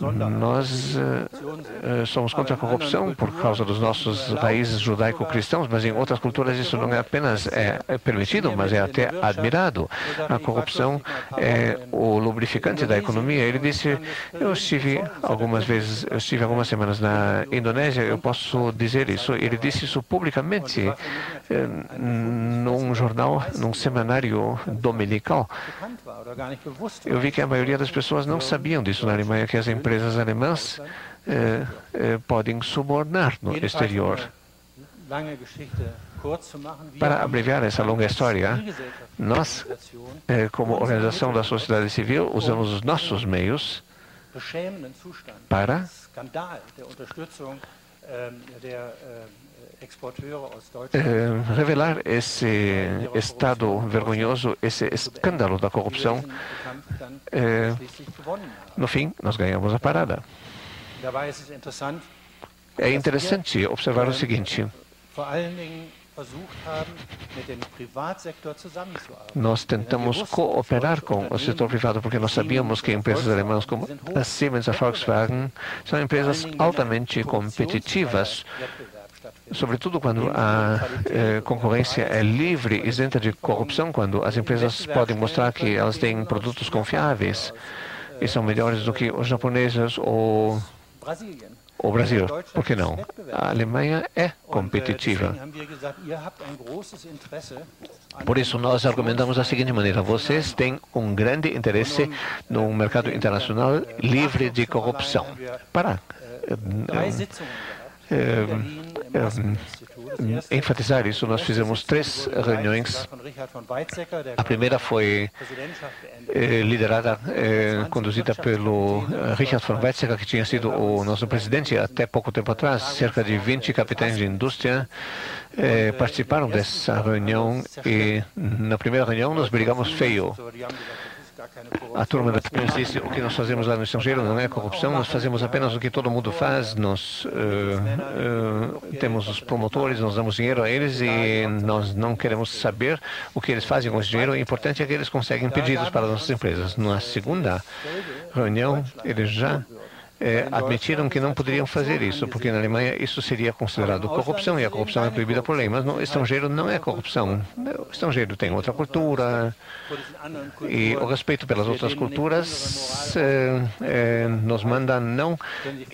nós somos contra a corrupção por causa dos nossos países judaico-cristãos, mas em outras culturas isso não é apenas permitido, mas é até admirado. A corrupção é o lubrificante da economia. Ele disse: eu estive algumas semanas na Indonésia, eu posso dizer isso. Ele disse isso publicamente num jornal, num semanário dominical. Eu vi que a maioria das pessoas não sabiam disso na Alemanha, que as empresas alemãs podem subornar no exterior. Para abreviar essa longa história, nós, como organização da sociedade civil, usamos os nossos meios para revelar esse estado vergonhoso, esse escândalo da corrupção, no fim, nós ganhamos a parada. É interessante observar o seguinte. Nós tentamos cooperar com o setor privado, porque nós sabíamos que empresas alemãs como a Siemens, a Volkswagen, são empresas altamente competitivas, sobretudo quando a concorrência é livre, isenta de corrupção, quando as empresas podem mostrar que elas têm produtos confiáveis e são melhores do que os japoneses ou o Brasil, por que não? A Alemanha é competitiva. Por isso, nós argumentamos da seguinte maneira: vocês têm um grande interesse num mercado internacional livre de corrupção. Para enfatizar isso, nós fizemos 3 reuniões. A primeira foi liderada, conduzida pelo Richard von Weizsäcker, que tinha sido o nosso presidente até pouco tempo atrás. Cerca de 20 capitães de indústria participaram dessa reunião e, na primeira reunião, nós brigamos feio. A turma da Petrobras disse: o que nós fazemos lá no estrangeiro não é corrupção, nós fazemos apenas o que todo mundo faz, nós temos os promotores, nós damos dinheiro a eles e nós não queremos saber o que eles fazem com esse dinheiro, o importante é que eles conseguem pedidos para as nossas empresas. Na segunda reunião, eles já admitiram que não poderiam fazer isso, porque na Alemanha isso seria considerado corrupção e a corrupção é proibida por lei, mas no estrangeiro não é corrupção. O estrangeiro tem outra cultura e o respeito pelas outras culturas nos manda não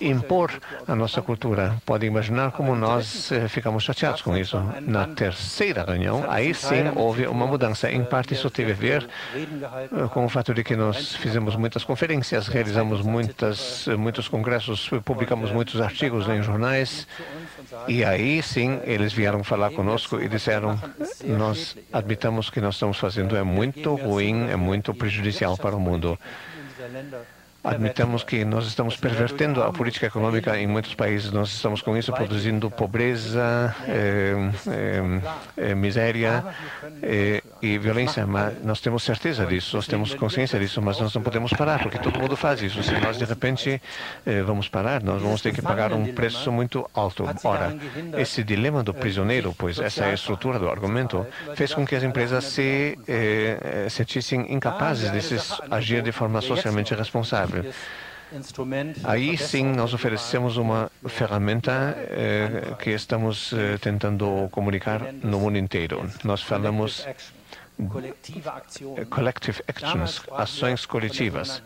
impor a nossa cultura. Podem imaginar como nós ficamos chateados com isso. Na terceira reunião, aí sim houve uma mudança. Em parte isso teve a ver com o fato de que nós fizemos muitas conferências, realizamos muitos congressos, publicamos muitos artigos em jornais, e aí sim eles vieram falar conosco e disseram: nós admitamos que nós estamos fazendo é muito ruim, é muito prejudicial para o mundo. Admitamos que nós estamos pervertendo a política econômica em muitos países, nós estamos com isso produzindo pobreza, miséria e violência, mas nós temos certeza disso, nós temos consciência disso, mas nós não podemos parar, porque todo mundo faz isso. Se nós de repente vamos parar, nós vamos ter que pagar um preço muito alto. Ora, esse dilema do prisioneiro, pois essa é a estrutura do argumento, fez com que as empresas se sentissem incapazes de agir de forma socialmente responsável. Aí sim nós oferecemos uma ferramenta que estamos tentando comunicar no mundo inteiro. Nós falamos collective actions, ações coletivas.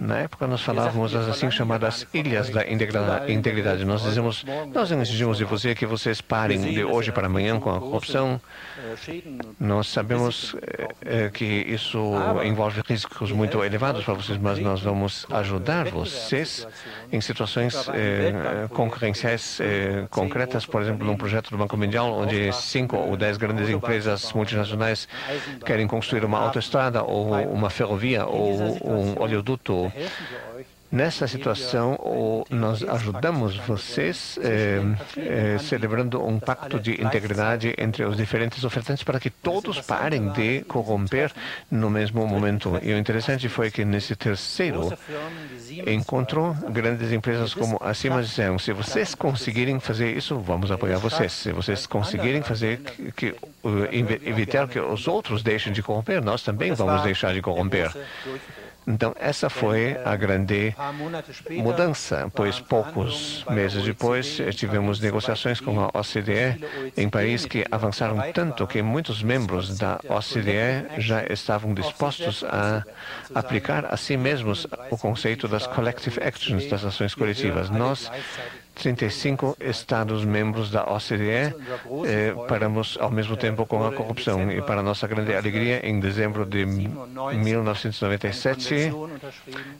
Na época nós falávamos das assim chamadas ilhas da integridade. Nós dizemos: nós exigimos de você que vocês parem de hoje para amanhã com a corrupção. Nós sabemos que isso envolve riscos muito elevados para vocês, mas nós vamos ajudar vocês em situações concorrenciais concretas, por exemplo, num projeto do Banco Mundial, onde 5 ou 10 grandes empresas multinacionais querem construir uma autoestrada ou uma ferrovia ou um oleoduto. Nessa situação, nós ajudamos vocês celebrando um pacto de integridade entre os diferentes ofertantes para que todos parem de corromper no mesmo momento. E o interessante foi que nesse terceiro encontro, grandes empresas como a Siemens disseram: se vocês conseguirem fazer isso, vamos apoiar vocês. Se vocês conseguirem fazer evitar que os outros deixem de corromper, nós também vamos deixar de corromper. Então, essa foi a grande mudança, pois poucos meses depois tivemos negociações com a OCDE em Paris que avançaram tanto que muitos membros da OCDE já estavam dispostos a aplicar a si mesmos o conceito das collective actions, das ações coletivas. Nós, 35 Estados-membros da OCDE, paramos ao mesmo tempo com a corrupção. E para nossa grande alegria, em dezembro de 1997,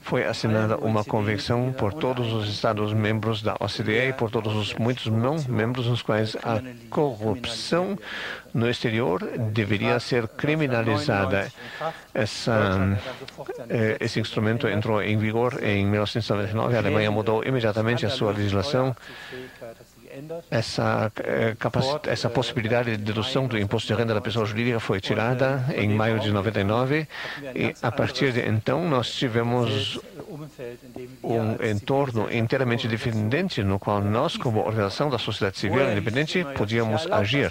foi assinada uma convenção por todos os Estados-membros da OCDE e por todos os muitos não-membros nos quais a corrupção no exterior deveria ser criminalizada. Esse instrumento entrou em vigor em 1999, a Alemanha mudou imediatamente a sua legislação. Essa possibilidade de dedução do imposto de renda da pessoa jurídica foi tirada em maio de 99 e, a partir de então, nós tivemos um entorno inteiramente diferente no qual nós, como organização da sociedade civil independente, podíamos agir.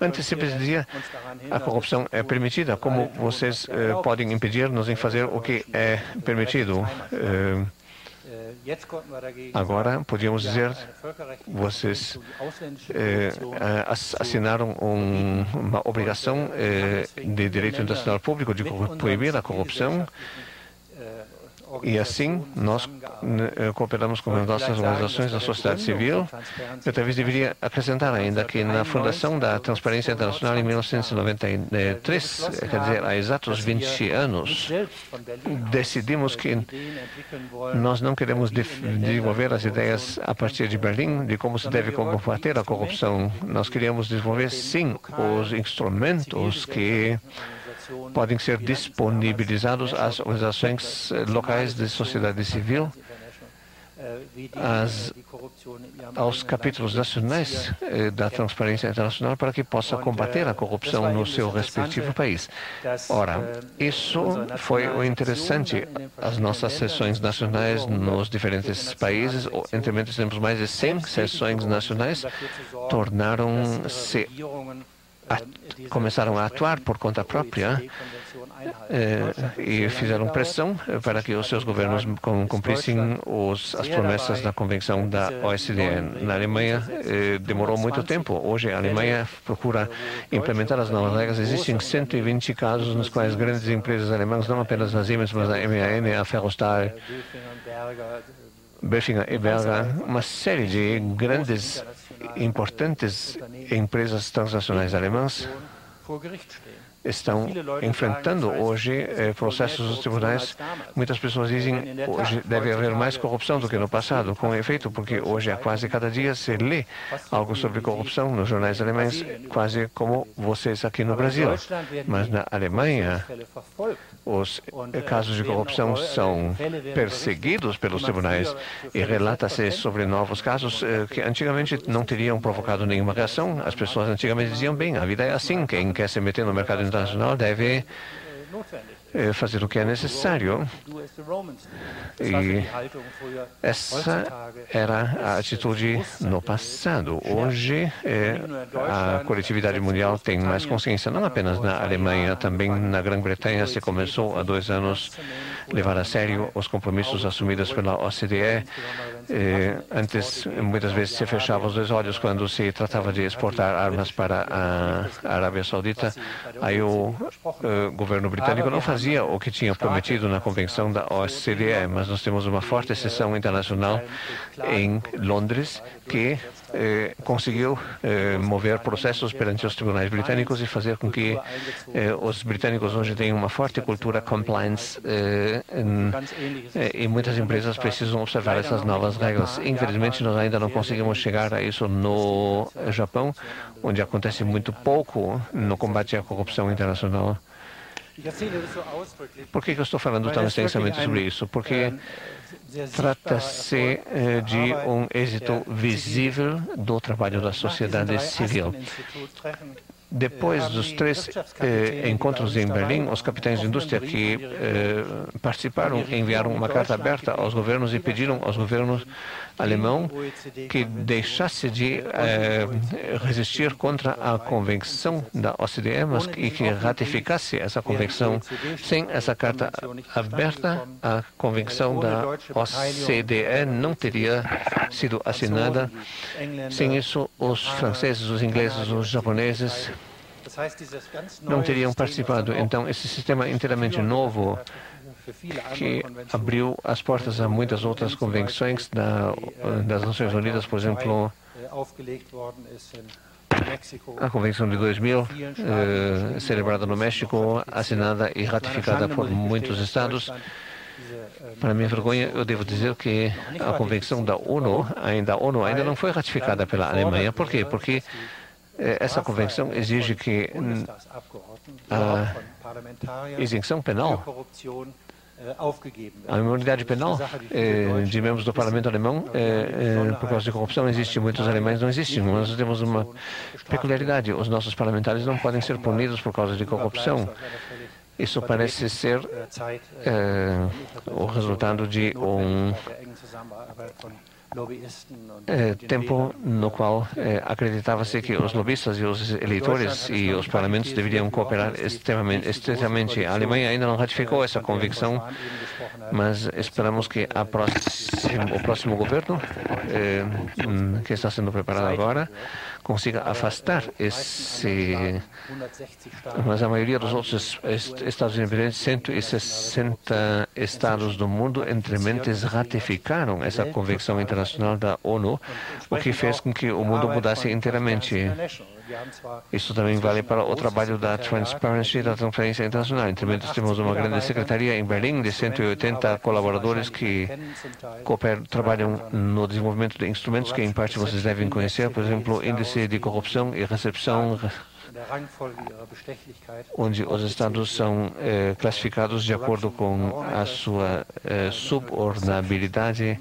Antes se dizia, a corrupção é permitida, como vocês podem impedir-nos em fazer o que é permitido? Agora, podíamos dizer, vocês assinaram uma obrigação de direito internacional público de proibir a corrupção, e assim nós cooperamos com as nossas organizações da sociedade civil. Eu talvez deveria acrescentar ainda que na fundação da Transparência Internacional em 1993, quer dizer, há exatos 20 anos, decidimos que nós não queremos desenvolver as ideias a partir de Berlim de como se deve combater a corrupção. Nós queríamos desenvolver, sim, os instrumentos que podem ser disponibilizados às organizações locais de sociedade civil, aos capítulos nacionais da Transparência Internacional, para que possa combater a corrupção no seu respectivo país. Ora, isso foi o interessante. As nossas sessões nacionais nos diferentes países, entre menos temos mais de 100 sessões nacionais, tornaram-se começaram a atuar por conta própria e fizeram pressão para que os seus governos cumprissem as promessas da Convenção da OCDE. Na Alemanha demorou muito tempo. Hoje a Alemanha procura implementar as novas regras. Existem 120 casos nos quais grandes empresas alemãs, não apenas a Siemens, mas a MAN, a Ferrostal, Böchinger e Berger, uma série de grandes, importantes empresas transnacionais alemãs estão enfrentando hoje processos nos tribunais. Muitas pessoas dizem que hoje deve haver mais corrupção do que no passado, com efeito, porque hoje, quase cada dia, se lê algo sobre corrupção nos jornais alemães, quase como vocês aqui no Brasil. Mas na Alemanha, os casos de corrupção são perseguidos pelos tribunais e relata-se sobre novos casos que antigamente não teriam provocado nenhuma reação. As pessoas antigamente diziam, bem, a vida é assim, quem quer se meter no mercado internacional deve fazer o que é necessário. E essa era a atitude no passado. Hoje, a coletividade mundial tem mais consciência, não apenas na Alemanha, também na Grã-Bretanha se começou há 2 anos a levar a sério os compromissos assumidos pela OCDE. Antes, muitas vezes, se fechavam os olhos quando se tratava de exportar armas para a Arábia Saudita. Aí o governo britânico não fazia o que tinha prometido na Convenção da OCDE, mas nós temos uma forte sessão internacional em Londres que conseguiu mover processos perante os tribunais britânicos e fazer com que os britânicos hoje tenham uma forte cultura compliance e muitas empresas precisam observar essas novas regras. Infelizmente, nós ainda não conseguimos chegar a isso no Japão, onde acontece muito pouco no combate à corrupção internacional. Por que eu estou falando tão extensamente sobre isso? Porque trata-se de um êxito visível do trabalho da sociedade civil. Depois dos 3 encontros em Berlim, os capitães de indústria que participaram enviaram uma carta aberta aos governos e pediram aos governos alemãos que deixasse de resistir contra a Convenção da OCDE, mas que ratificasse essa Convenção. Sem essa carta aberta, a Convenção da OCDE não teria sido assinada. Sem isso, os franceses, os ingleses, os japoneses não teriam participado. Então, esse sistema inteiramente novo, que abriu as portas a muitas outras convenções das Nações Unidas, por exemplo, a Convenção de 2000, celebrada no México, assinada e ratificada por muitos estados. Para minha vergonha, eu devo dizer que a Convenção da ONU ainda não foi ratificada pela Alemanha. Por quê? Porque Essa convenção exige que a isenção penal, a imunidade penal de membros do parlamento alemão por causa de corrupção existe, muitos alemães não existem. Nós temos uma peculiaridade, os nossos parlamentares não podem ser punidos por causa de corrupção. Isso parece ser o resultado de um tempo no qual acreditava-se que os lobistas e os eleitores e os parlamentos deveriam cooperar estreitamente. A Alemanha ainda não ratificou essa convicção, mas esperamos que o próximo governo, que está sendo preparado agora, consiga afastar esse... Mas a maioria dos outros estados independentes, 160 estados do mundo, entre mentes, ratificaram essa convenção internacional da ONU, o que fez com que o mundo mudasse inteiramente. Isso também vale para o trabalho da Transparência Internacional. Entre mentes, temos uma grande secretaria em Berlim de 180 colaboradores que trabalham no desenvolvimento de instrumentos que, em parte, vocês devem conhecer, por exemplo, índice de corrupção e recepção, onde os estados são classificados de acordo com a sua subordinabilidade.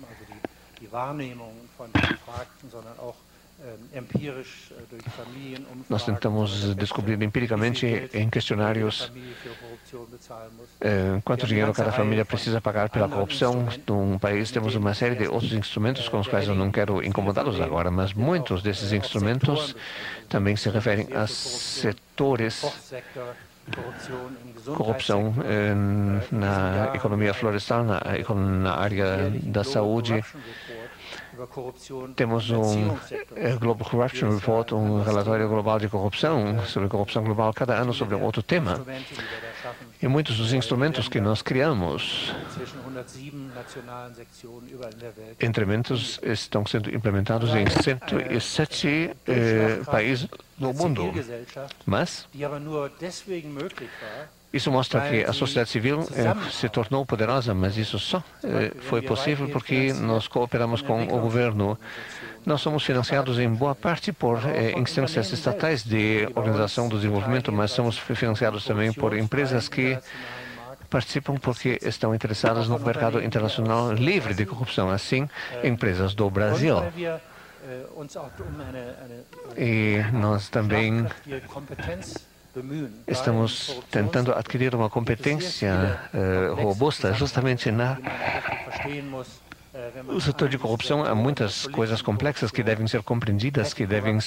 Nós tentamos descobrir empiricamente em questionários quanto dinheiro cada família precisa pagar pela corrupção num país. Temos uma série de outros instrumentos com os quais eu não quero incomodá-los agora, mas muitos desses instrumentos também se referem a setores. Corrupção na economia florestal, na área da saúde. Temos um Global Corruption Report, um relatório global de corrupção, sobre corrupção global, cada ano sobre um outro tema. E muitos dos instrumentos que nós criamos, entre mentes, estão sendo implementados em 107 países do mundo. Mas isso mostra que a sociedade civil se tornou poderosa, mas isso só foi possível porque nós cooperamos com o governo. Nós somos financiados em boa parte por instâncias estatais de organização do desenvolvimento, mas somos financiados também por empresas que participam porque estão interessadas no mercado internacional livre de corrupção, assim, empresas do Brasil. E nós também estamos tentando adquirir uma competência robusta justamente no setor de corrupção. Há muitas coisas complexas que devem ser compreendidas, que devem...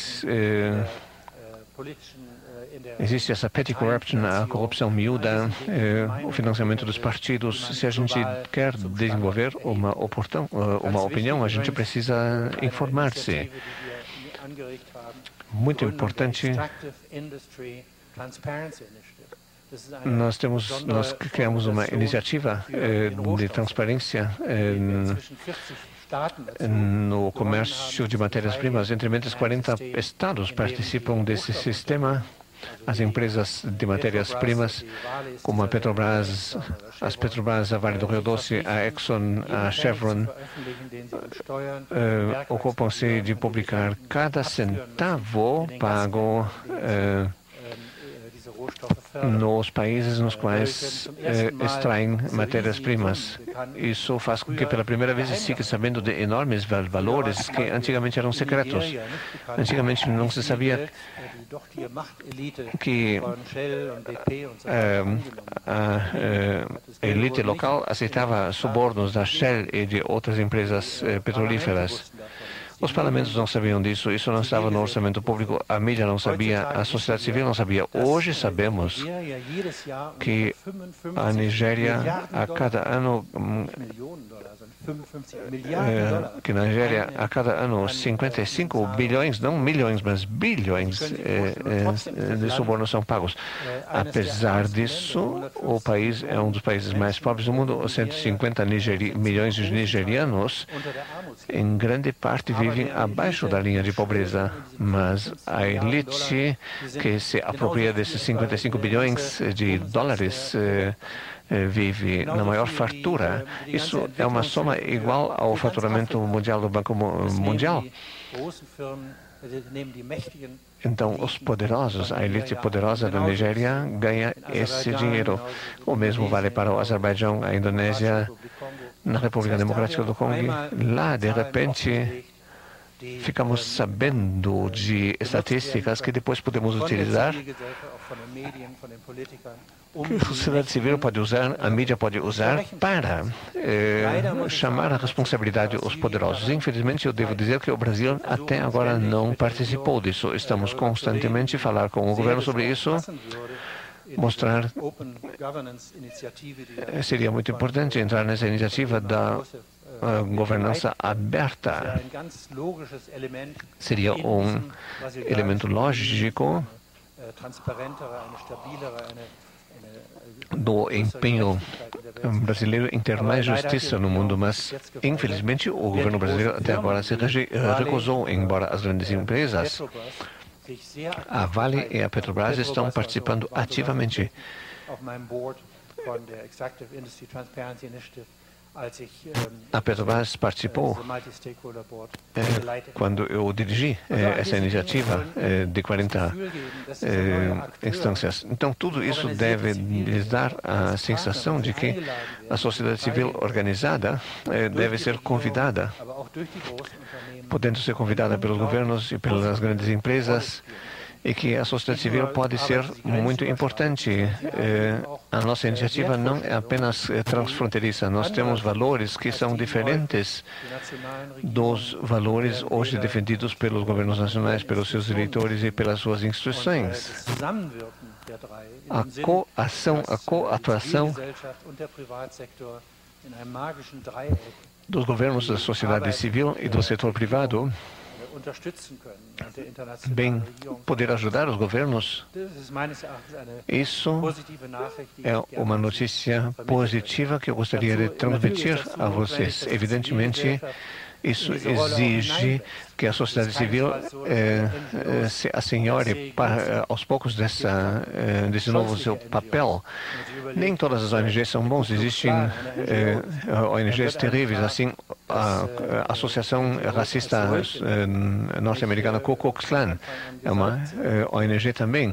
Existe essa petty corruption, a corrupção miúda, o financiamento dos partidos. Se a gente quer desenvolver uma opinião, a gente precisa informar-se. Muito importante... Nós criamos uma iniciativa de transparência no comércio de matérias-primas. Entre menos 40 estados participam desse sistema. As empresas de matérias-primas, como a Petrobras, a Vale do Rio Doce, a Exxon, a Chevron, ocupam-se de publicar cada centavo pago nos países nos quais extraem matérias-primas. Isso faz com que, pela primeira vez, se fique sabendo de enormes valores que antigamente eram secretos. Antigamente não se sabia que a elite local aceitava subornos da Shell e de outras empresas petrolíferas. Os parlamentos não sabiam disso, isso não estava no orçamento público, a mídia não sabia, a sociedade civil não sabia. Hoje sabemos que a Nigéria, a cada ano 55 bilhões, não milhões, mas bilhões de subornos são pagos. Apesar disso, o país é um dos países mais pobres do mundo. 150 milhões de nigerianos, em grande parte, vivem abaixo da linha de pobreza. Mas a elite que se apropria desses 55 bilhões de dólares vive na maior fartura. Isso é uma soma igual ao faturamento mundial do Banco Mundial. Então, os poderosos, a elite poderosa da Nigéria ganha esse dinheiro. O mesmo vale para o Azerbaijão, a Indonésia, na República Democrática do Congo. Lá, de repente, ficamos sabendo de estatísticas que depois podemos utilizar, que a sociedade civil pode usar, a mídia pode usar para chamar a responsabilidade os poderosos. Infelizmente, eu devo dizer que o Brasil até agora não participou disso. Estamos constantemente falando com o governo sobre isso. Mostrar seria muito importante entrar nessa iniciativa da governança aberta. Seria um elemento lógico do empenho brasileiro em ter mais justiça no mundo, mas, infelizmente, o governo brasileiro até agora se recusou, embora as grandes empresas, a Vale e a Petrobras, estão participando ativamente. A Petrobras participou quando eu dirigi essa iniciativa de 40 instâncias. Então, tudo isso deve lhes dar a sensação de que a sociedade civil organizada deve ser convidada, podendo ser convidada pelos governos e pelas grandes empresas, e que a sociedade civil pode ser muito importante. A nossa iniciativa não é apenas transfronteiriça. Nós temos valores que são diferentes dos valores hoje defendidos pelos governos nacionais, pelos seus eleitores e pelas suas instituições. A coação, a coatuação dos governos, da sociedade civil e do setor privado, bem, poder ajudar os governos, isso é uma notícia positiva que eu gostaria de transmitir a vocês. Evidentemente, isso exige que a sociedade civil se assenhore aos poucos desse novo seu papel. Nem todas as ONGs são bons. Existem ONGs terríveis, assim a Associação Racista Norte-Americana Ku Klux Klan é uma ONG também.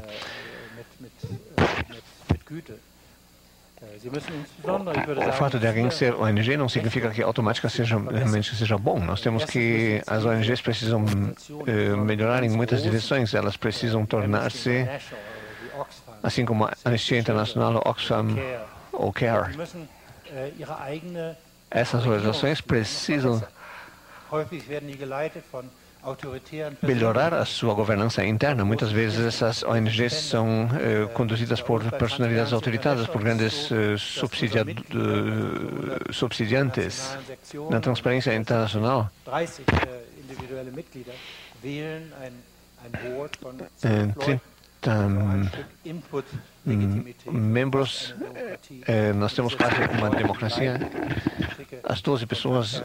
O fato de alguém ser ONG não significa que automaticamente seja bom. Nós temos que as ONGs precisam melhorar em muitas direções. Elas precisam tornar-se, assim como a Anistia Internacional, Oxfam ou CARE. Essas organizações precisam melhorar a sua governança interna. Muitas vezes essas ONGs são conduzidas por personalidades autoritárias, por grandes subsidiantes. Na Transparência Internacional, 30 membros, nós temos quase uma democracia. As 12 pessoas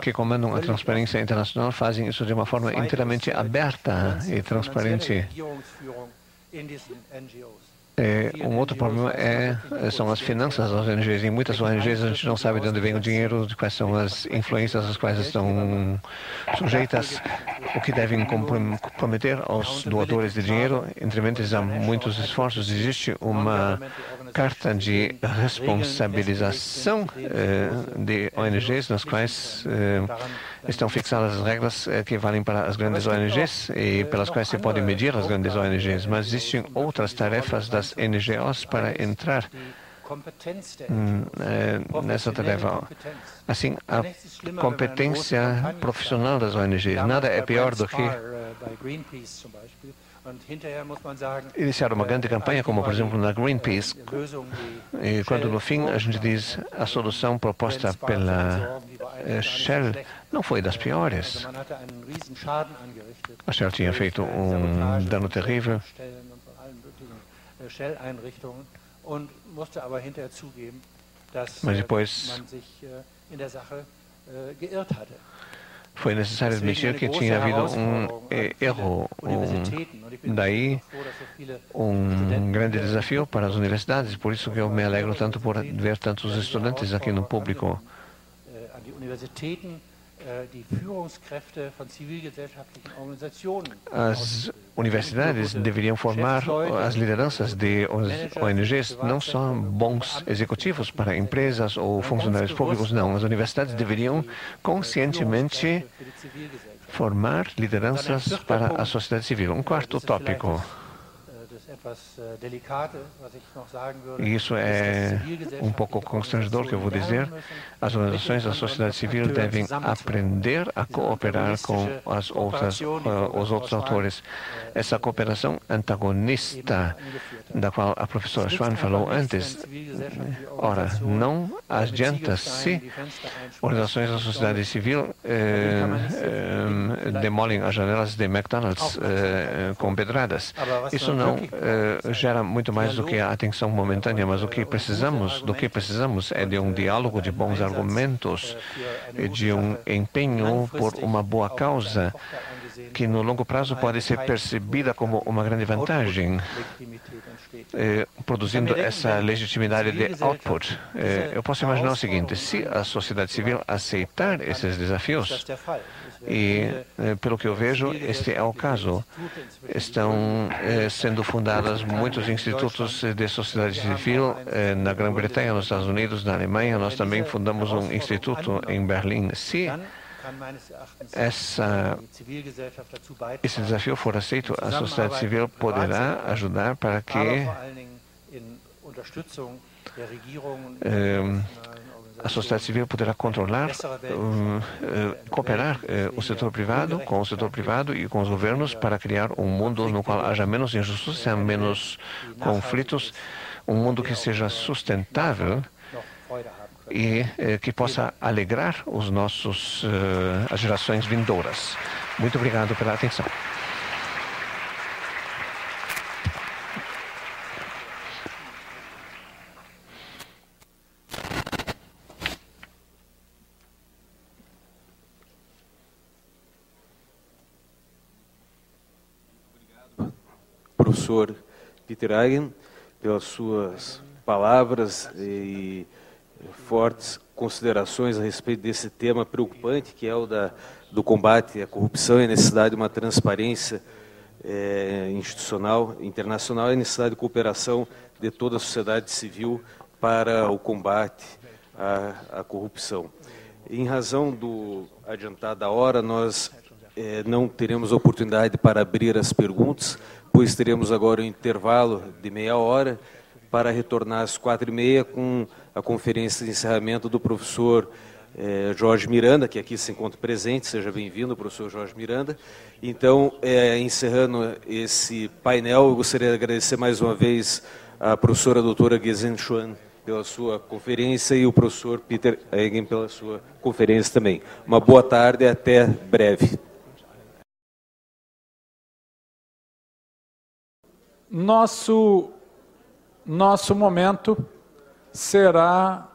que comandam a Transparência Internacional fazem isso de uma forma inteiramente aberta e transparente. Um outro problema são as finanças das ONGs. Em muitas ONGs a gente não sabe de onde vem o dinheiro, de quais são as influências às quais estão sujeitas, o que devem comprometer aos doadores de dinheiro. Entre mentes, há muitos esforços. Existe uma carta de responsabilização de ONGs, nas quais estão fixadas as regras que valem para as grandes ONGs e pelas quais se podem medir as grandes ONGs. Mas existem outras tarefas das NGOs para entrar nessa tarefa. Assim, a competência profissional das ONGs. Nada é pior do que iniciar uma grande campanha, como, por exemplo, na Greenpeace, e quando, no fim, a gente diz a solução proposta pela Shell não foi das piores. A Shell tinha feito um dano terrível. Mas depois foi necessário admitir que tinha havido um erro. Daí, um grande desafio para as universidades. Por isso que eu me alegro tanto por ver tantos estudantes aqui no público. As universidades deveriam formar as lideranças de ONGs, não são bons executivos para empresas ou funcionários públicos, não. As universidades deveriam conscientemente formar lideranças para a sociedade civil. Um quarto tópico. E isso é um pouco constrangedor que eu vou dizer. As organizações da sociedade civil devem aprender a cooperar com os outros autores. Essa cooperação antagonista da qual a professora Schwan falou antes. Ora, não adianta se organizações da sociedade civil demolem as janelas de McDonald's com pedradas. Isso não gera muito mais do que a atenção momentânea, mas do que precisamos é de um diálogo de bons argumentos, de um empenho por uma boa causa, que no longo prazo pode ser percebida como uma grande vantagem, produzindo essa legitimidade de output. Eu posso imaginar o seguinte: se a sociedade civil aceitar esses desafios, e pelo que eu vejo, este é o caso, estão sendo fundadas muitos institutos de sociedade civil na Grã-Bretanha, nos Estados Unidos, na Alemanha. Nós também fundamos um instituto em Berlim. Se esse desafio for aceito, a sociedade civil poderá ajudar para que a sociedade civil poderá controlar, cooperar o setor privado, com o setor privado e com os governos para criar um mundo no qual haja menos injustiça, menos conflitos, um mundo que seja sustentável e que possa alegrar os nossos, as gerações vindouras. Muito obrigado pela atenção. Professor Peter Eigen, pelas suas palavras e fortes considerações a respeito desse tema preocupante, que é o do combate à corrupção e a necessidade de uma transparência institucional, internacional, e a necessidade de cooperação de toda a sociedade civil para o combate à corrupção. Em razão do adiantado da hora, nós não teremos oportunidade para abrir as perguntas, pois teremos agora um intervalo de meia hora para retornar às 4:30 com a conferência de encerramento do professor Jorge Miranda, que aqui se encontra presente. Seja bem-vindo, professor Jorge Miranda. Então, encerrando esse painel, eu gostaria de agradecer mais uma vez à professora doutora Gesine Schwan pela sua conferência e o professor Peter Eigen pela sua conferência também. Uma boa tarde e até breve. Nosso momento será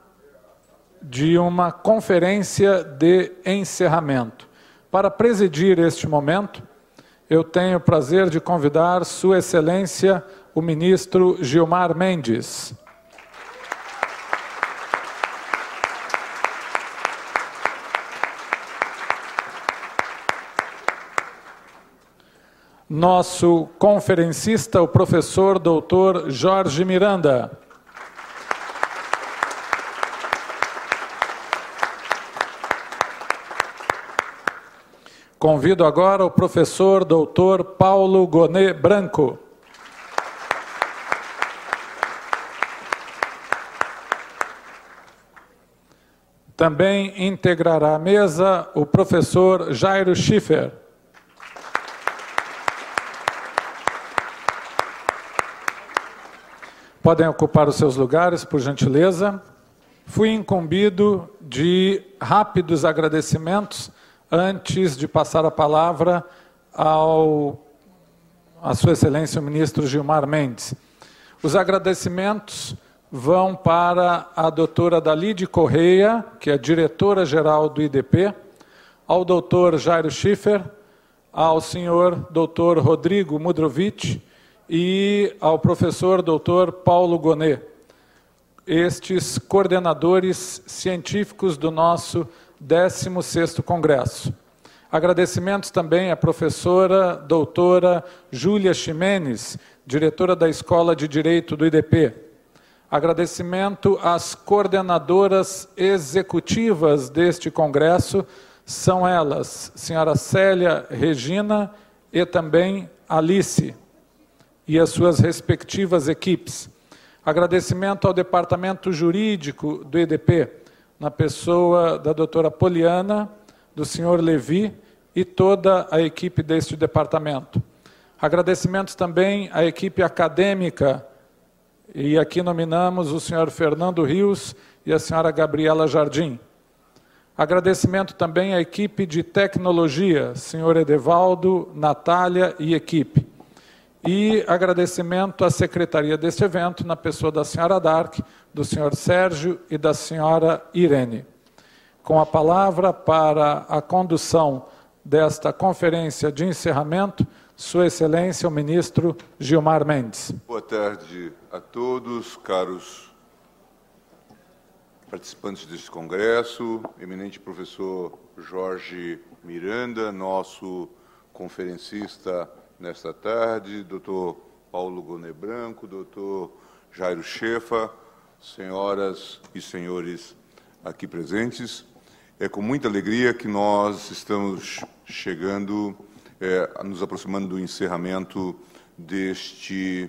de uma conferência de encerramento. Para presidir este momento, eu tenho o prazer de convidar Sua Excelência, o ministro Gilmar Mendes. Nosso conferencista, o professor doutor Jorge Miranda. Convido agora o professor doutor Paulo Gonê Branco. Também integrará a mesa o professor Jairo Schiefer. Podem ocupar os seus lugares, por gentileza. Fui incumbido de rápidos agradecimentos antes de passar a palavra à Sua Excelência, o ministro Gilmar Mendes. Os agradecimentos vão para a doutora Dalide Correia, que é diretora-geral do IDP, ao doutor Jairo Schiefer, ao senhor doutor Rodrigo Mudrovich, e ao professor doutor Paulo Gonê, estes coordenadores científicos do nosso 16º Congresso. Agradecimentos também à professora doutora Júlia Ximenes, diretora da Escola de Direito do IDP. Agradecimento às coordenadoras executivas deste Congresso, são elas, senhora Célia Regina e também Alice, e as suas respectivas equipes. Agradecimento ao Departamento Jurídico do IDP, na pessoa da doutora Poliana, do senhor Levi e toda a equipe deste departamento. Agradecimentos também à equipe acadêmica, e aqui nominamos o senhor Fernando Rios e a senhora Gabriela Jardim. Agradecimento também à equipe de tecnologia, senhor Edevaldo, Natália e equipe. E agradecimento à secretaria deste evento, na pessoa da senhora Dark, do senhor Sérgio e da senhora Irene. Com a palavra para a condução desta conferência de encerramento, Sua Excelência, o Ministro Gilmar Mendes. Boa tarde a todos, caros participantes deste Congresso, eminente professor Jorge Miranda, nosso conferencista nesta tarde, doutor Paulo Gonê Branco, doutor Jairo Schiefer, senhoras e senhores aqui presentes. É com muita alegria que nós estamos chegando, nos aproximando do encerramento deste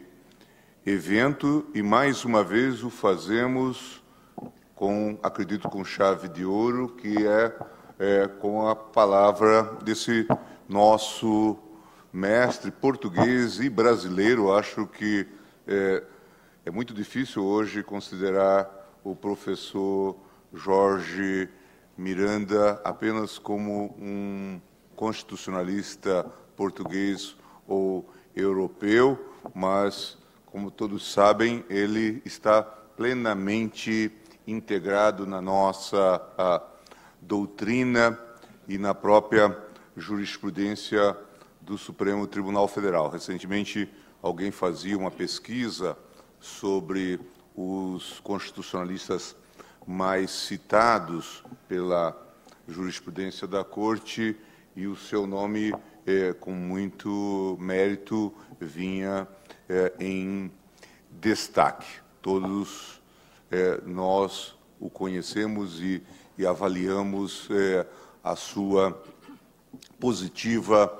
evento, e mais uma vez o fazemos com, acredito, com chave de ouro, que é com a palavra desse nosso mestre português e brasileiro. Acho que é muito difícil hoje considerar o professor Jorge Miranda apenas como um constitucionalista português ou europeu, mas, como todos sabem, ele está plenamente integrado na nossa doutrina e na própria jurisprudência do Supremo Tribunal Federal. Recentemente, alguém fazia uma pesquisa sobre os constitucionalistas mais citados pela jurisprudência da Corte, e o seu nome, com muito mérito, vinha em destaque. Todos nós o conhecemos e avaliamos a sua positiva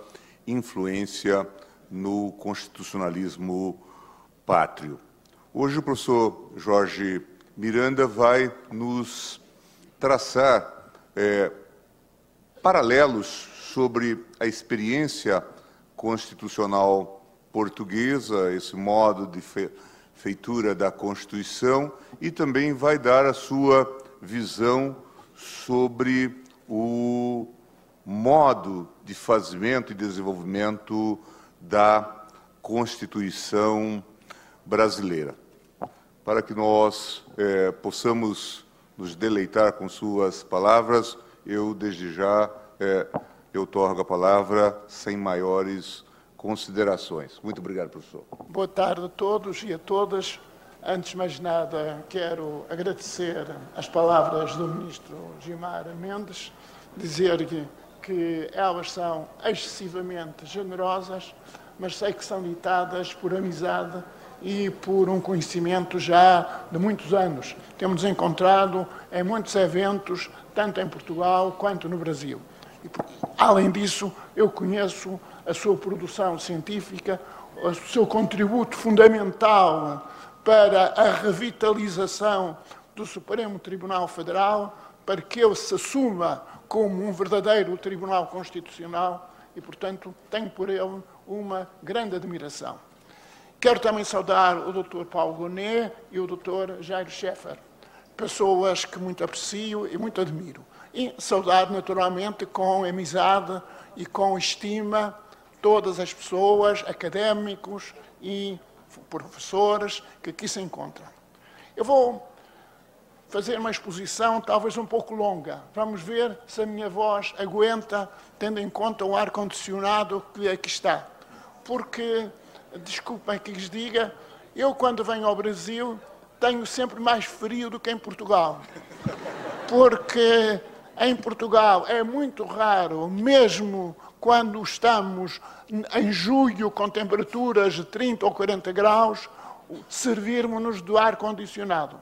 influência no constitucionalismo pátrio. Hoje o professor Jorge Miranda vai nos traçar paralelos sobre a experiência constitucional portuguesa, esse modo de feitura da Constituição, e também vai dar a sua visão sobre o modo de fazimento e desenvolvimento da Constituição brasileira. Para que nós possamos nos deleitar com suas palavras, eu, desde já, eu torgo a palavra sem maiores considerações. Muito obrigado, professor. Boa tarde a todos e a todas. Antes de mais nada, quero agradecer as palavras do ministro Gilmar Mendes, dizer que elas são excessivamente generosas, mas sei que são ditadas por amizade e por um conhecimento já de muitos anos. Temos encontrado em muitos eventos, tanto em Portugal quanto no Brasil. Além disso, eu conheço a sua produção científica, o seu contributo fundamental para a revitalização do Supremo Tribunal Federal, para que ele se assuma como um verdadeiro Tribunal Constitucional e, portanto, tenho por ele uma grande admiração. Quero também saudar o Dr. Paulo Gonê e o Dr. Jairo Schiefer, pessoas que muito aprecio e muito admiro. E saudar, naturalmente, com amizade e com estima todas as pessoas, académicos e professores que aqui se encontram. Eu vou fazer uma exposição talvez um pouco longa. Vamos ver se a minha voz aguenta, tendo em conta o ar-condicionado que aqui está. Porque, desculpem que lhes diga, eu quando venho ao Brasil tenho sempre mais frio do que em Portugal. Porque Em Portugal é muito raro, mesmo quando estamos em julho com temperaturas de 30 ou 40 graus, servirmos-nos do ar-condicionado.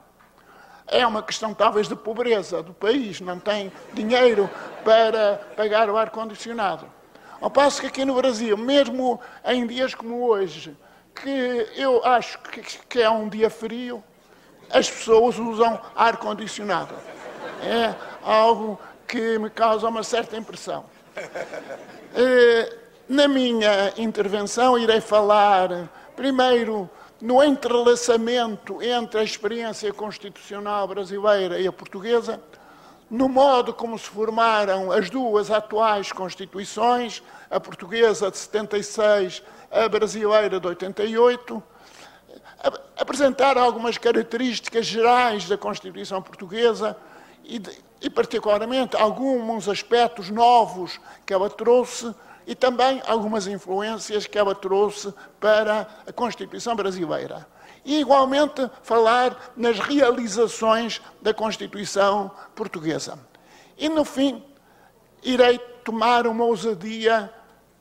É uma questão talvez de pobreza do país, não tem dinheiro para pagar o ar-condicionado. Ao passo que aqui no Brasil, mesmo em dias como hoje, que eu acho que é um dia frio, as pessoas usam ar-condicionado. É algo que me causa uma certa impressão. Na minha intervenção irei falar, primeiro, no entrelaçamento entre a experiência constitucional brasileira e a portuguesa, no modo como se formaram as duas atuais constituições, a portuguesa de 76, a brasileira de 88, apresentar algumas características gerais da Constituição portuguesa e particularmente, alguns aspectos novos que ela trouxe e também algumas influências que ela trouxe para a Constituição brasileira. E, igualmente, falar nas realizações da Constituição portuguesa. E, no fim, irei tomar uma ousadia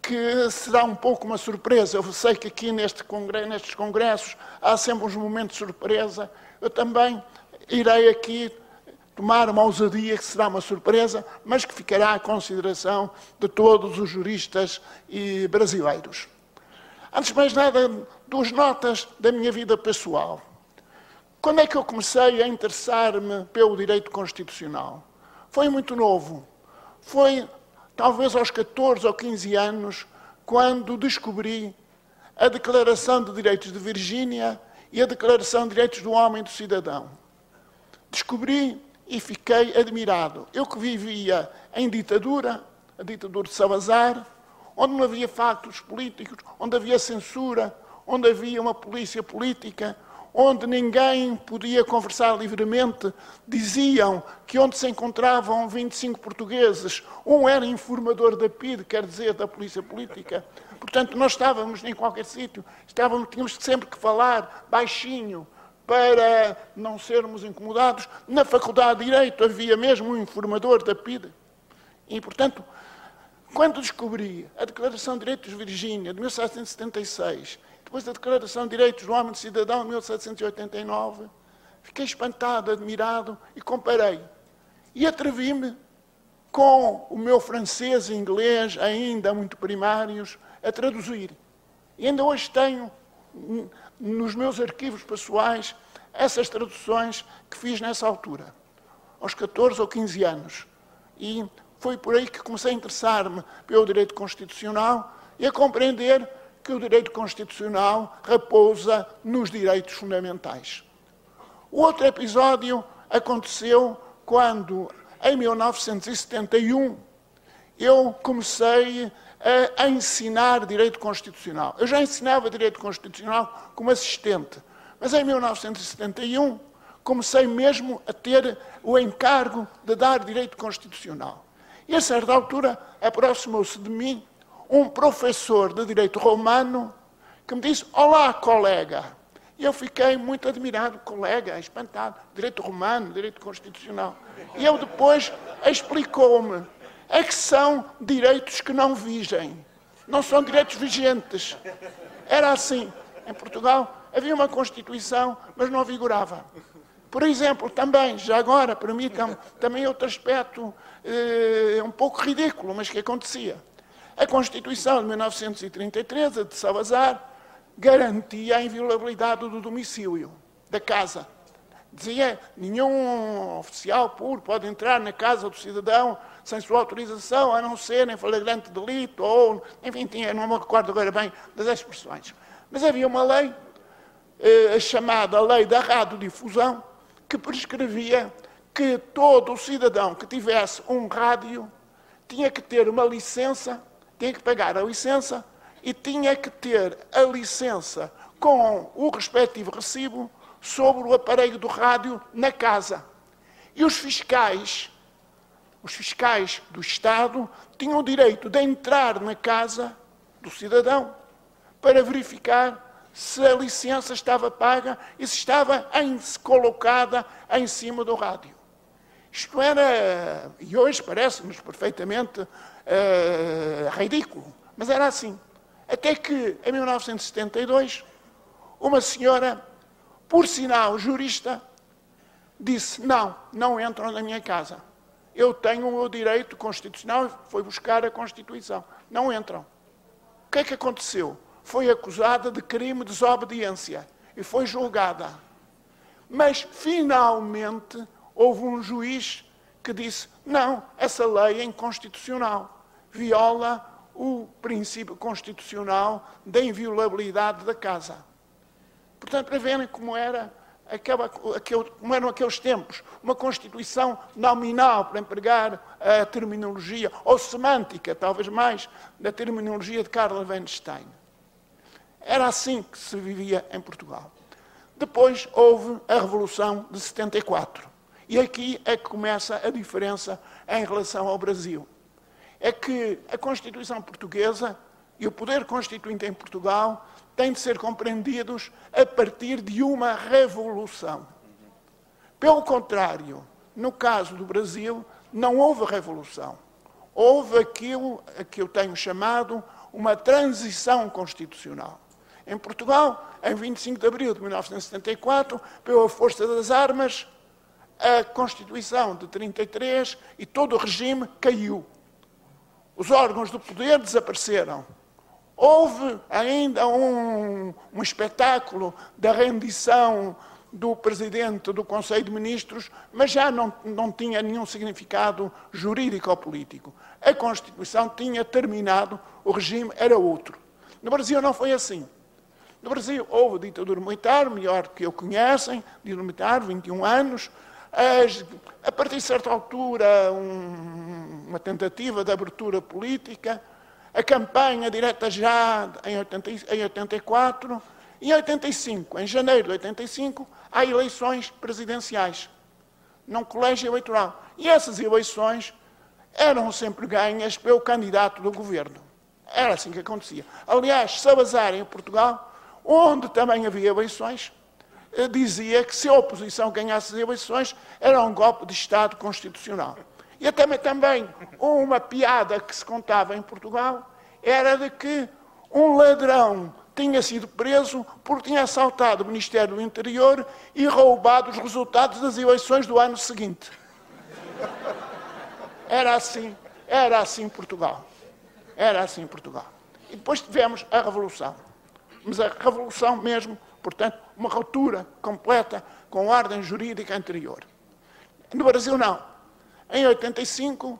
que será um pouco uma surpresa. Eu sei que aqui nestes congressos há sempre uns momentos de surpresa. Eu também irei aqui tomar uma ousadia que será uma surpresa, mas que ficará à consideração de todos os juristas e brasileiros. Antes de mais nada, duas notas da minha vida pessoal. Quando é que eu comecei a interessar-me pelo direito constitucional? Foi muito novo. Foi talvez aos 14 ou 15 anos, quando descobri a Declaração de Direitos de Virgínia e a Declaração de Direitos do Homem e do Cidadão. Descobri e fiquei admirado. Eu que vivia em ditadura, a ditadura de Salazar, onde não havia factos políticos, onde havia censura, onde havia uma polícia política, onde ninguém podia conversar livremente, diziam que onde se encontravam 25 portugueses, um era informador da PIDE, quer dizer, da polícia política. Portanto, não estávamos em qualquer sítio, tínhamos sempre que falar baixinho, para não sermos incomodados. Na Faculdade de Direito havia mesmo um informador da PIDE. E, portanto, quando descobri a Declaração de Direitos de Virgínia, de 1776, depois da Declaração de Direitos do Homem e do Cidadão, de 1789, fiquei espantado, admirado e comparei. E atrevi-me, com o meu francês e inglês, ainda muito primários, a traduzir. E ainda hoje tenho nos meus arquivos pessoais essas traduções que fiz nessa altura, aos 14 ou 15 anos. E foi por aí que comecei a interessar-me pelo direito constitucional e a compreender que o direito constitucional repousa nos direitos fundamentais. O outro episódio aconteceu quando, em 1971, eu comecei a ensinar direito constitucional. Eu já ensinava direito constitucional como assistente, mas em 1971 comecei mesmo a ter o encargo de dar direito constitucional. E a certa altura aproximou-se de mim um professor de direito romano que me disse: "Olá, colega." E eu fiquei muito admirado, colega, espantado, direito romano, direito constitucional. E ele depois explicou-me: é que são direitos que não vigem, não são direitos vigentes. Era assim. Em Portugal havia uma Constituição, mas não vigorava. Por exemplo, também, já agora, permitam-me, também outro aspecto um pouco ridículo, mas que acontecia. A Constituição de 1933, a de Salazar, garantia a inviolabilidade do domicílio, da casa. Dizia: nenhum oficial público pode entrar na casa do cidadão sem sua autorização, a não ser em flagrante delito, ou, enfim, não me recordo agora bem das expressões. Mas havia uma lei, a chamada Lei da Radiodifusão, que prescrevia que todo cidadão que tivesse um rádio tinha que ter uma licença, tinha que pagar a licença e tinha que ter a licença com o respectivo recibo sobre o aparelho do rádio na casa. E os fiscais do Estado tinham o direito de entrar na casa do cidadão para verificar se a licença estava paga e se estava colocada em cima do rádio. Isto era, e hoje parece-nos perfeitamente ridículo, mas era assim. Até que, em 1972, uma senhora, por sinal jurista, disse, não entram na minha casa. Eu tenho o direito constitucional, foi buscar a Constituição. Não entram. O que é que aconteceu? Foi acusada de crime de desobediência e foi julgada. Mas, finalmente, houve um juiz que disse, não, essa lei é inconstitucional, viola o princípio constitucional da inviolabilidade da casa. Portanto, para verem como era como eram aqueles tempos, uma Constituição nominal, para empregar a terminologia, ou semântica, talvez mais, da terminologia de Karl Weinstein. Era assim que se vivia em Portugal. Depois houve a Revolução de 74. E aqui é que começa a diferença em relação ao Brasil. É que a Constituição portuguesa e o poder constituinte em Portugal têm de ser compreendidos a partir de uma revolução. Pelo contrário, no caso do Brasil, não houve revolução. Houve aquilo que eu tenho chamado uma transição constitucional. Em Portugal, em 25 de abril de 1974, pela força das armas, a Constituição de 1933 e todo o regime caiu. Os órgãos do poder desapareceram. Houve ainda um espetáculo da rendição do presidente do Conselho de Ministros, mas já não tinha nenhum significado jurídico ou político. A Constituição tinha terminado, o regime era outro. No Brasil não foi assim. No Brasil houve ditadura militar, melhor que eu conhecem, ditadura militar, 21 anos, a partir de certa altura, uma tentativa de abertura política, a campanha direta já em 84, e em 85, em janeiro de 85, há eleições presidenciais, num colégio eleitoral. E essas eleições eram sempre ganhas pelo candidato do governo. Era assim que acontecia. Aliás, Salazar, em Portugal, onde também havia eleições, dizia que se a oposição ganhasse as eleições era um golpe de Estado constitucional. E também uma piada que se contava em Portugal era de que um ladrão tinha sido preso porque tinha assaltado o Ministério do Interior e roubado os resultados das eleições do ano seguinte. Era assim Portugal. Era assim Portugal. E depois tivemos a Revolução. Mas a Revolução mesmo, portanto, uma ruptura completa com a ordem jurídica anterior. No Brasil, não. Em 85,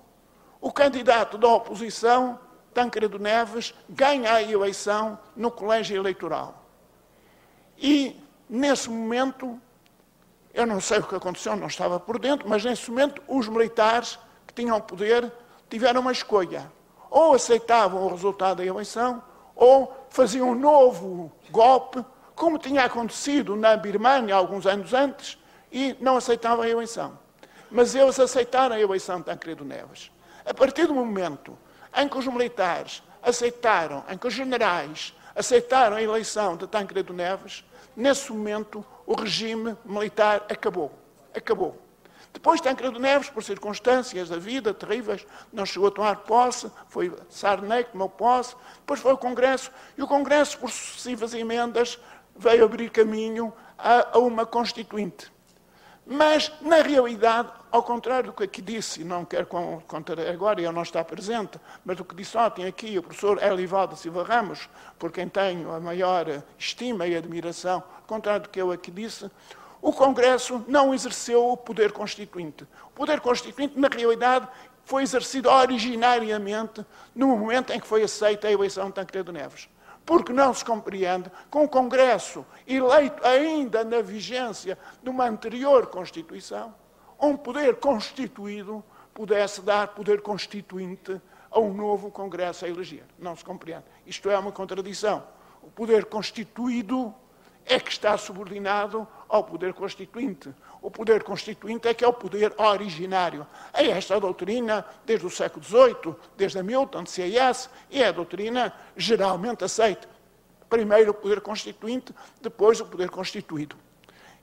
o candidato da oposição, Tancredo Neves, ganha a eleição no colégio eleitoral. E, nesse momento, eu não sei o que aconteceu, não estava por dentro, mas nesse momento os militares que tinham poder tiveram uma escolha. Ou aceitavam o resultado da eleição, ou faziam um novo golpe, como tinha acontecido na Birmânia alguns anos antes, e não aceitavam a eleição. Mas eles aceitaram a eleição de Tancredo Neves. A partir do momento em que os militares aceitaram, em que os generais aceitaram a eleição de Tancredo Neves, nesse momento o regime militar acabou. Acabou. Depois Tancredo Neves, por circunstâncias da vida terríveis, não chegou a tomar posse, foi Sarney que tomou posse, depois foi o Congresso, e o Congresso, por sucessivas emendas, veio abrir caminho a uma Constituinte. Mas, na realidade, ao contrário do que aqui disse, não quero contar agora, ele não está presente, mas do que disse ontem aqui o professor Elivaldo Silva Ramos, por quem tenho a maior estima e admiração, ao contrário do que eu aqui disse, o Congresso não exerceu o poder constituinte. O poder constituinte, na realidade, foi exercido originariamente no momento em que foi aceita a eleição de Tancredo Neves. Porque não se compreende com o Congresso eleito ainda na vigência de uma anterior Constituição, um poder constituído pudesse dar poder constituinte a um novo Congresso a eleger. Não se compreende. Isto é uma contradição. O poder constituído é que está subordinado ao poder constituinte. O poder constituinte é que é o poder originário. É esta doutrina, desde o século XVIII, desde a Milton, de C.S., e é a doutrina geralmente aceita. Primeiro o poder constituinte, depois o poder constituído.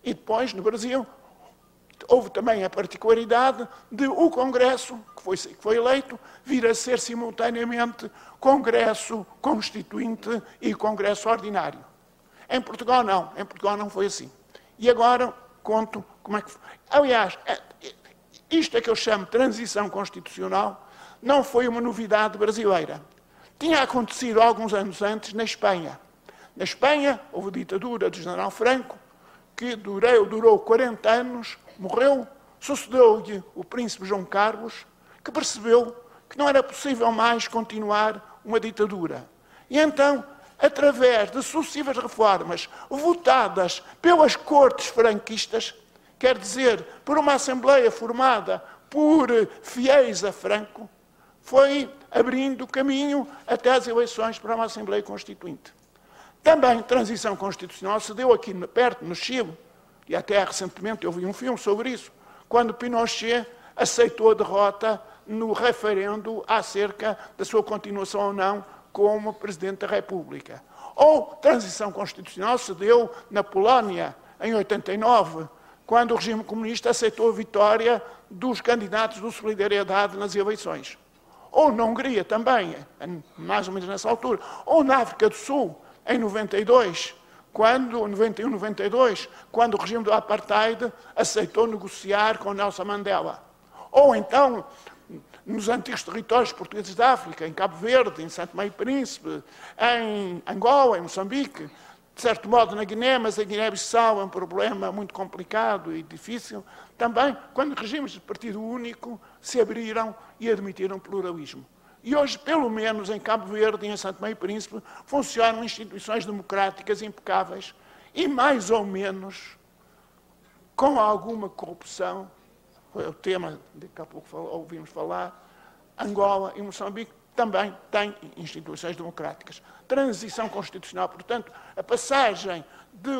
E depois, no Brasil, Houve também a particularidade de o Congresso, que foi eleito, vir a ser simultaneamente Congresso Constituinte e Congresso Ordinário. Em Portugal não foi assim. E agora conto como é que foi. Aliás, isto é que eu chamo de transição constitucional, não foi uma novidade brasileira. Tinha acontecido alguns anos antes na Espanha. Na Espanha houve a ditadura do general Franco, que durou 40 anos, morreu, sucedeu-lhe o príncipe João Carlos, que percebeu que não era possível mais continuar uma ditadura. E então, através de sucessivas reformas votadas pelas cortes franquistas, quer dizer, por uma assembleia formada por fiéis a Franco, foi abrindo caminho até às eleições para uma Assembleia Constituinte. Também transição constitucional se deu aqui perto, no Chile, e até recentemente eu vi um filme sobre isso, quando Pinochet aceitou a derrota no referendo acerca da sua continuação ou não como Presidente da República. Ou transição constitucional se deu na Polónia, em 89, quando o regime comunista aceitou a vitória dos candidatos do Solidariedade nas eleições. Ou na Hungria também, mais ou menos nessa altura, ou na África do Sul, em 91, 92, quando o regime do Apartheid aceitou negociar com Nelson Mandela. Ou então, nos antigos territórios portugueses da África, em Cabo Verde, em Santo Tomé e Príncipe, em Angola, em Moçambique, de certo modo na Guiné, mas a Guiné-Bissau é um problema muito complicado e difícil, também quando regimes de partido único se abriram e admitiram pluralismo. E hoje, pelo menos em Cabo Verde e em Santo Tomé e Príncipe, funcionam instituições democráticas impecáveis e mais ou menos com alguma corrupção, foi o tema de que há pouco ouvimos falar, Angola e Moçambique, também tem instituições democráticas. Transição constitucional, portanto, a passagem de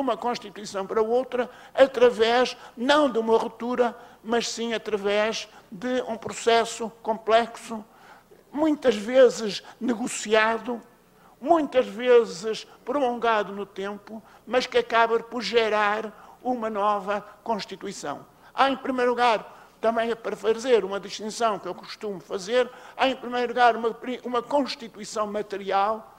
uma Constituição para outra através, não de uma ruptura, mas sim através de um processo complexo, muitas vezes negociado, muitas vezes prolongado no tempo, mas que acaba por gerar uma nova Constituição. Há, em primeiro lugar, também é para fazer uma distinção que eu costumo fazer, há em primeiro lugar uma Constituição material,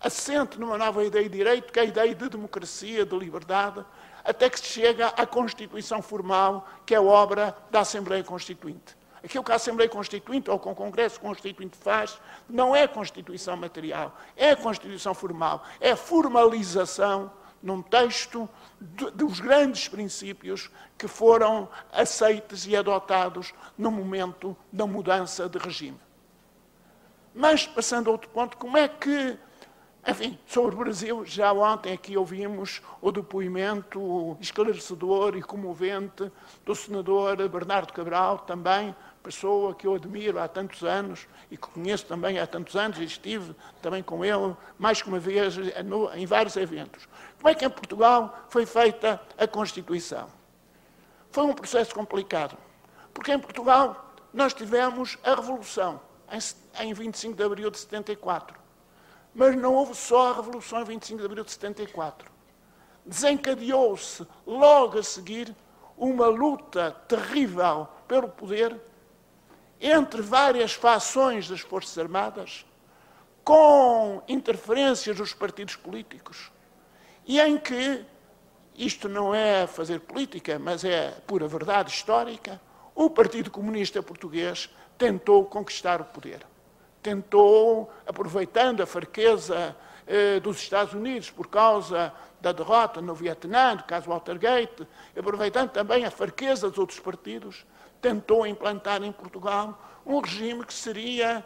assente numa nova ideia de direito, que é a ideia de democracia, de liberdade, até que se chega à Constituição formal, que é obra da Assembleia Constituinte. Aquilo que a Assembleia Constituinte ou que o Congresso Constituinte faz não é Constituição material, é Constituição formal, é formalização num texto dos grandes princípios que foram aceitos e adotados no momento da mudança de regime. Mas, passando a outro ponto, como é que, enfim, sobre o Brasil, já ontem aqui ouvimos o depoimento esclarecedor e comovente do senador Bernardo Cabral, também pessoa que eu admiro há tantos anos e que conheço também há tantos anos e estive também com ele mais que uma vez em vários eventos. Como é que em Portugal foi feita a Constituição? Foi um processo complicado, porque em Portugal nós tivemos a Revolução em 25 de Abril de 74, mas não houve só a Revolução em 25 de Abril de 74. Desencadeou-se logo a seguir uma luta terrível pelo poder entre várias fações das Forças Armadas, com interferências dos partidos políticos, e em que, isto não é fazer política, mas é pura verdade histórica, o Partido Comunista Português tentou conquistar o poder. Tentou, aproveitando a fraqueza dos Estados Unidos por causa da derrota no Vietnã, no caso Watergate, aproveitando também a fraqueza dos outros partidos, tentou implantar em Portugal um regime que seria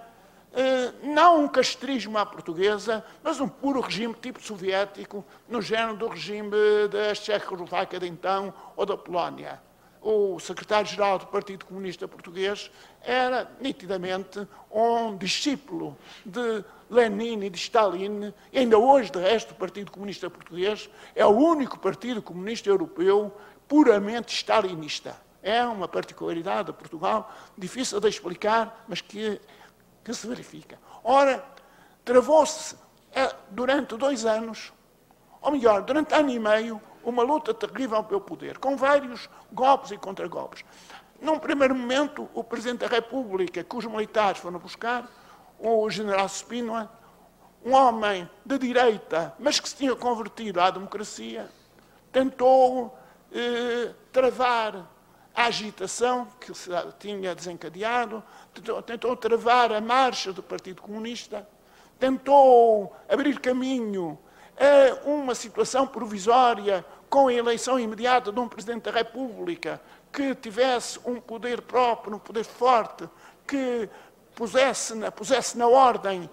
não um castrismo à portuguesa, mas um puro regime tipo soviético, no género do regime da Checoslováquia de então ou da Polónia. O secretário-geral do Partido Comunista Português era nitidamente um discípulo de Lenin e de Stalin, e ainda hoje, de resto, o Partido Comunista Português é o único Partido Comunista Europeu puramente stalinista. É uma particularidade de Portugal, difícil de explicar, mas que se verifica. Ora, travou-se durante 2 anos, ou melhor, durante ano e meio, uma luta terrível pelo poder, com vários golpes e contragolpes. Num primeiro momento, o Presidente da República, que os militares foram buscar, o General Spínola, um homem de direita, mas que se tinha convertido à democracia, tentou travar a agitação que se tinha desencadeado, tentou travar a marcha do Partido Comunista, tentou abrir caminho a uma situação provisória com a eleição imediata de um Presidente da República que tivesse um poder próprio, um poder forte, que pusesse na ordem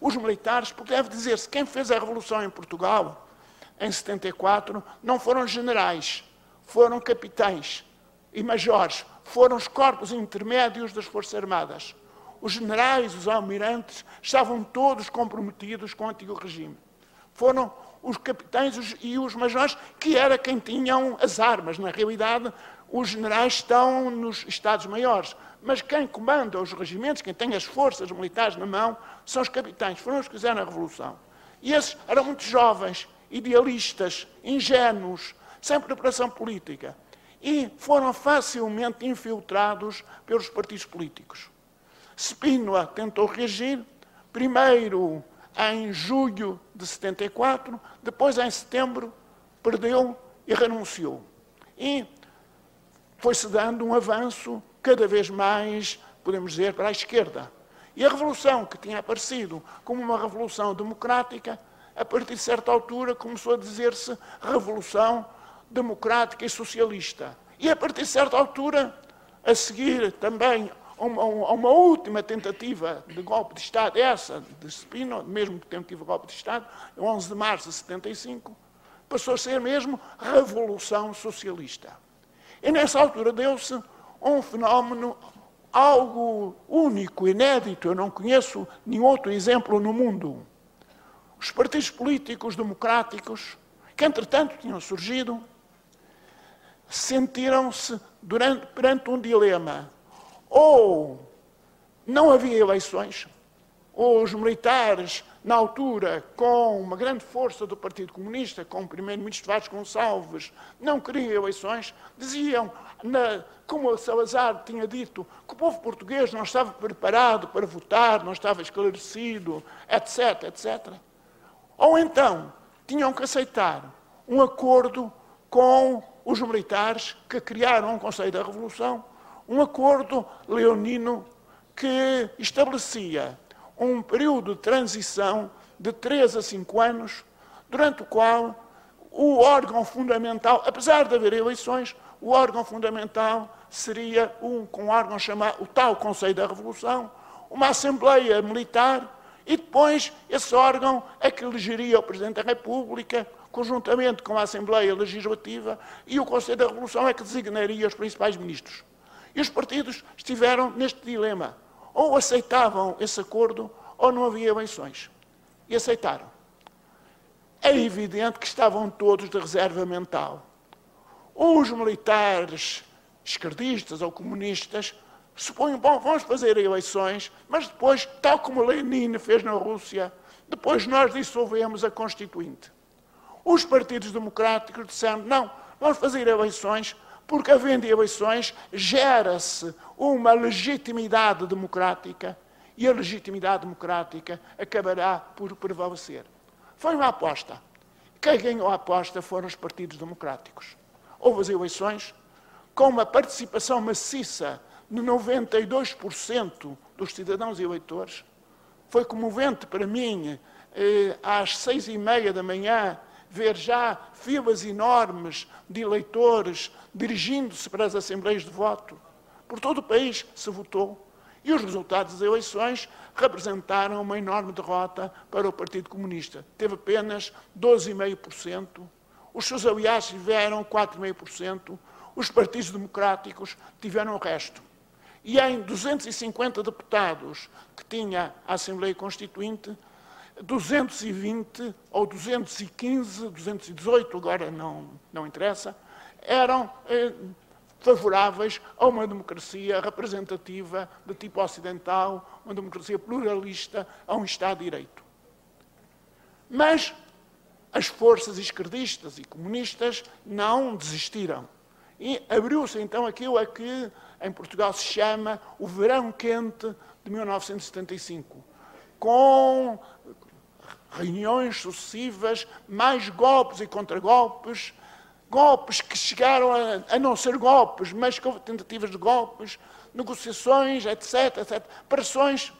os militares, porque deve dizer-se quem fez a Revolução em Portugal, em 74, não foram generais, foram capitães e majores, foram os corpos intermédios das Forças Armadas. Os generais, os almirantes, estavam todos comprometidos com o antigo regime. Foram os capitães e os majores, que era quem tinham as armas. Na realidade, os generais estão nos Estados-Maiores, mas quem comanda os regimentos, quem tem as forças militares na mão, são os capitães, foram os que fizeram a Revolução. E esses eram muito jovens, idealistas, ingênuos, sem preparação política, e foram facilmente infiltrados pelos partidos políticos. Spínola tentou reagir, primeiro em julho de 74, depois em setembro, perdeu e renunciou. E foi-se dando um avanço cada vez mais, podemos dizer, para a esquerda. E a revolução, que tinha aparecido como uma revolução democrática, a partir de certa altura começou a dizer-se revolução democrática e socialista. E a partir de certa altura, a seguir também a uma última tentativa de golpe de Estado, essa de Spínola, mesmo que tentativa de golpe de Estado, 11 de março de 75, passou a ser mesmo revolução socialista. E nessa altura deu-se um fenómeno, algo único, inédito, eu não conheço nenhum outro exemplo no mundo. Os partidos políticos democráticos, que entretanto tinham surgido, sentiram-se perante um dilema. Ou não havia eleições, ou os militares, na altura, com uma grande força do Partido Comunista, com o primeiro-ministro Vasconcelos, não queriam eleições, diziam, como Salazar tinha dito, que o povo português não estava preparado para votar, não estava esclarecido, etc., etc. Ou então, tinham que aceitar um acordo com os militares que criaram o Conselho da Revolução, um acordo leonino que estabelecia um período de transição de 3 a 5 anos, durante o qual o órgão fundamental, apesar de haver eleições, o órgão fundamental seria um órgão chamado o tal Conselho da Revolução, uma Assembleia Militar, e depois esse órgão é que elegeria o Presidente da República, conjuntamente com a Assembleia Legislativa, e o Conselho da Revolução é que designaria os principais ministros. E os partidos estiveram neste dilema. Ou aceitavam esse acordo, ou não havia eleições. E aceitaram. É evidente que estavam todos de reserva mental. Os militares esquerdistas ou comunistas supunham, bom, vamos fazer eleições, mas depois, tal como Lenin fez na Rússia, depois nós dissolvemos a Constituinte. Os partidos democráticos disseram, não, vamos fazer eleições, porque, havendo eleições, gera-se uma legitimidade democrática e a legitimidade democrática acabará por prevalecer. Foi uma aposta. Quem ganhou a aposta foram os partidos democráticos. Houve as eleições com uma participação maciça de 92% dos cidadãos eleitores. Foi comovente para mim, às 6:30 da manhã, ver já filas enormes de eleitores dirigindo-se para as assembleias de voto. Por todo o país se votou e os resultados das eleições representaram uma enorme derrota para o Partido Comunista. Teve apenas 12,5%, os seus aliados tiveram 4,5%, os partidos democráticos tiveram o resto. E em 250 deputados que tinha a Assembleia Constituinte, 220 ou 215, 218, agora não interessa, eram favoráveis a uma democracia representativa de tipo ocidental, uma democracia pluralista, a um Estado de Direito. Mas as forças esquerdistas e comunistas não desistiram. E abriu-se então aquilo a que em Portugal se chama o verão quente de 1975, com reuniões sucessivas, mais golpes e contragolpes, golpes que chegaram a não ser golpes, mas que houve tentativas de golpes, negociações, etc., etc., pressões.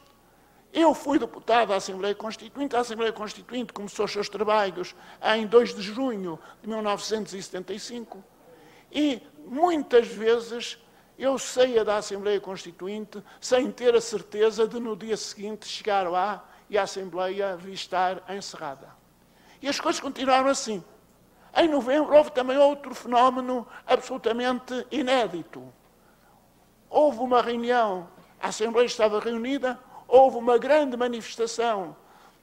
Eu fui deputado da Assembleia Constituinte. A Assembleia Constituinte começou os seus trabalhos em 2 de junho de 1975 e muitas vezes eu saía da Assembleia Constituinte sem ter a certeza de no dia seguinte chegar lá e a Assembleia estar encerrada. E as coisas continuaram assim. Em novembro houve também outro fenómeno absolutamente inédito. Houve uma reunião, a Assembleia estava reunida, houve uma grande manifestação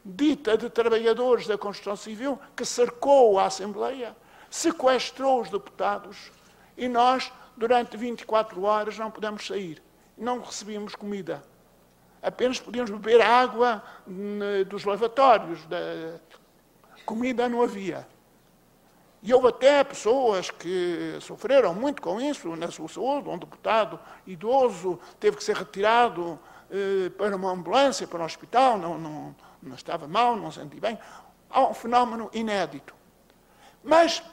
dita de trabalhadores da construção civil que cercou a Assembleia, sequestrou os deputados e nós, durante 24 horas, não pudemos sair. Não recebíamos comida. Apenas podíamos beber água dos lavatórios. Comida não havia. E houve até pessoas que sofreram muito com isso na sua saúde. Um deputado idoso teve que ser retirado para uma ambulância, para um hospital. Não estava mal, não se sentia bem. Há um fenómeno inédito. Mas,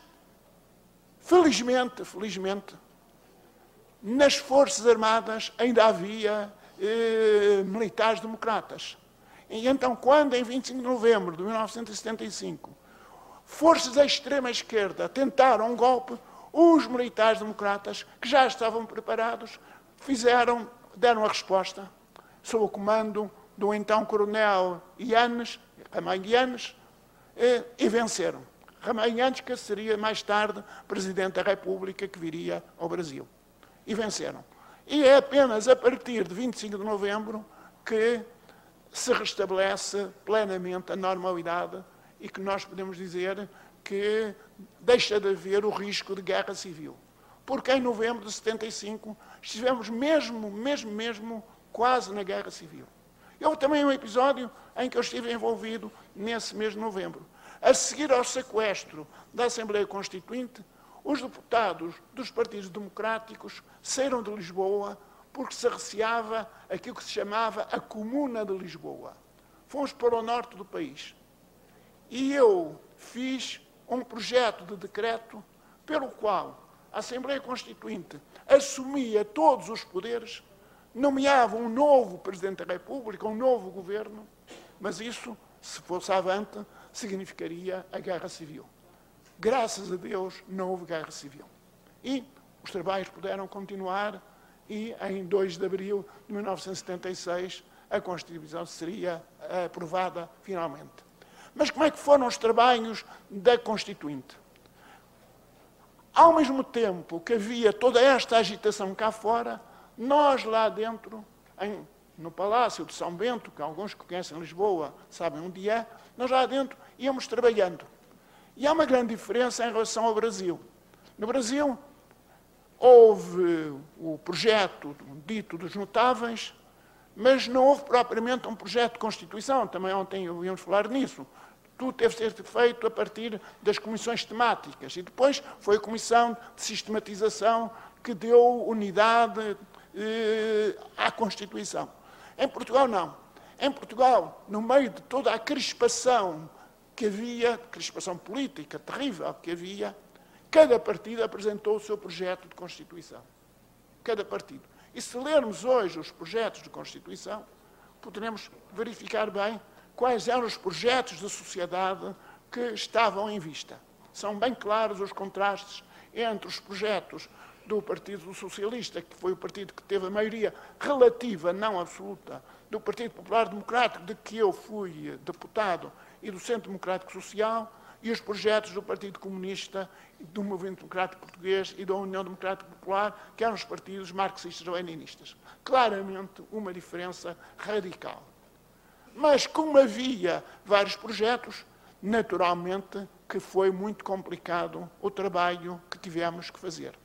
felizmente, nas Forças Armadas ainda havia militares democratas. E então, quando, em 25 de novembro de 1975, forças da extrema-esquerda tentaram um golpe, os militares democratas, que já estavam preparados, deram a resposta, sob o comando do então coronel Ramalho Yanes, e venceram. Ramalho Yanes, que seria mais tarde Presidente da República, que viria ao Brasil. E venceram. E é apenas a partir de 25 de novembro que se restabelece plenamente a normalidade e que nós podemos dizer que deixa de haver o risco de guerra civil. Porque em novembro de 75 estivemos mesmo, quase na guerra civil. Houve também um episódio em que eu estive envolvido nesse mês de novembro. A seguir ao sequestro da Assembleia Constituinte, os deputados dos partidos democráticos saíram de Lisboa porque se receava aquilo que se chamava a Comuna de Lisboa. Fomos para o norte do país. E eu fiz um projeto de decreto pelo qual a Assembleia Constituinte assumia todos os poderes, nomeava um novo Presidente da República, um novo governo, mas isso, se fosse avante, significaria a Guerra Civil. Graças a Deus, não houve guerra civil. E os trabalhos puderam continuar e, em 2 de abril de 1976, a Constituição seria aprovada finalmente. Mas como é que foram os trabalhos da Constituinte? Ao mesmo tempo que havia toda esta agitação cá fora, nós lá dentro, no Palácio de São Bento, que alguns que conhecem Lisboa sabem onde é, nós lá dentro íamos trabalhando. E há uma grande diferença em relação ao Brasil. No Brasil, houve o projeto dito dos notáveis, mas não houve propriamente um projeto de Constituição. Também ontem íamos falar nisso. Tudo teve de ser feito a partir das comissões temáticas. E depois foi a comissão de sistematização que deu unidade à Constituição. Em Portugal, não. Em Portugal, no meio de toda a crispação que havia, crispação política terrível que havia, cada partido apresentou o seu projeto de Constituição. Cada partido. E se lermos hoje os projetos de Constituição, poderemos verificar bem quais eram os projetos de sociedade que estavam em vista. São bem claros os contrastes entre os projetos do Partido Socialista, que foi o partido que teve a maioria relativa, não absoluta, do Partido Popular Democrático, de que eu fui deputado, e do Centro Democrático Social, e os projetos do Partido Comunista, do Movimento Democrático Português e da União Democrática Popular, que eram os partidos marxistas-leninistas. Claramente uma diferença radical. Mas como havia vários projetos, naturalmente que foi muito complicado o trabalho que tivemos que fazer.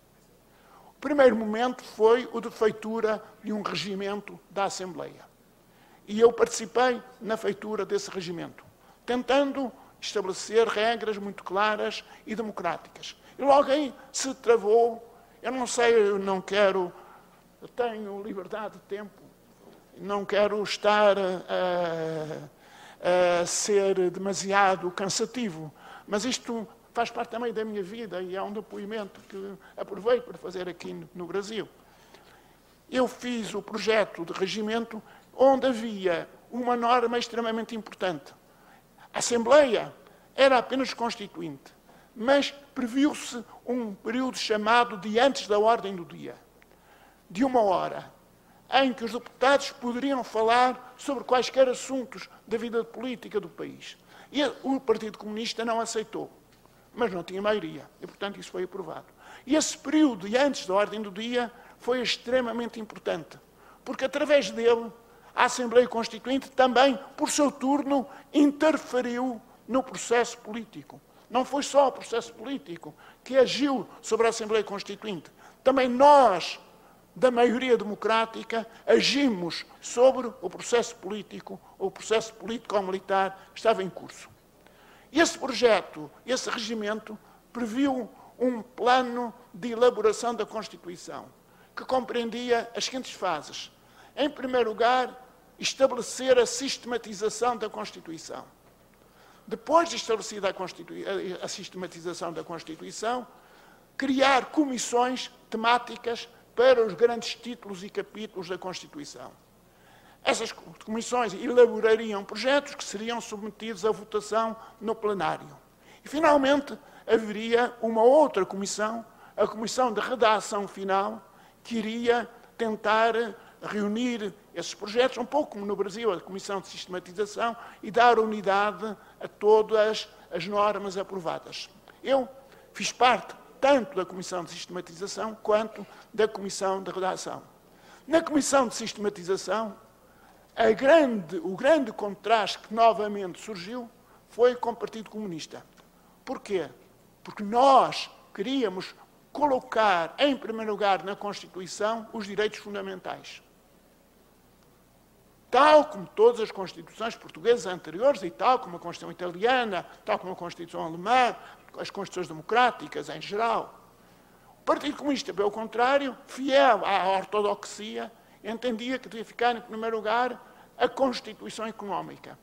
O primeiro momento foi o de feitura de um regimento da Assembleia. E eu participei na feitura desse regimento, tentando estabelecer regras muito claras e democráticas. E logo aí se travou. Eu não sei, eu não quero... Eu tenho liberdade de tempo. Não quero estar a ser demasiado cansativo. Mas isto faz parte também da minha vida e é um depoimento que aproveito para fazer aqui no Brasil. Eu fiz o projeto de regimento onde havia uma norma extremamente importante. A Assembleia era apenas constituinte, mas previu-se um período chamado de antes da ordem do dia, de uma hora, em que os deputados poderiam falar sobre quaisquer assuntos da vida política do país. E o Partido Comunista não aceitou, mas não tinha maioria, e, portanto, isso foi aprovado. E esse período de antes da ordem do dia foi extremamente importante, porque, através dele, a Assembleia Constituinte também, por seu turno, interferiu no processo político. Não foi só o processo político que agiu sobre a Assembleia Constituinte. Também nós, da maioria democrática, agimos sobre o processo político, ou o processo político-militar que estava em curso. Esse projeto, esse regimento, previu um plano de elaboração da Constituição, que compreendia as seguintes fases. Em primeiro lugar, estabelecer a sistematização da Constituição. Depois de estabelecida a sistematização da Constituição, criar comissões temáticas para os grandes títulos e capítulos da Constituição. Essas comissões elaborariam projetos que seriam submetidos à votação no plenário. E, finalmente, haveria uma outra comissão, a Comissão de Redação Final, que iria tentar reunir esses projetos, um pouco como no Brasil, a Comissão de Sistematização, e dar unidade a todas as normas aprovadas. Eu fiz parte tanto da Comissão de Sistematização quanto da Comissão de Redação. Na Comissão de Sistematização, o grande contraste que novamente surgiu foi com o Partido Comunista. Porquê? Porque nós queríamos colocar, em primeiro lugar, na Constituição, os direitos fundamentais. Tal como todas as Constituições portuguesas anteriores, e tal como a Constituição italiana, tal como a Constituição alemã, as Constituições democráticas em geral. O Partido Comunista, pelo contrário, fiel à ortodoxia, entendia que devia ficar, em primeiro lugar, a Constituição económica,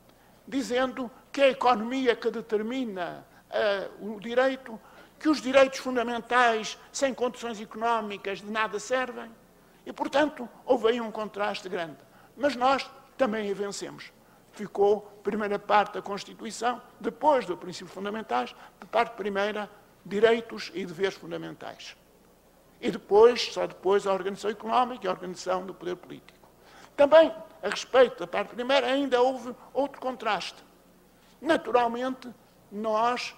dizendo que é a economia que determina o direito, que os direitos fundamentais, sem condições económicas, de nada servem, e, portanto, houve aí um contraste grande. Mas nós também a vencemos. Ficou a primeira parte da Constituição, depois dos princípios fundamentais, a parte primeira, direitos e deveres fundamentais. E depois, só depois, a organização económica e a organização do poder político. Também, a respeito da parte primeira, ainda houve outro contraste. Naturalmente, nós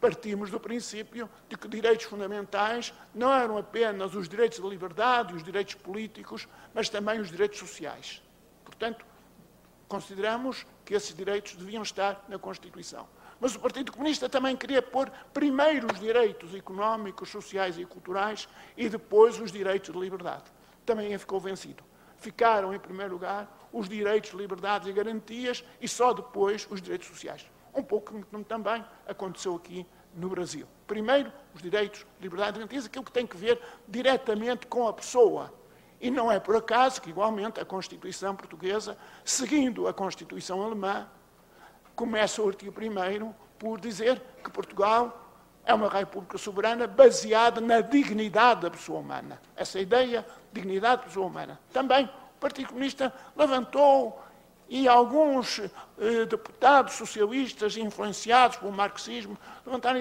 partimos do princípio de que direitos fundamentais não eram apenas os direitos da liberdade e os direitos políticos, mas também os direitos sociais. Portanto, consideramos que esses direitos deviam estar na Constituição. Mas o Partido Comunista também queria pôr primeiro os direitos económicos, sociais e culturais e depois os direitos de liberdade. Também ficou vencido. Ficaram, em primeiro lugar, os direitos de liberdade e garantias e só depois os direitos sociais. Um pouco como também aconteceu aqui no Brasil. Primeiro, os direitos, liberdade e garantias, aquilo que tem que ver diretamente com a pessoa. E não é por acaso que, igualmente, a Constituição portuguesa, seguindo a Constituição alemã, começa o artigo 1º por dizer que Portugal é uma república soberana baseada na dignidade da pessoa humana. Essa ideia, dignidade da pessoa humana. Também o Partido Comunista levantou... E alguns deputados socialistas influenciados pelo marxismo levantaram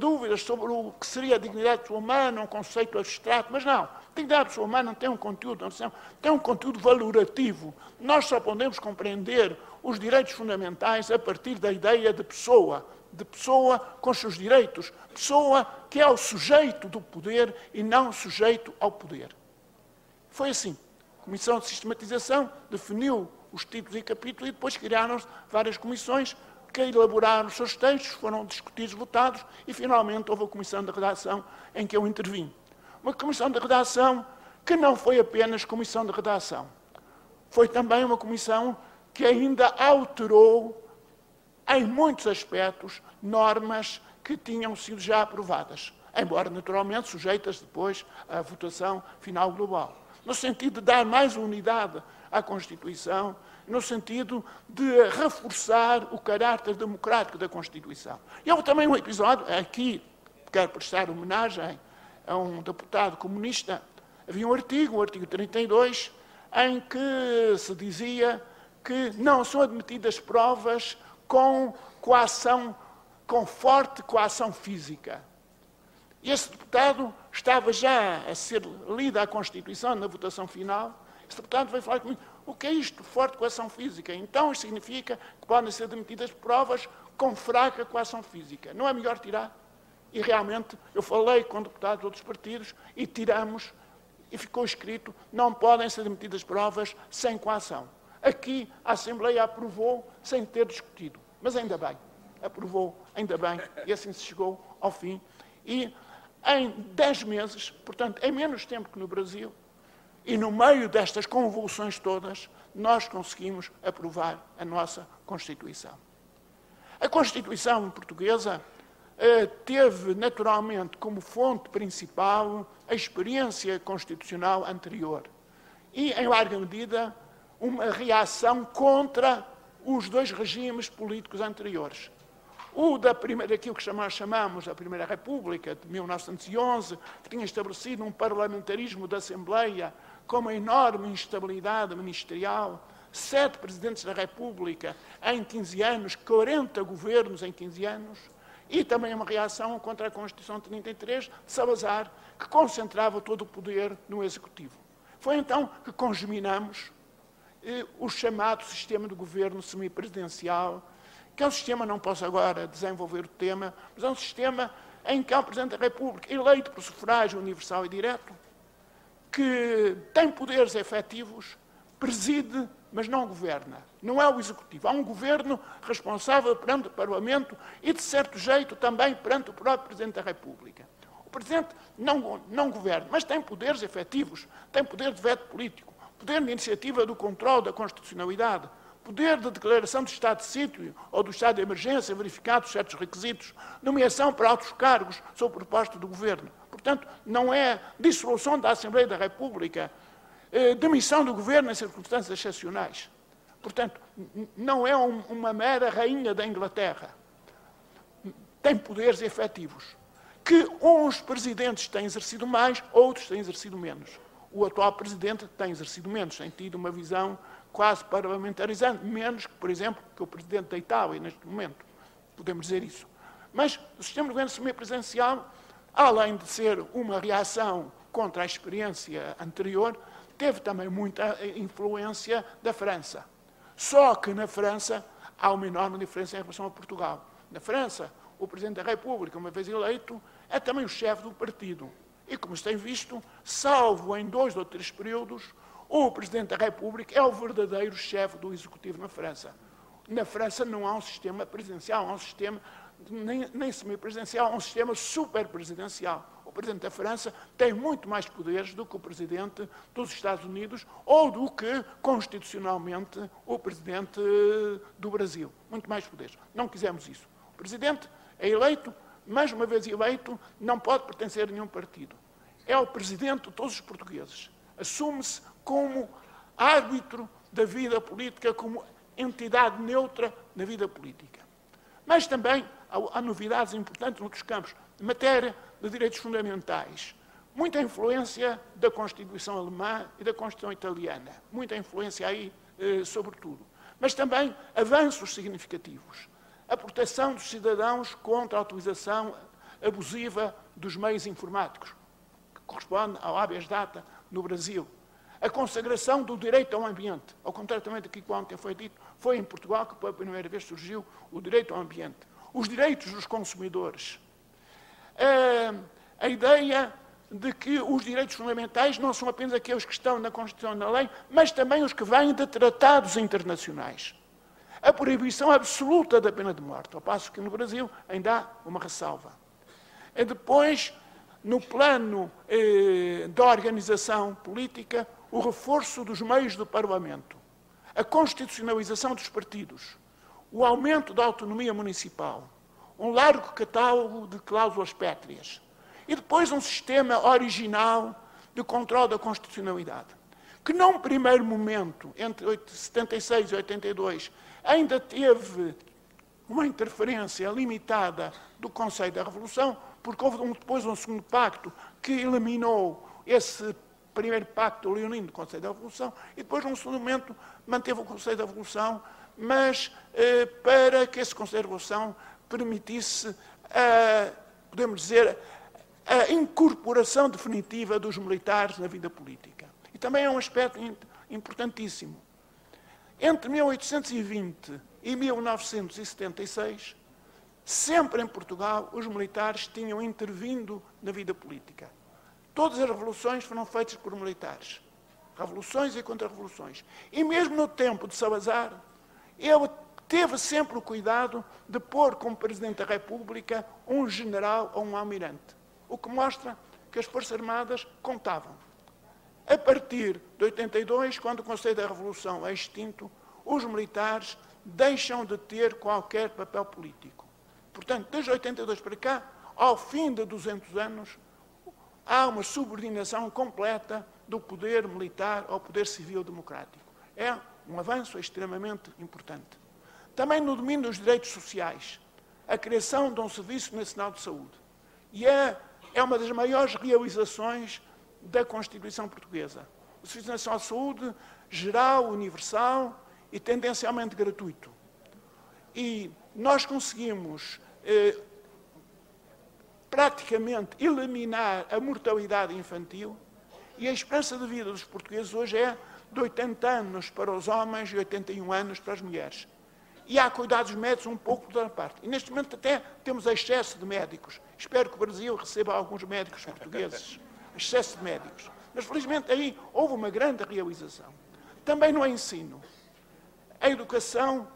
dúvidas sobre o que seria a dignidade humana, um conceito abstrato, mas não. A dignidade humana não tem um conteúdo, não tem um conteúdo valorativo. Nós só podemos compreender os direitos fundamentais a partir da ideia de pessoa com seus direitos, pessoa que é o sujeito do poder e não sujeito ao poder. Foi assim. A Comissão de Sistematização definiu os títulos e capítulos, e depois criaram-se várias comissões que elaboraram os seus textos, foram discutidos, votados, e finalmente houve a comissão de redação em que eu intervim. Uma comissão de redação que não foi apenas comissão de redação. Foi também uma comissão que ainda alterou em muitos aspectos, normas que tinham sido já aprovadas, embora naturalmente sujeitas depois à votação final global, no sentido de dar mais unidade à Constituição, no sentido de reforçar o caráter democrático da Constituição. E houve também um episódio, aqui quero prestar homenagem a um deputado comunista, havia um artigo, o artigo 32, em que se dizia que não são admitidas provas com coação, com forte coação física. Esse deputado estava já a ser lida a Constituição na votação final. Esse deputado veio falar comigo: o que é isto, forte coação física? Então, isto significa que podem ser admitidas provas com fraca coação física. Não é melhor tirar? E realmente, eu falei com deputados de outros partidos e tiramos, e ficou escrito: não podem ser admitidas provas sem coação. Aqui a Assembleia aprovou sem ter discutido, mas ainda bem, aprovou, ainda bem, e assim se chegou ao fim. E em 10 meses, portanto, em menos tempo que no Brasil, e no meio destas convulsões todas, nós conseguimos aprovar a nossa Constituição. A Constituição portuguesa teve, naturalmente, como fonte principal a experiência constitucional anterior e, em larga medida, uma reação contra os dois regimes políticos anteriores. O daquilo que chamamos a Primeira República, de 1911, que tinha estabelecido um parlamentarismo da Assembleia com uma enorme instabilidade ministerial, 7 presidentes da República em 15 anos, 40 governos em 15 anos, e também uma reação contra a Constituição de 33, de Salazar, que concentrava todo o poder no Executivo. Foi então que congeminamos o chamado sistema de governo semipresidencial, que é um sistema, não posso agora desenvolver o tema, mas é um sistema em que há um Presidente da República eleito por sufrágio universal e direto, que tem poderes efetivos, preside, mas não governa. Não é o Executivo. Há um governo responsável perante o Parlamento e, de certo jeito, também perante o próprio Presidente da República. O Presidente não governa, mas tem poderes efetivos, tem poder de veto político, poder de iniciativa do controle da constitucionalidade, poder de declaração do estado de sítio ou do estado de emergência, verificados certos requisitos, nomeação para altos cargos sob proposta do governo. Portanto, não é dissolução da Assembleia da República, demissão do governo em circunstâncias excepcionais. Portanto, não é uma mera rainha da Inglaterra. Tem poderes efetivos, que uns presidentes têm exercido mais, outros têm exercido menos. O atual presidente tem exercido menos, tem tido uma visão quase parlamentarizante, menos que, por exemplo, que o presidente da Itália, neste momento, podemos dizer isso. Mas o sistema de governo semipresidencial, além de ser uma reação contra a experiência anterior, teve também muita influência da França. Só que na França há uma enorme diferença em relação a Portugal. Na França, o Presidente da República, uma vez eleito, é também o chefe do partido. E, como se tem visto, salvo em 2 ou 3 períodos, o Presidente da República é o verdadeiro chefe do Executivo na França. Na França não há um sistema presidencial, há um sistema nem semipresidencial, há um sistema superpresidencial. O Presidente da França tem muito mais poderes do que o Presidente dos Estados Unidos ou do que, constitucionalmente, o Presidente do Brasil. Muito mais poderes. Não quisemos isso. O Presidente é eleito, mas uma vez eleito, não pode pertencer a nenhum partido. É o Presidente de todos os portugueses. Assume-se como árbitro da vida política, como entidade neutra na vida política. Mas também há novidades importantes noutros campos. Em matéria de direitos fundamentais, muita influência da Constituição alemã e da Constituição italiana. Muita influência aí, sobretudo. Mas também avanços significativos. A proteção dos cidadãos contra a utilização abusiva dos meios informáticos, que corresponde ao habeas data no Brasil. A consagração do direito ao ambiente, ao contrário também do que ontem foi dito, foi em Portugal que pela primeira vez surgiu o direito ao ambiente. Os direitos dos consumidores. A ideia de que os direitos fundamentais não são apenas aqueles que estão na Constituição e na lei, mas também os que vêm de tratados internacionais. A proibição absoluta da pena de morte, ao passo que no Brasil ainda há uma ressalva. E depois, no plano da organização política, o reforço dos meios do Parlamento, a constitucionalização dos partidos, o aumento da autonomia municipal, um largo catálogo de cláusulas pétreas e depois um sistema original de controle da constitucionalidade, que num primeiro momento, entre 76 e 82, ainda teve uma interferência limitada do Conselho da Revolução, porque houve depois um segundo pacto que eliminou esse primeiro pacto leonino do Conselho da Revolução, e depois, num segundo momento, manteve o Conselho da Revolução, mas para que esse Conselho da Revolução permitisse, podemos dizer, a incorporação definitiva dos militares na vida política. E também é um aspecto importantíssimo. Entre 1820 e 1976, sempre em Portugal, os militares tinham intervindo na vida política. Todas as revoluções foram feitas por militares. Revoluções e contra-revoluções. E mesmo no tempo de Salazar, ele teve sempre o cuidado de pôr como Presidente da República um general ou um almirante. O que mostra que as Forças Armadas contavam. A partir de 82, quando o Conselho da Revolução é extinto, os militares deixam de ter qualquer papel político. Portanto, desde 82 para cá, ao fim de 200 anos, há uma subordinação completa do poder militar ao poder civil democrático. É um avanço extremamente importante. Também no domínio dos direitos sociais, a criação de um Serviço Nacional de Saúde. E é uma das maiores realizações da Constituição Portuguesa. O Serviço Nacional de Saúde, geral, universal, e tendencialmente gratuito. E nós conseguimos praticamente eliminar a mortalidade infantil e a esperança de vida dos portugueses hoje é de 80 anos para os homens e 81 anos para as mulheres. E há cuidados médicos um pouco da parte. E neste momento até temos excesso de médicos. Espero que o Brasil receba alguns médicos portugueses. Excesso de médicos. Mas felizmente aí houve uma grande realização. Também no ensino. A educação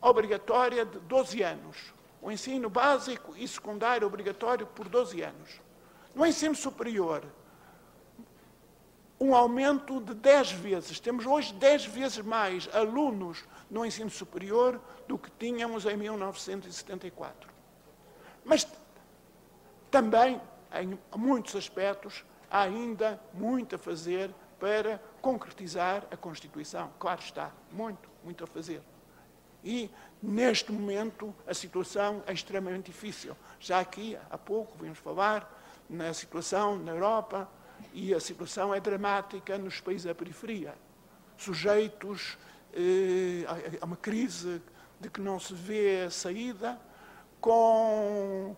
obrigatória de 12 anos. O ensino básico e secundário obrigatório por 12 anos. No ensino superior, um aumento de 10 vezes. Temos hoje 10 vezes mais alunos no ensino superior do que tínhamos em 1974. Mas também, em muitos aspectos, há ainda muito a fazer para concretizar a Constituição. Claro está, muito, muito a fazer. E, neste momento, a situação é extremamente difícil. Já aqui, há pouco, vimos falar na situação na Europa, e a situação é dramática nos países da periferia, sujeitos a uma crise de que não se vê saída, com,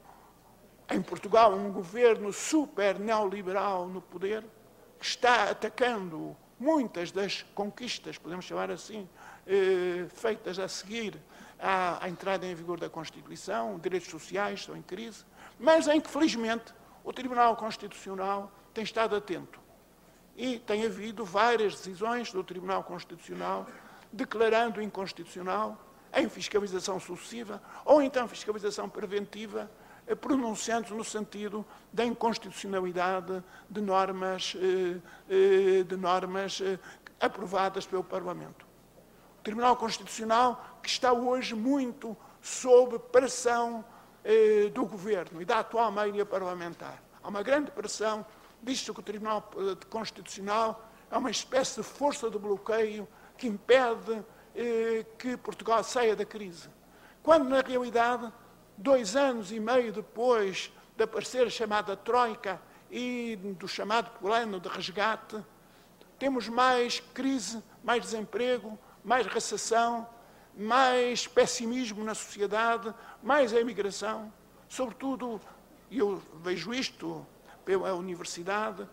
em Portugal, um governo super neoliberal no poder, que está atacando muitas das conquistas, podemos chamar assim, feitas a seguir à entrada em vigor da Constituição, direitos sociais estão em crise, mas em que, felizmente, o Tribunal Constitucional tem estado atento. E tem havido várias decisões do Tribunal Constitucional declarando inconstitucional, em fiscalização sucessiva, ou então fiscalização preventiva, pronunciando-se no sentido da inconstitucionalidade de normas aprovadas pelo Parlamento. O Tribunal Constitucional, que está hoje muito sob pressão do Governo e da atual maioria parlamentar. Há uma grande pressão, visto que o Tribunal Constitucional é uma espécie de força de bloqueio que impede que Portugal saia da crise. Quando, na realidade, 2 anos e meio depois de aparecer a chamada Troika e do chamado plano de resgate, temos mais crise, mais desemprego, mais recessão, mais pessimismo na sociedade, mais a imigração. Sobretudo, e eu vejo isto pela universidade,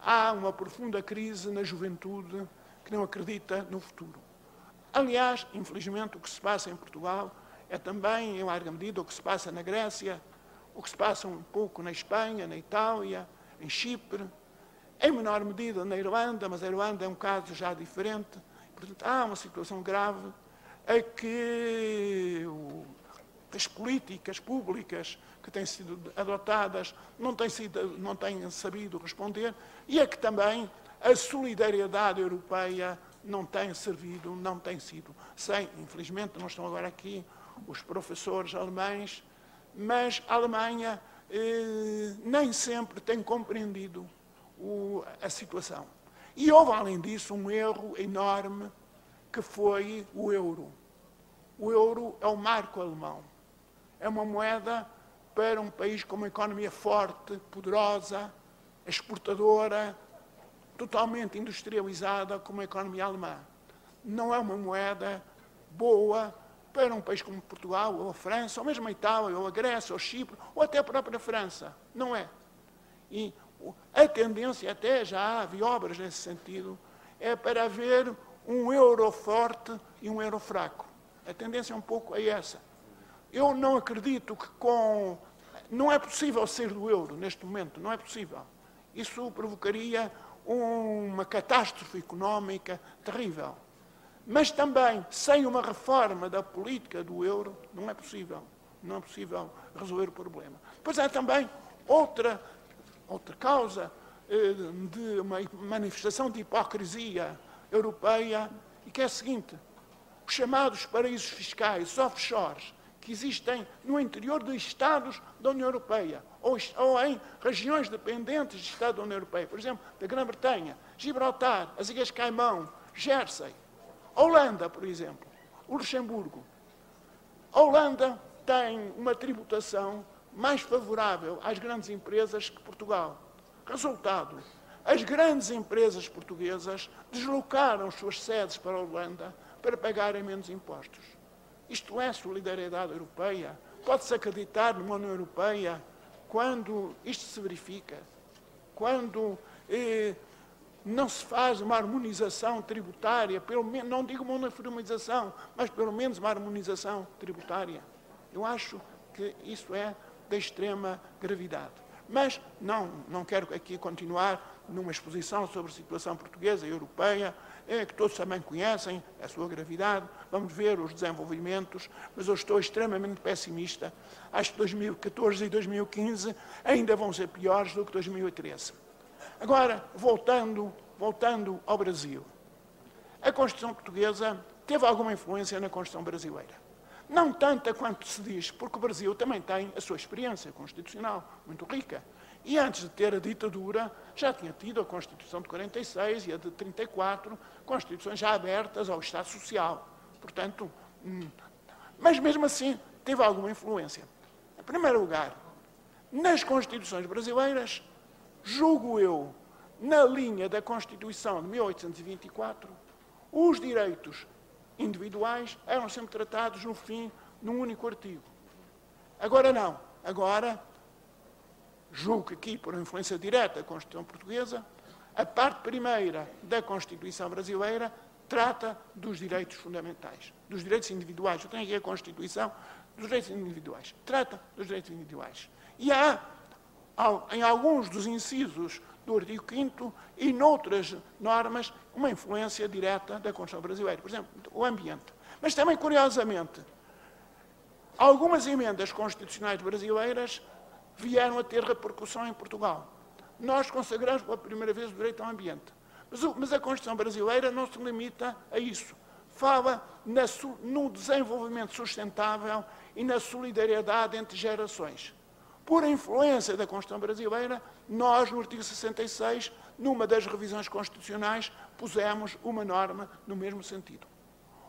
há uma profunda crise na juventude que não acredita no futuro. Aliás, infelizmente, o que se passa em Portugal é também, em larga medida, o que se passa na Grécia, o que se passa um pouco na Espanha, na Itália, em Chipre, em menor medida na Irlanda, mas a Irlanda é um caso já diferente. Portanto, há uma situação grave a que as políticas públicas que têm sido adotadas não têm sabido responder e a que também a solidariedade europeia não tem servido, não tem sido. Sei, infelizmente, não estão agora aqui os professores alemães, mas a Alemanha nem sempre tem compreendido a situação. E houve, além disso, um erro enorme, que foi o euro. O euro é o marco alemão. É uma moeda para um país com uma economia forte, poderosa, exportadora, totalmente industrializada, como a economia alemã. Não é uma moeda boa para um país como Portugal, ou a França, ou mesmo a Itália, ou a Grécia, ou Chipre, ou até a própria França. Não é. E a tendência, até já havia obras nesse sentido, é para haver um euro forte e um euro fraco. A tendência é um pouco é essa. Eu não acredito que com... Não é possível sair do euro neste momento, não é possível. Isso provocaria uma catástrofe económica terrível. Mas também, sem uma reforma da política do euro, não é possível. Não é possível resolver o problema. Pois há também outra causa de uma manifestação de hipocrisia europeia, e que é a seguinte: os chamados paraísos fiscais, offshores, que existem no interior de Estados da União Europeia, ou em regiões dependentes de Estados da União Europeia, por exemplo, da Grã-Bretanha, Gibraltar, as Ilhas Caimão, Jersey, a Holanda, por exemplo, o Luxemburgo. A Holanda tem uma tributação mais favorável às grandes empresas que Portugal. Resultado: as grandes empresas portuguesas deslocaram suas sedes para a Holanda para pagarem menos impostos. Isto é solidariedade europeia? Pode-se acreditar numa União Europeia quando isto se verifica? Quando não se faz uma harmonização tributária, pelo menos, não digo uma uniformização, mas pelo menos uma harmonização tributária? Eu acho que isso é da extrema gravidade. Mas não quero aqui continuar numa exposição sobre a situação portuguesa e europeia, que todos também conhecem a sua gravidade. Vamos ver os desenvolvimentos, mas eu estou extremamente pessimista. Acho que 2014 e 2015 ainda vão ser piores do que 2013. Agora, voltando ao Brasil. A Constituição portuguesa teve alguma influência na Constituição brasileira. Não tanta quanto se diz, porque o Brasil também tem a sua experiência constitucional muito rica. E antes de ter a ditadura, já tinha tido a Constituição de 46 e a de 34, Constituições já abertas ao Estado Social. Portanto, mas mesmo assim, teve alguma influência. Em primeiro lugar, nas Constituições brasileiras, julgo eu, na linha da Constituição de 1824, os direitos individuais eram sempre tratados no fim, num único artigo. Agora não. Agora, julgo que aqui, por influência direta da Constituição portuguesa, a parte primeira da Constituição brasileira trata dos direitos fundamentais, dos direitos individuais. Eu tenho aqui a Constituição dos direitos individuais. Trata dos direitos individuais. E há, em alguns dos incisos do artigo 5º e noutras normas, uma influência direta da Constituição brasileira. Por exemplo, o ambiente. Mas também, curiosamente, algumas emendas constitucionais brasileiras vieram a ter repercussão em Portugal. Nós consagramos pela primeira vez o direito ao ambiente. Mas a Constituição brasileira não se limita a isso. Fala no desenvolvimento sustentável e na solidariedade entre gerações. Por influência da Constituição brasileira, nós, no artigo 66, numa das revisões constitucionais, pusemos uma norma no mesmo sentido.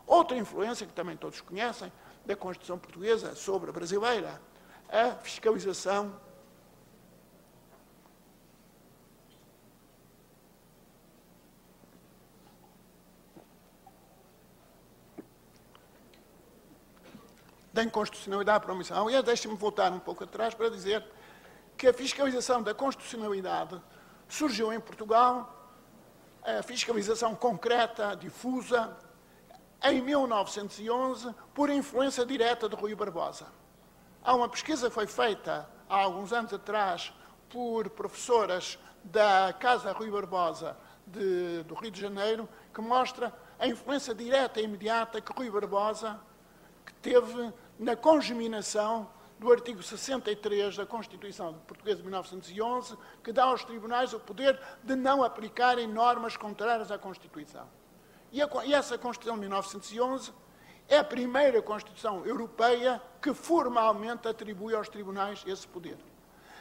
Outra influência, que também todos conhecem, da Constituição portuguesa sobre a brasileira, a fiscalização da inconstitucionalidade para omissão. Aliás, deixe-me voltar um pouco atrás para dizer que a fiscalização da constitucionalidade surgiu em Portugal, a fiscalização concreta, difusa, em 1911, por influência direta de Rui Barbosa. Há uma pesquisa que foi feita há alguns anos atrás por professoras da Casa Rui Barbosa do Rio de Janeiro, que mostra a influência direta e imediata que Rui Barbosa teve na congeminação do artigo 63 da Constituição Portuguesa de 1911, que dá aos tribunais o poder de não aplicarem normas contrárias à Constituição. E essa Constituição de 1911 é a primeira Constituição Europeia que formalmente atribui aos tribunais esse poder.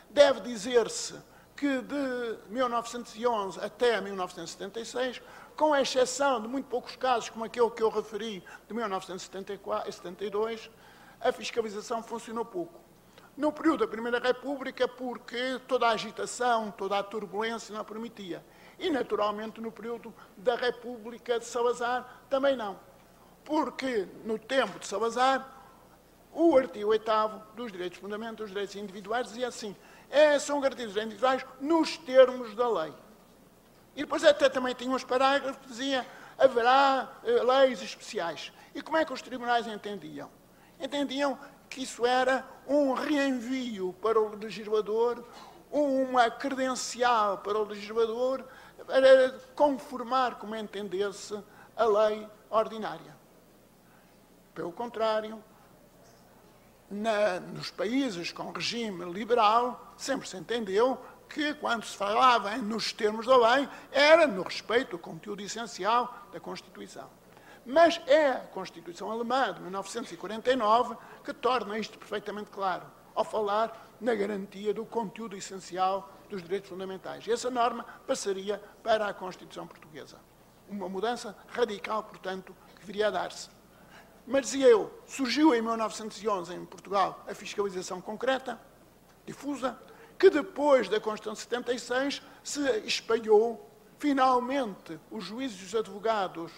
Deve dizer-se que de 1911 até 1976, com exceção de muito poucos casos, como aquele que eu referi de 1972, a fiscalização funcionou pouco. No período da Primeira República, porque toda a agitação, toda a turbulência não permitia. E, naturalmente, no período da República de Salazar, também não. Porque, no tempo de Salazar, o artigo 8º dos direitos fundamentais, dos direitos individuais, dizia assim, são garantidos individuais nos termos da lei. E depois até também tinha uns parágrafos que diziam haverá leis especiais. E como é que os tribunais entendiam? Entendiam que isso era um reenvio para o legislador, uma credencial para o legislador, para conformar como entendesse a lei ordinária. Pelo contrário, nos países com regime liberal, sempre se entendeu que, quando se falava nos termos da lei, era no respeito ao conteúdo essencial da Constituição. Mas é a Constituição Alemã de 1949 que torna isto perfeitamente claro, ao falar na garantia do conteúdo essencial dos direitos fundamentais. E essa norma passaria para a Constituição Portuguesa. Uma mudança radical, portanto, que viria a dar-se. Mas, dizia eu, surgiu em 1911, em Portugal, a fiscalização concreta, difusa, que depois da Constituição de 76 se espalhou. Finalmente, os juízes e os advogados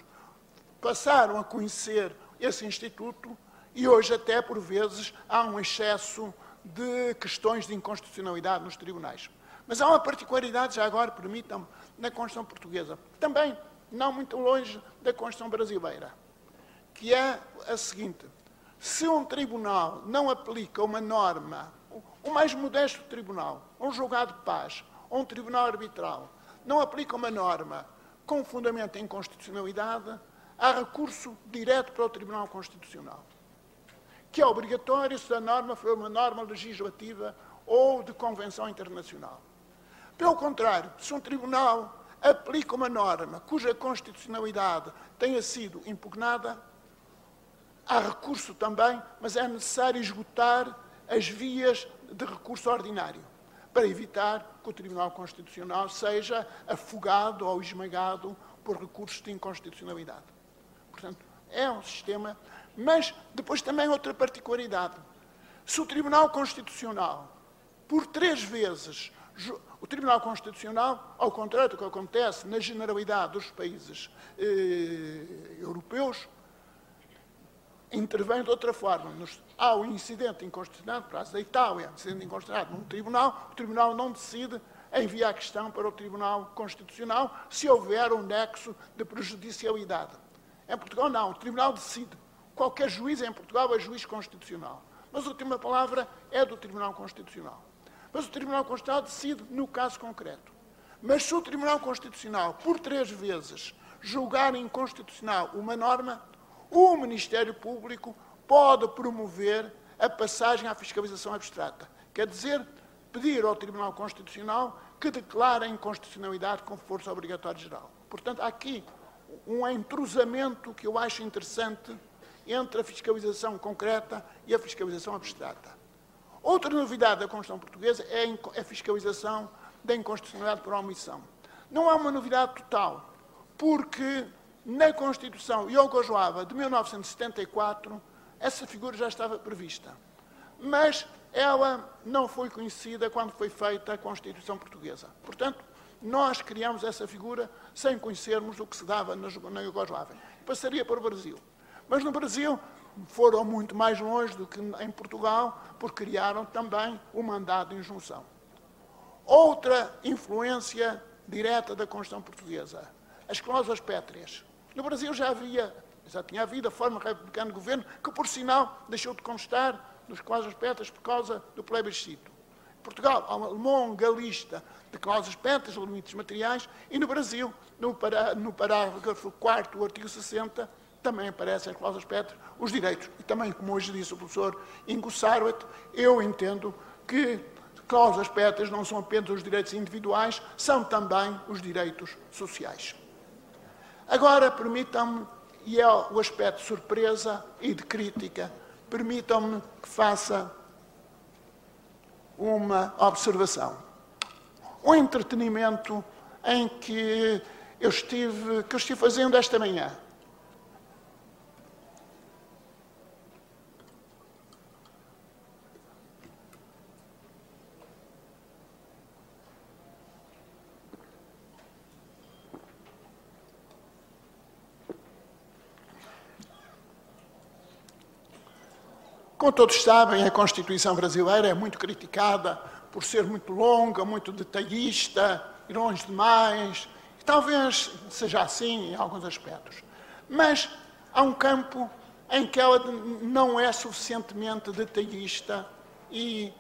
passaram a conhecer esse instituto e hoje até, por vezes, há um excesso de questões de inconstitucionalidade nos tribunais. Mas há uma particularidade, já agora, permitam-me, na Constituição Portuguesa, também não muito longe da Constituição Brasileira, que é a seguinte. Se um tribunal não aplica uma norma, o mais modesto tribunal, um julgado de paz, ou um tribunal arbitral, não aplica uma norma com fundamento em constitucionalidade, há recurso direto para o Tribunal Constitucional, que é obrigatório se a norma for uma norma legislativa ou de convenção internacional. Pelo contrário, se um tribunal aplica uma norma cuja constitucionalidade tenha sido impugnada, há recurso também, mas é necessário esgotar as vias de recurso ordinário para evitar que o Tribunal Constitucional seja afogado ou esmagado por recursos de inconstitucionalidade. Portanto, é um sistema, mas depois também outra particularidade. Se o Tribunal Constitucional, por três vezes, o Tribunal Constitucional, ao contrário do que acontece na generalidade dos países europeus, intervém de outra forma. Há um incidente inconstitucional, no caso da Itália, um incidente inconstitucional num tribunal, o tribunal não decide enviar a questão para o Tribunal Constitucional se houver um nexo de prejudicialidade. Em Portugal, não. O tribunal decide. Qualquer juiz em Portugal é juiz constitucional. Mas a última palavra é do Tribunal Constitucional. Mas o Tribunal Constitucional decide no caso concreto. Mas se o Tribunal Constitucional, por três vezes, julgar inconstitucional uma norma, o Ministério Público pode promover a passagem à fiscalização abstrata. Quer dizer, pedir ao Tribunal Constitucional que declare a inconstitucionalidade com força obrigatória geral. Portanto, há aqui um entrosamento que eu acho interessante entre a fiscalização concreta e a fiscalização abstrata. Outra novidade da Constituição Portuguesa é a fiscalização da inconstitucionalidade por omissão. Não há uma novidade total, porque na Constituição iugoslava de 1974, essa figura já estava prevista. Mas ela não foi conhecida quando foi feita a Constituição Portuguesa. Portanto, nós criamos essa figura sem conhecermos o que se dava na Iugoslávia. Passaria para o Brasil. Mas no Brasil foram muito mais longe do que em Portugal, porque criaram também o mandado de injunção. Outra influência direta da Constituição Portuguesa, as cláusulas pétreas. No Brasil já tinha havido a forma republicana de governo, que, por sinal, deixou de constar dos cláusulas pétreas por causa do plebiscito. Em Portugal, há uma longa lista de cláusulas pétreas, limites materiais, e no Brasil, no parágrafo 4º do artigo 60, também aparecem as cláusulas pétreas, os direitos. E também, como hoje disse o professor Ingo Sarwat, eu entendo que cláusulas pétreas não são apenas os direitos individuais, são também os direitos sociais. Agora, permitam-me, e é o aspecto de surpresa e de crítica, permitam-me que faça uma observação. Um entretenimento em que eu estive fazendo esta manhã. Como todos sabem, a Constituição brasileira é muito criticada por ser muito longa, muito detalhista, ir longe demais. Talvez seja assim em alguns aspectos. Mas há um campo em que ela não é suficientemente detalhista e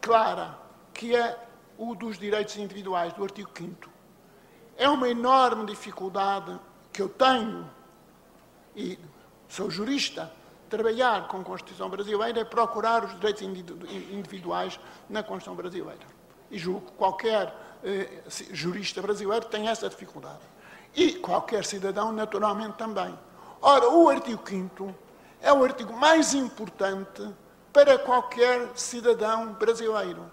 clara, que é o dos direitos individuais, do artigo 5º. É uma enorme dificuldade que eu tenho, e sou jurista, trabalhar com a Constituição brasileira é procurar os direitos individuais na Constituição brasileira. E julgo que qualquer jurista brasileiro tem essa dificuldade. E qualquer cidadão, naturalmente, também. Ora, o artigo 5º é o artigo mais importante para qualquer cidadão brasileiro.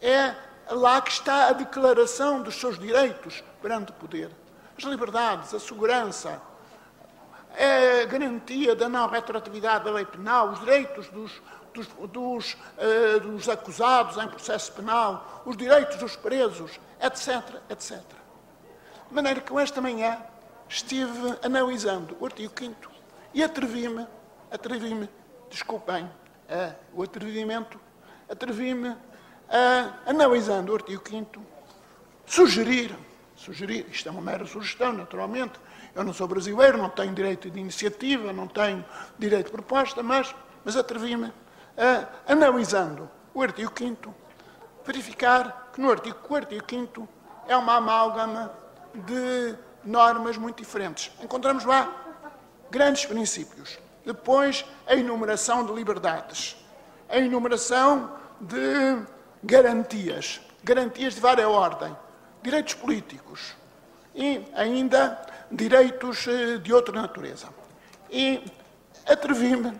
É lá que está a declaração dos seus direitos perante o poder. As liberdades, a segurança, é a garantia da não retroatividade da lei penal, os direitos dos acusados em processo penal, os direitos dos presos, etc., etc. De maneira que, esta manhã, estive analisando o artigo 5º e atrevi-me, desculpem o atrevimento, atrevi-me a, analisando o artigo 5º, sugerir, isto é uma mera sugestão, naturalmente, eu não sou brasileiro, não tenho direito de iniciativa, não tenho direito de proposta, mas atrevi-me a, analisando o artigo 5º, verificar que o artigo 5º é uma amálgama de normas muito diferentes. Encontramos lá grandes princípios. Depois, a enumeração de liberdades, a enumeração de garantias, garantias de várias ordens, direitos políticos e ainda direitos de outra natureza. E atrevi-me,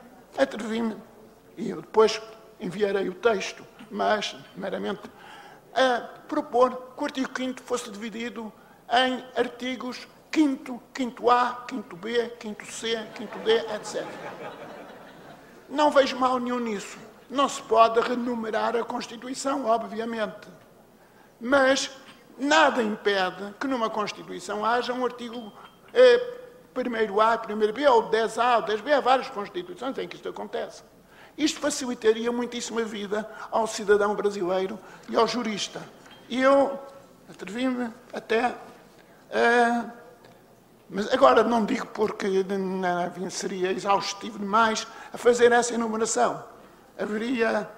e eu depois enviarei o texto, mas meramente, a propor que o artigo 5º fosse dividido em artigos 5º, 5A, 5B, 5C, 5D, etc. Não vejo mal nenhum nisso. Não se pode renumerar a Constituição, obviamente. Mas nada impede que numa Constituição haja um artigo 1º A, 1º B, ou 10A, ou 10B, há várias Constituições em que isto acontece. Isto facilitaria muitíssimo a vida ao cidadão brasileiro e ao jurista. E eu atrevi-me até... mas agora não digo porque seria exaustivo demais a fazer essa enumeração. Haveria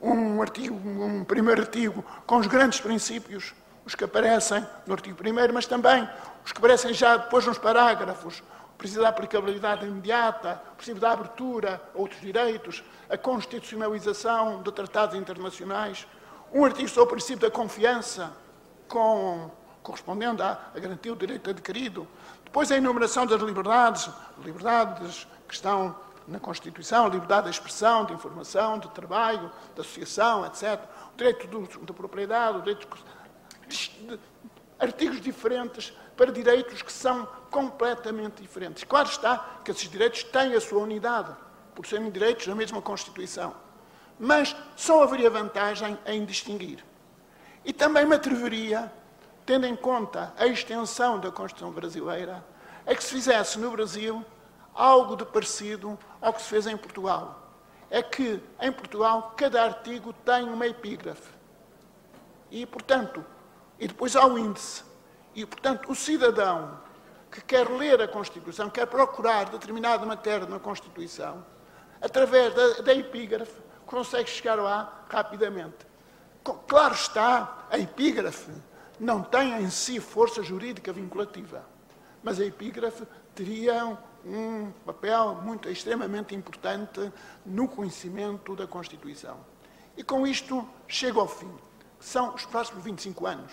um primeiro artigo com os grandes princípios, os que aparecem no artigo 1º, mas também os que aparecem já depois nos parágrafos, o princípio da aplicabilidade imediata, o princípio da abertura a outros direitos, a constitucionalização de tratados internacionais, um artigo sobre o princípio da confiança, correspondendo à garantia do direito adquirido, depois a enumeração das liberdades que estão na Constituição, a liberdade de expressão, de informação, de trabalho, de associação, etc., o direito de propriedade, o direito de artigos diferentes para direitos que são completamente diferentes. Claro está que esses direitos têm a sua unidade, por serem direitos da mesma Constituição, mas só haveria vantagem em distinguir. E também me atreveria, tendo em conta a extensão da Constituição brasileira, a que se fizesse no Brasil algo de parecido ao que se fez em Portugal. É que, em Portugal, cada artigo tem uma epígrafe. E, portanto, e depois há o índice. E, portanto, o cidadão que quer ler a Constituição, quer procurar determinada matéria na Constituição, através da epígrafe, consegue chegar lá rapidamente. Claro está, a epígrafe não tem em si força jurídica vinculativa, mas a epígrafe teria um papel extremamente importante no conhecimento da Constituição. E com isto chego ao fim. São os próximos 25 anos.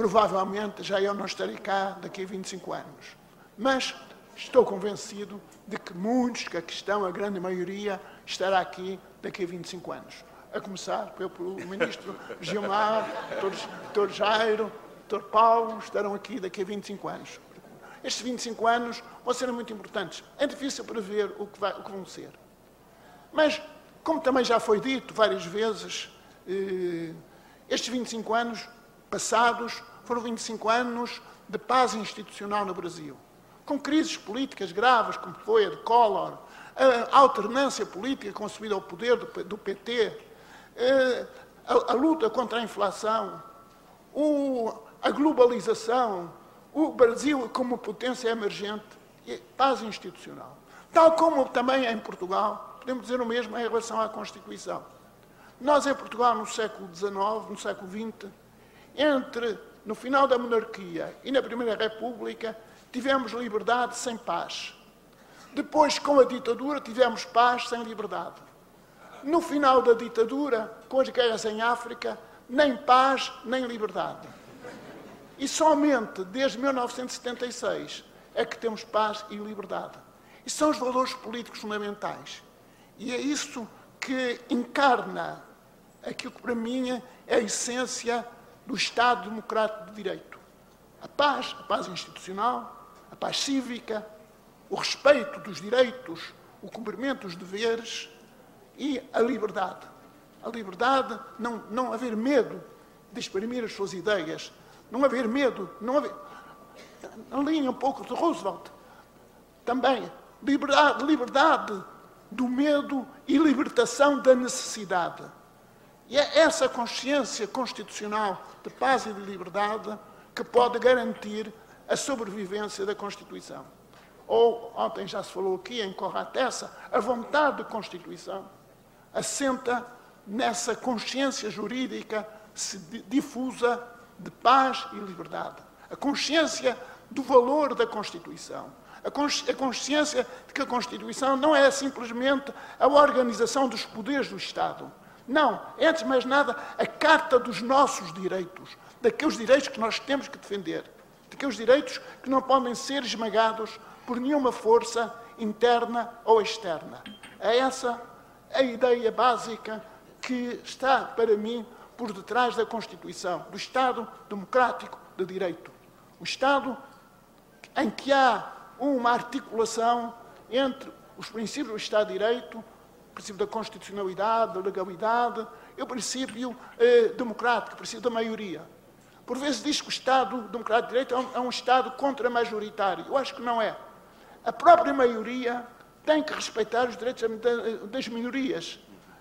provavelmente já eu não estarei cá daqui a 25 anos. Mas estou convencido de que muitos, que aqui estão, a grande maioria, estará aqui daqui a 25 anos. A começar pelo Ministro Gilmar, Dr. Jairo, Dr. Paulo, estarão aqui daqui a 25 anos. Estes 25 anos vão ser muito importantes. É difícil prever o que vão ser. Mas, como também já foi dito várias vezes, estes 25 anos passados foram 25 anos de paz institucional no Brasil, com crises políticas graves, como foi a de Collor, a alternância política concebida ao poder do PT, a luta contra a inflação, a globalização, o Brasil como potência emergente e paz institucional. Tal como também em Portugal, podemos dizer o mesmo em relação à Constituição. Nós em Portugal, no século XIX, no século XX, no final da monarquia e na Primeira República, tivemos liberdade sem paz. Depois, com a ditadura, tivemos paz sem liberdade. No final da ditadura, com as guerras em África, nem paz, nem liberdade. E somente desde 1976 é que temos paz e liberdade. E são os valores políticos fundamentais. E é isso que encarna aquilo que, para mim, é a essência do Estado Democrático de Direito. A paz institucional, a paz cívica, o respeito dos direitos, o cumprimento dos deveres e a liberdade. A liberdade, não haver medo de exprimir as suas ideias, não haver medo, não haver... Na linha um pouco de Roosevelt, também, liberdade do medo e libertação da necessidade. E é essa consciência constitucional de paz e de liberdade que pode garantir a sobrevivência da Constituição. Ou, ontem já se falou aqui em Corra à Tessa, a vontade de Constituição assenta nessa consciência jurídica difusa de paz e liberdade. A consciência do valor da Constituição. A consciência de que a Constituição não é simplesmente a organização dos poderes do Estado. Não, antes de mais nada, a carta dos nossos direitos, daqueles direitos que nós temos que defender, daqueles direitos que não podem ser esmagados por nenhuma força interna ou externa. É essa a ideia básica que está, para mim, por detrás da Constituição, do Estado Democrático de Direito. Um Estado em que há uma articulação entre os princípios do Estado de Direito, o princípio da constitucionalidade, da legalidade, e o princípio democrático, o princípio da maioria. Por vezes diz que o Estado Democrático de Direito é um Estado contra-majoritário. Eu acho que não é. A própria maioria tem que respeitar os direitos das minorias.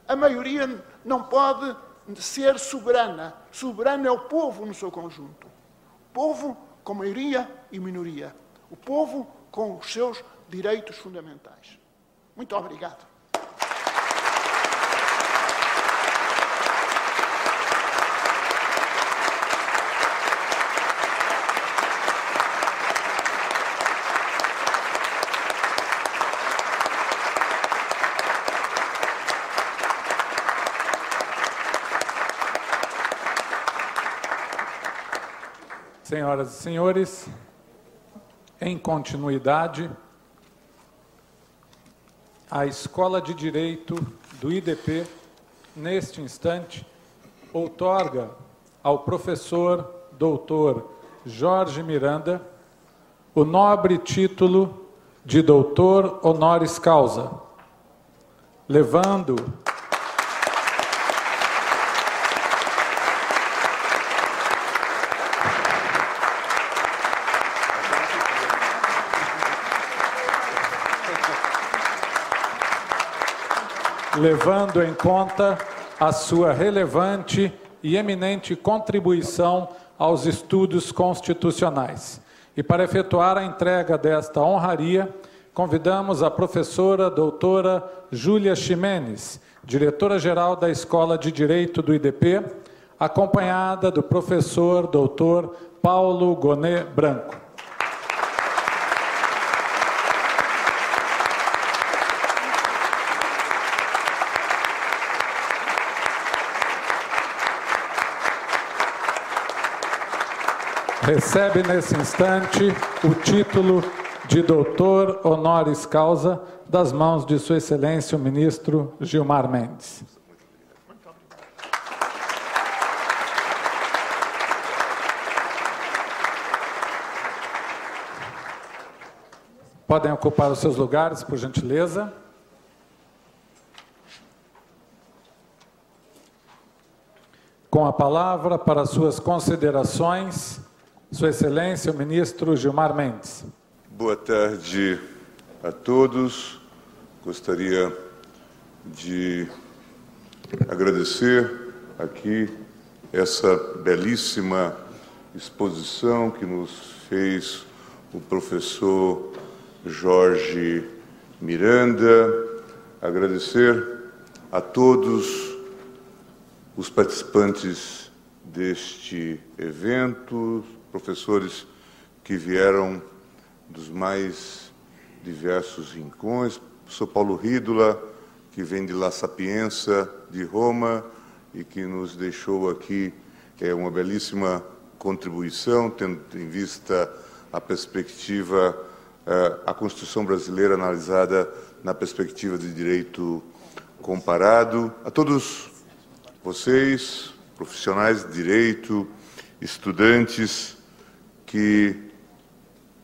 A maioria não pode ser soberana. Soberano é o povo no seu conjunto. O povo com maioria e minoria. O povo com os seus direitos fundamentais. Muito obrigado. Senhoras e senhores, em continuidade, a Escola de Direito do IDP, neste instante, outorga ao professor Dr. Jorge Miranda o nobre título de doutor honoris causa, levando... levando em conta a sua relevante e eminente contribuição aos estudos constitucionais. E para efetuar a entrega desta honraria, convidamos a professora doutora Júlia Ximenes, diretora-geral da Escola de Direito do IDP, acompanhada do professor doutor Paulo Gonet Branco. recebe nesse instante o título de doutor honoris causa das mãos de Sua Excelência o Ministro Gilmar Mendes. Podem ocupar os seus lugares, por gentileza. Com a palavra, para suas considerações, Sua Excelência, o Ministro Gilmar Mendes. Boa tarde a todos. Gostaria de agradecer aqui essa belíssima exposição que nos fez o professor Jorge Miranda. Agradecer a todos os participantes deste evento, professores que vieram dos mais diversos rincões, o professor Paulo Rídola, que vem de La Sapienza, de Roma, e que nos deixou aqui uma belíssima contribuição, tendo em vista a perspectiva, a Constituição brasileira analisada na perspectiva de direito comparado. A todos vocês, profissionais de direito, estudantes que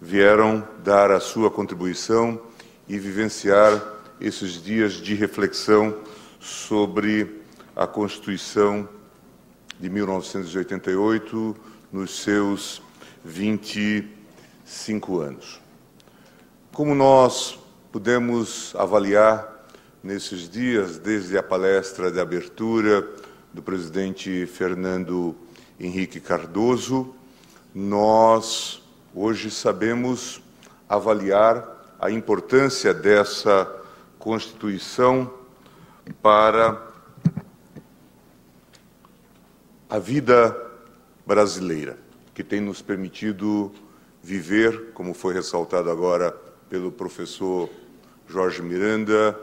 vieram dar a sua contribuição e vivenciar esses dias de reflexão sobre a Constituição de 1988 nos seus 25 anos. Como nós pudemos avaliar nesses dias, desde a palestra de abertura do presidente Fernando Henrique Cardoso, nós hoje sabemos avaliar a importância dessa Constituição para a vida brasileira, que tem nos permitido viver, como foi ressaltado agora pelo professor Jorge Miranda,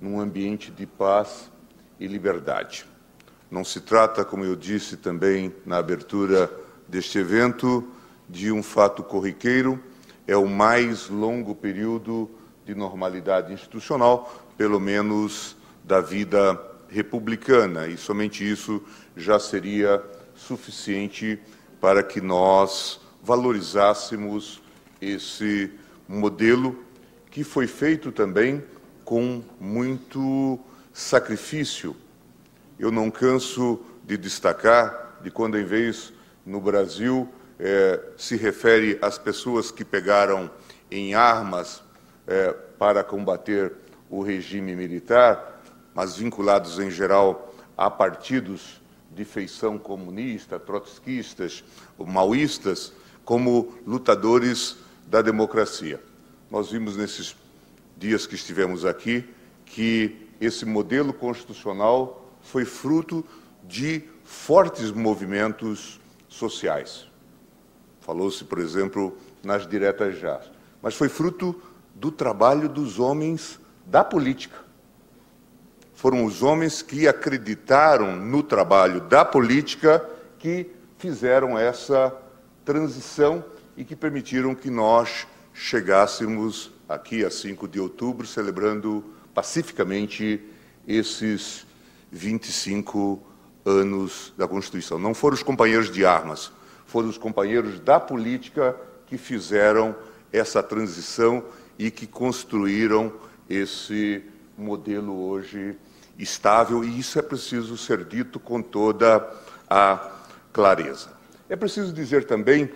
num ambiente de paz e liberdade. Não se trata, como eu disse também na abertura deste evento, de um fato corriqueiro, é o mais longo período de normalidade institucional, pelo menos da vida republicana, e somente isso já seria suficiente para que nós valorizássemos esse modelo, que foi feito também com muito sacrifício. Eu não canso de destacar, de quando em vez no Brasil se refere às pessoas que pegaram em armas para combater o regime militar, mas vinculados em geral a partidos de feição comunista, trotskistas, maoístas, como lutadores da democracia. Nós vimos nesses dias que estivemos aqui que esse modelo constitucional foi fruto de fortes movimentos sociais. Falou-se, por exemplo, nas diretas já, mas foi fruto do trabalho dos homens da política. Foram os homens que acreditaram no trabalho da política que fizeram essa transição e que permitiram que nós chegássemos aqui a 5 de outubro, celebrando pacificamente esses 25 anos da Constituição. Não foram os companheiros de armas, foram os companheiros da política que fizeram essa transição e que construíram esse modelo hoje estável, e isso é preciso ser dito com toda a clareza. É preciso dizer também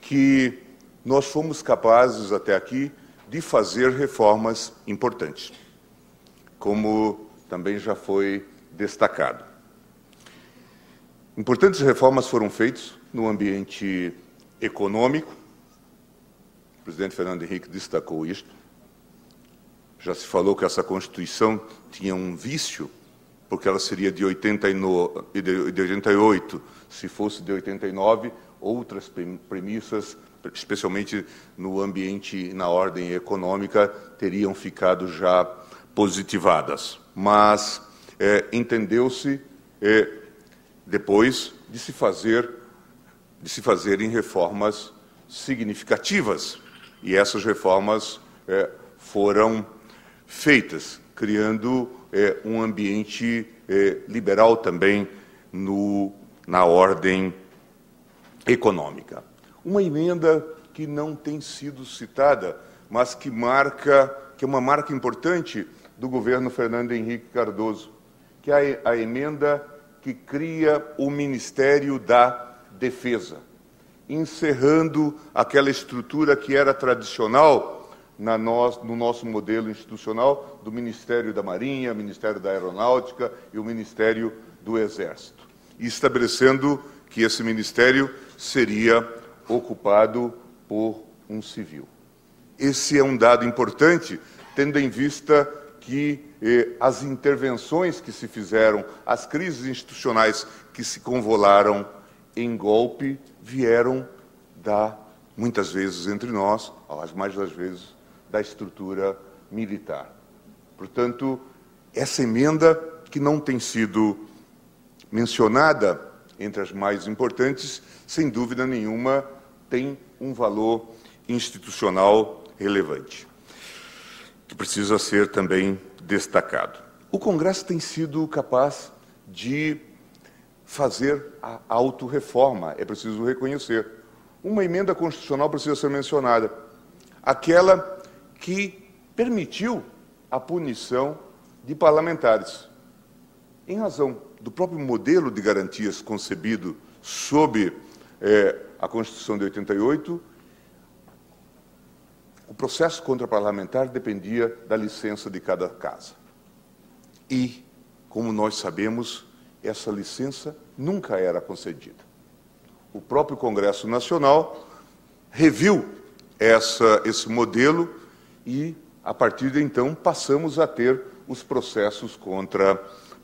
que nós fomos capazes até aqui de fazer reformas importantes, como também já foi destacado. Importantes reformas foram feitas no ambiente econômico. O presidente Fernando Henrique destacou isto. Já se falou que essa Constituição tinha um vício, porque ela seria de 88. Se fosse de 89, outras premissas, especialmente no ambiente e na ordem econômica, teriam ficado já positivadas. Mas entendeu-se, depois, de se fazer de se fazerem reformas significativas. E essas reformas foram feitas, criando um ambiente liberal também na ordem econômica. Uma emenda que não tem sido citada, mas que é uma marca importante do governo Fernando Henrique Cardoso, que é a emenda que cria o Ministério da Defesa, encerrando aquela estrutura que era tradicional no nosso modelo institucional do Ministério da Marinha, Ministério da Aeronáutica e o Ministério do Exército, e estabelecendo que esse ministério seria ocupado por um civil. Esse é um dado importante, tendo em vista que as intervenções que se fizeram, as crises institucionais que se convolaram em golpe, vieram muitas vezes entre nós, as mais das vezes, da estrutura militar. Portanto, essa emenda, que não tem sido mencionada entre as mais importantes, sem dúvida nenhuma, tem um valor institucional relevante, que precisa ser também destacado. O Congresso tem sido capaz de fazer a autorreforma, é preciso reconhecer. Uma emenda constitucional precisa ser mencionada, aquela que permitiu a punição de parlamentares, em razão do próprio modelo de garantias concebido sob a Constituição de 88, o processo contra parlamentar dependia da licença de cada casa. E, como nós sabemos, essa licença nunca era concedida. O próprio Congresso Nacional reviu esse modelo e, a partir de então, passamos a ter os processos contra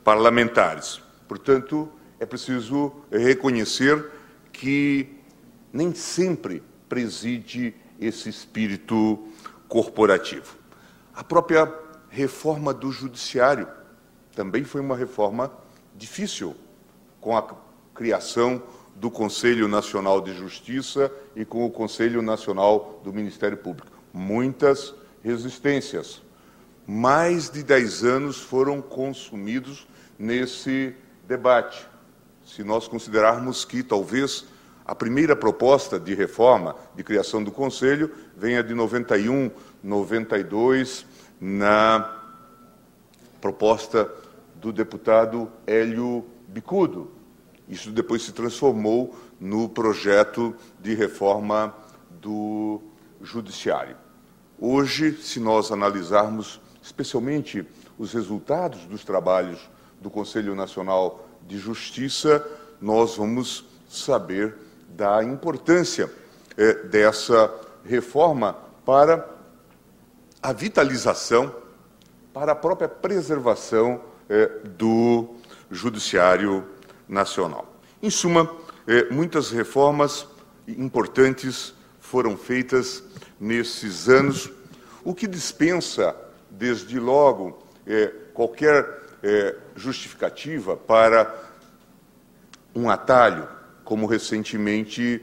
parlamentares. Portanto, é preciso reconhecer que nem sempre preside esse espírito corporativo. A própria reforma do judiciário também foi uma reforma difícil, com a criação do Conselho Nacional de Justiça e com o Conselho Nacional do Ministério Público. Muitas resistências. Mais de 10 anos foram consumidos nesse debate. Se nós considerarmos que, talvez, a primeira proposta de reforma, de criação do Conselho, venha de 91, 92, na proposta do deputado Hélio Bicudo. Isso depois se transformou no projeto de reforma do Judiciário. Hoje, se nós analisarmos especialmente os resultados dos trabalhos do Conselho Nacional de Justiça, nós vamos saber da importância dessa reforma para a vitalização, para a própria preservação do Judiciário Nacional. Em suma, muitas reformas importantes foram feitas nesses anos, o que dispensa, desde logo, qualquer justificativa para um atalho, como recentemente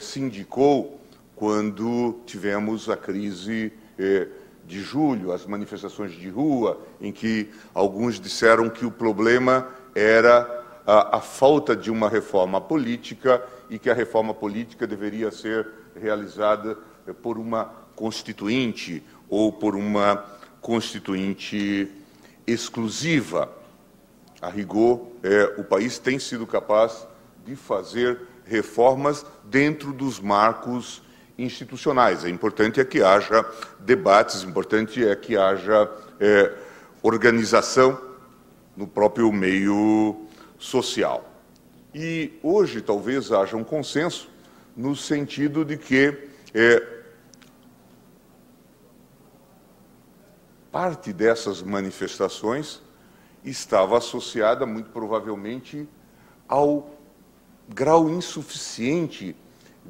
se indicou quando tivemos a crise de julho, as manifestações de rua, em que alguns disseram que o problema era a falta de uma reforma política e que a reforma política deveria ser realizada por uma constituinte ou por uma constituinte exclusiva. A rigor, o país tem sido capaz de fazer reformas dentro dos marcos institucionais. É importante que haja debates, é importante que haja organização no próprio meio social. E hoje talvez haja um consenso no sentido de que parte dessas manifestações estava associada, muito provavelmente, ao grau insuficiente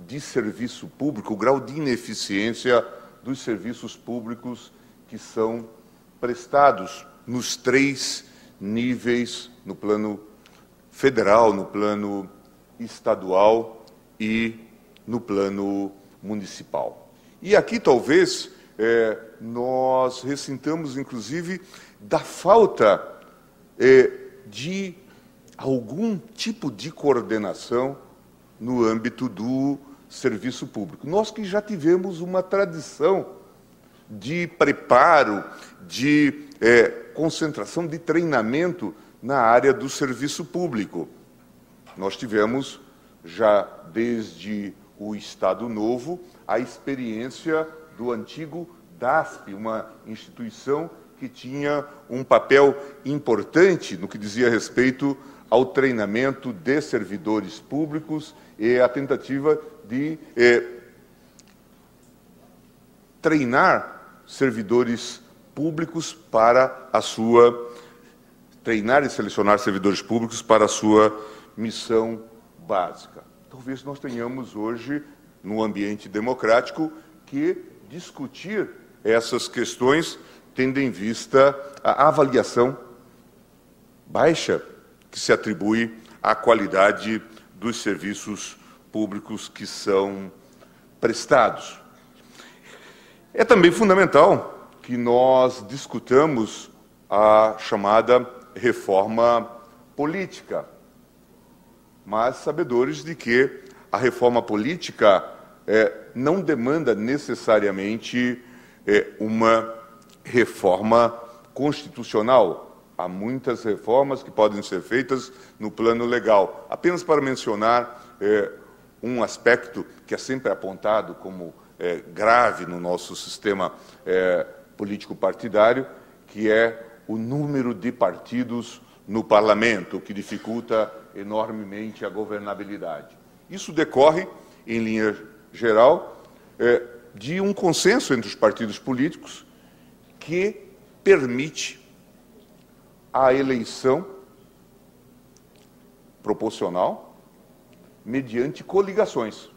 de serviço público, o grau de ineficiência dos serviços públicos que são prestados nos 3 níveis, no plano federal, no plano estadual e no plano municipal. E aqui, talvez, nós ressintamos, inclusive, da falta de algum tipo de coordenação no âmbito do serviço público. Nós que já tivemos uma tradição de preparo, de concentração, de treinamento na área do serviço público. Nós tivemos, já desde o Estado Novo, a experiência do antigo DASP, uma instituição que tinha um papel importante no que dizia respeito ao treinamento de servidores públicos e a tentativa de treinar servidores públicos para a sua... treinar e selecionar servidores públicos para a sua missão básica. Talvez nós tenhamos hoje, num ambiente democrático, que discutir essas questões tendo em vista a avaliação baixa que se atribui à qualidade dos serviços públicos que são prestados. É também fundamental que nós discutamos a chamada reforma política, mas sabedores de que a reforma política não demanda necessariamente uma reforma constitucional. Há muitas reformas que podem ser feitas no plano legal. Apenas para mencionar um aspecto que é sempre apontado como grave no nosso sistema político-partidário, que é o número de partidos no parlamento, que dificulta enormemente a governabilidade. Isso decorre, em linha geral, de um consenso entre os partidos políticos que permite a eleição proporcional mediante coligações.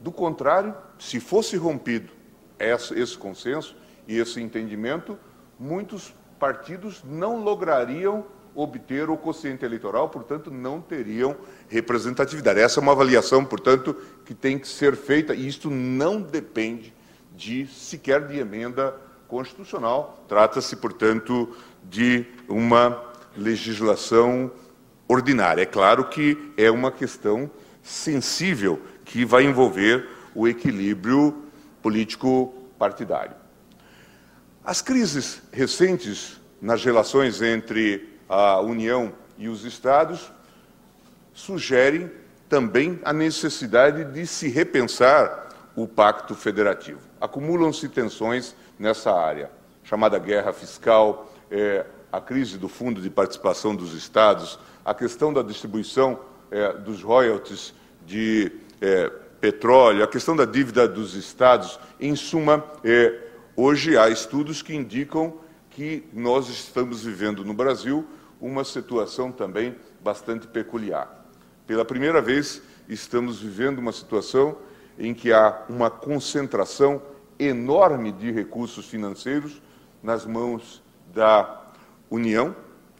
Do contrário, se fosse rompido esse consenso e esse entendimento, muitos partidos não lograriam obter o quociente eleitoral, portanto, não teriam representatividade. Essa é uma avaliação, portanto, que tem que ser feita, e isto não depende sequer de emenda constitucional. Trata-se, portanto, de uma legislação ordinária. É claro que é uma questão sensível que vai envolver o equilíbrio político-partidário. As crises recentes nas relações entre a União e os Estados sugerem também a necessidade de se repensar o pacto federativo. Acumulam-se tensões nessa área, chamada guerra fiscal, a crise do fundo de participação dos estados, a questão da distribuição dos royalties de petróleo, a questão da dívida dos estados. Em suma, hoje há estudos que indicam que nós estamos vivendo no Brasil uma situação também bastante peculiar. Pela primeira vez, estamos vivendo uma situação em que há uma concentração enorme de recursos financeiros nas mãos da União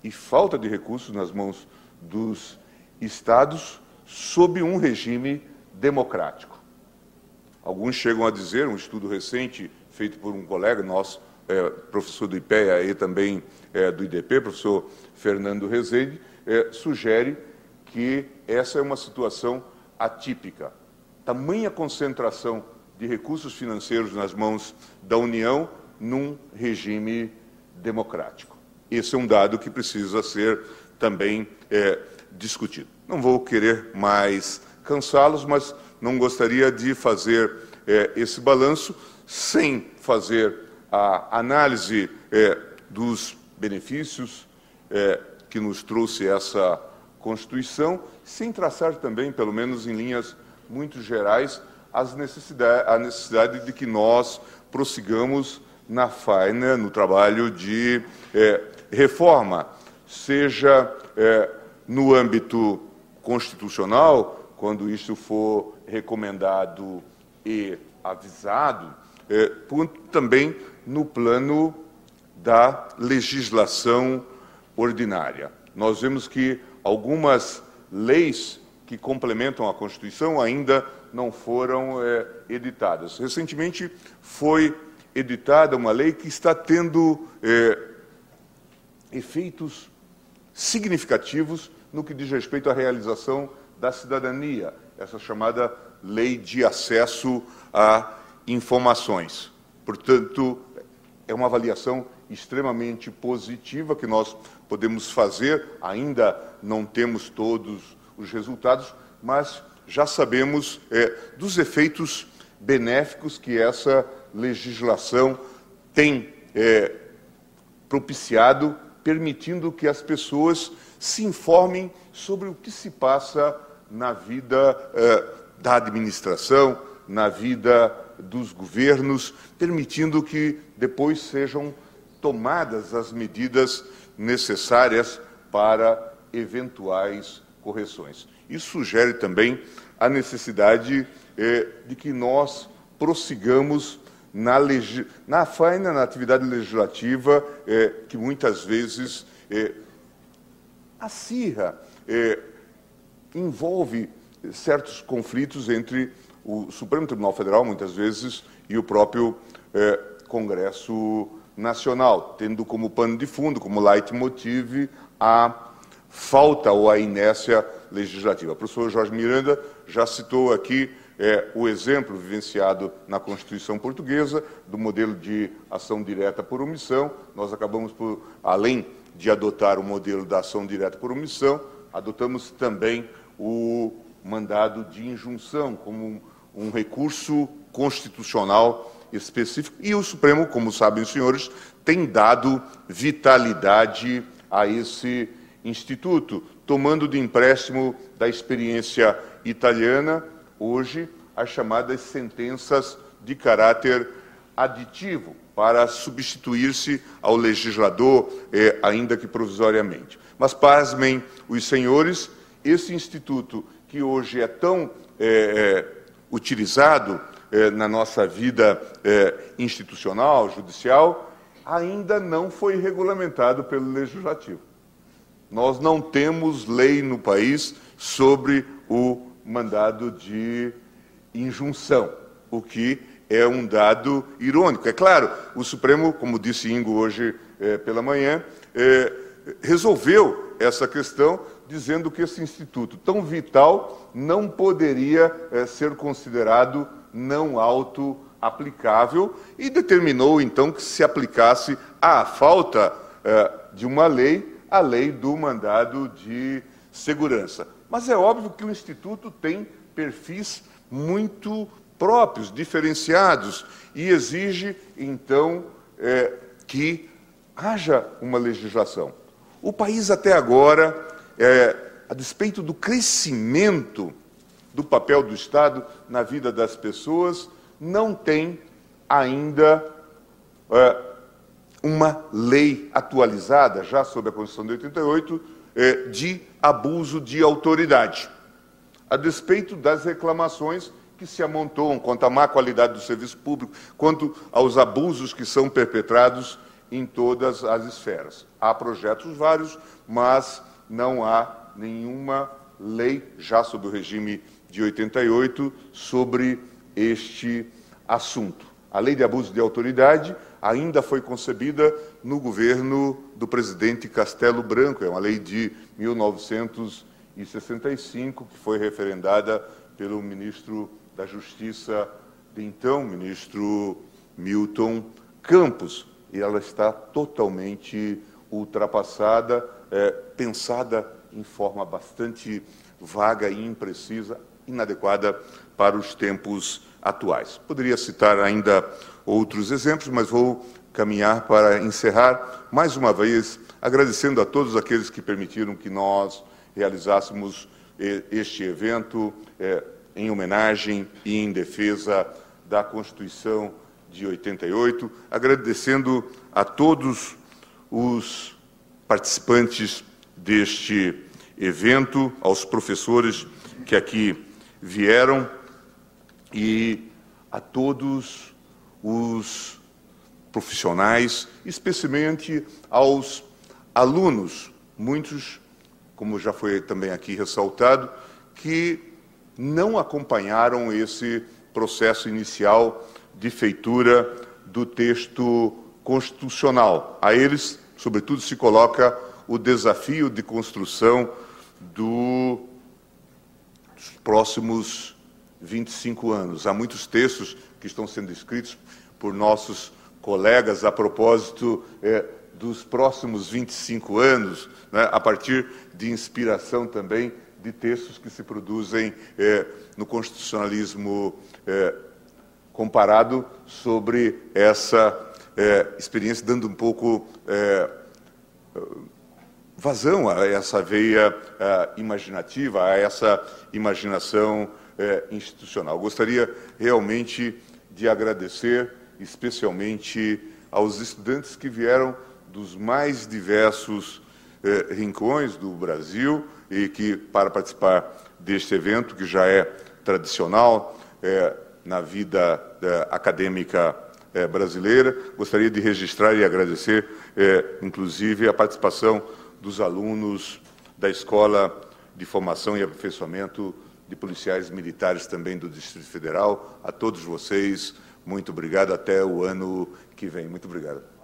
e falta de recursos nas mãos dos estados sob um regime democrático. Alguns chegam a dizer, um estudo recente feito por um colega nosso, professor do IPEA e também do IDP, professor Fernando Rezende, sugere que essa é uma situação atípica. Tamanha concentração de recursos financeiros nas mãos da União num regime democrático. Esse é um dado que precisa ser também discutido. Não vou querer mais cansá-los, mas não gostaria de fazer esse balanço sem fazer a análise dos benefícios que nos trouxe essa Constituição, sem traçar também, pelo menos em linhas muito gerais, a necessidade de que nós prossigamos na faina, no trabalho de reforma, seja no âmbito constitucional, quando isso for recomendado e avisado, também no plano da legislação ordinária. Nós vemos que algumas leis que complementam a Constituição ainda não foram editadas. Recentemente foi editada uma lei que está tendo efeitos significativos no que diz respeito à realização da cidadania, essa chamada Lei de Acesso a Informações. Portanto, é uma avaliação extremamente positiva que nós podemos fazer, ainda não temos todos os resultados, mas já sabemos dos efeitos benéficos que essa legislação tem propiciado, permitindo que as pessoas se informem sobre o que se passa na vida da administração, na vida dos governos, permitindo que depois sejam tomadas as medidas necessárias para eventuais correções. Isso sugere também a necessidade de que nós prossigamos na faina, na atividade legislativa, que muitas vezes acirra, envolve certos conflitos entre o Supremo Tribunal Federal, muitas vezes, e o próprio Congresso Nacional, tendo como pano de fundo, como leitmotiv, a falta ou a inércia legislativa. O professor Jorge Miranda já citou aqui o exemplo vivenciado na Constituição Portuguesa do modelo de ação direta por omissão. Nós acabamos por, além de adotar o modelo da ação direta por omissão, adotamos também o mandado de injunção como um recurso constitucional específico. E o Supremo, como sabem os senhores, tem dado vitalidade a esse instituto, tomando de empréstimo da experiência italiana, hoje, as chamadas sentenças de caráter aditivo, para substituir-se ao legislador, ainda que provisoriamente. Mas, pasmem os senhores, esse instituto que hoje é tão utilizado na nossa vida institucional, judicial, ainda não foi regulamentado pelo Legislativo. Nós não temos lei no país sobre o mandado de injunção, o que é um dado irônico. É claro, o Supremo, como disse Ingo hoje pela manhã, resolveu essa questão dizendo que esse instituto tão vital não poderia ser considerado não auto-aplicável e determinou, então, que se aplicasse à falta de uma lei, a lei do mandado de segurança. Mas é óbvio que o Instituto tem perfis muito próprios, diferenciados, e exige, então, que haja uma legislação. O país, até agora, a despeito do crescimento do papel do Estado na vida das pessoas, não tem ainda uma lei atualizada, já sob a Constituição de 88, de abuso de autoridade, a despeito das reclamações que se amontoam quanto à má qualidade do serviço público, quanto aos abusos que são perpetrados em todas as esferas. Há projetos vários, mas não há nenhuma lei, já sob o regime de 88, sobre este assunto. A lei de abuso de autoridade ainda foi concebida no governo do presidente Castelo Branco. É uma lei de 1965, que foi referendada pelo ministro da Justiça de então, ministro Milton Campos. E ela está totalmente ultrapassada, pensada em forma bastante vaga e imprecisa, inadequada para os tempos atuais. Poderia citar ainda outros exemplos, mas vou caminhar para encerrar, mais uma vez, agradecendo a todos aqueles que permitiram que nós realizássemos este evento em homenagem e em defesa da Constituição de 88, agradecendo a todos os participantes deste evento, aos professores que aqui vieram, e a todos os profissionais, especialmente aos alunos, muitos, como já foi também aqui ressaltado, que não acompanharam esse processo inicial de feitura do texto constitucional. A eles, sobretudo, se coloca o desafio de construção dos próximos 25 anos. Há muitos textos que estão sendo escritos por nossos colegas a propósito dos próximos 25 anos, né, a partir de inspiração também de textos que se produzem no constitucionalismo comparado sobre essa experiência, dando um pouco vazão a essa veia imaginativa, a essa imaginação institucional. Gostaria realmente de agradecer especialmente aos estudantes que vieram dos mais diversos rincões do Brasil e que, para participar deste evento, que já é tradicional na vida acadêmica brasileira. Gostaria de registrar e agradecer, inclusive, a participação dos alunos da Escola de Formação e Aperfeiçoamento de Policiais Militares também do Distrito Federal. A todos vocês, muito obrigado. Até o ano que vem. Muito obrigado.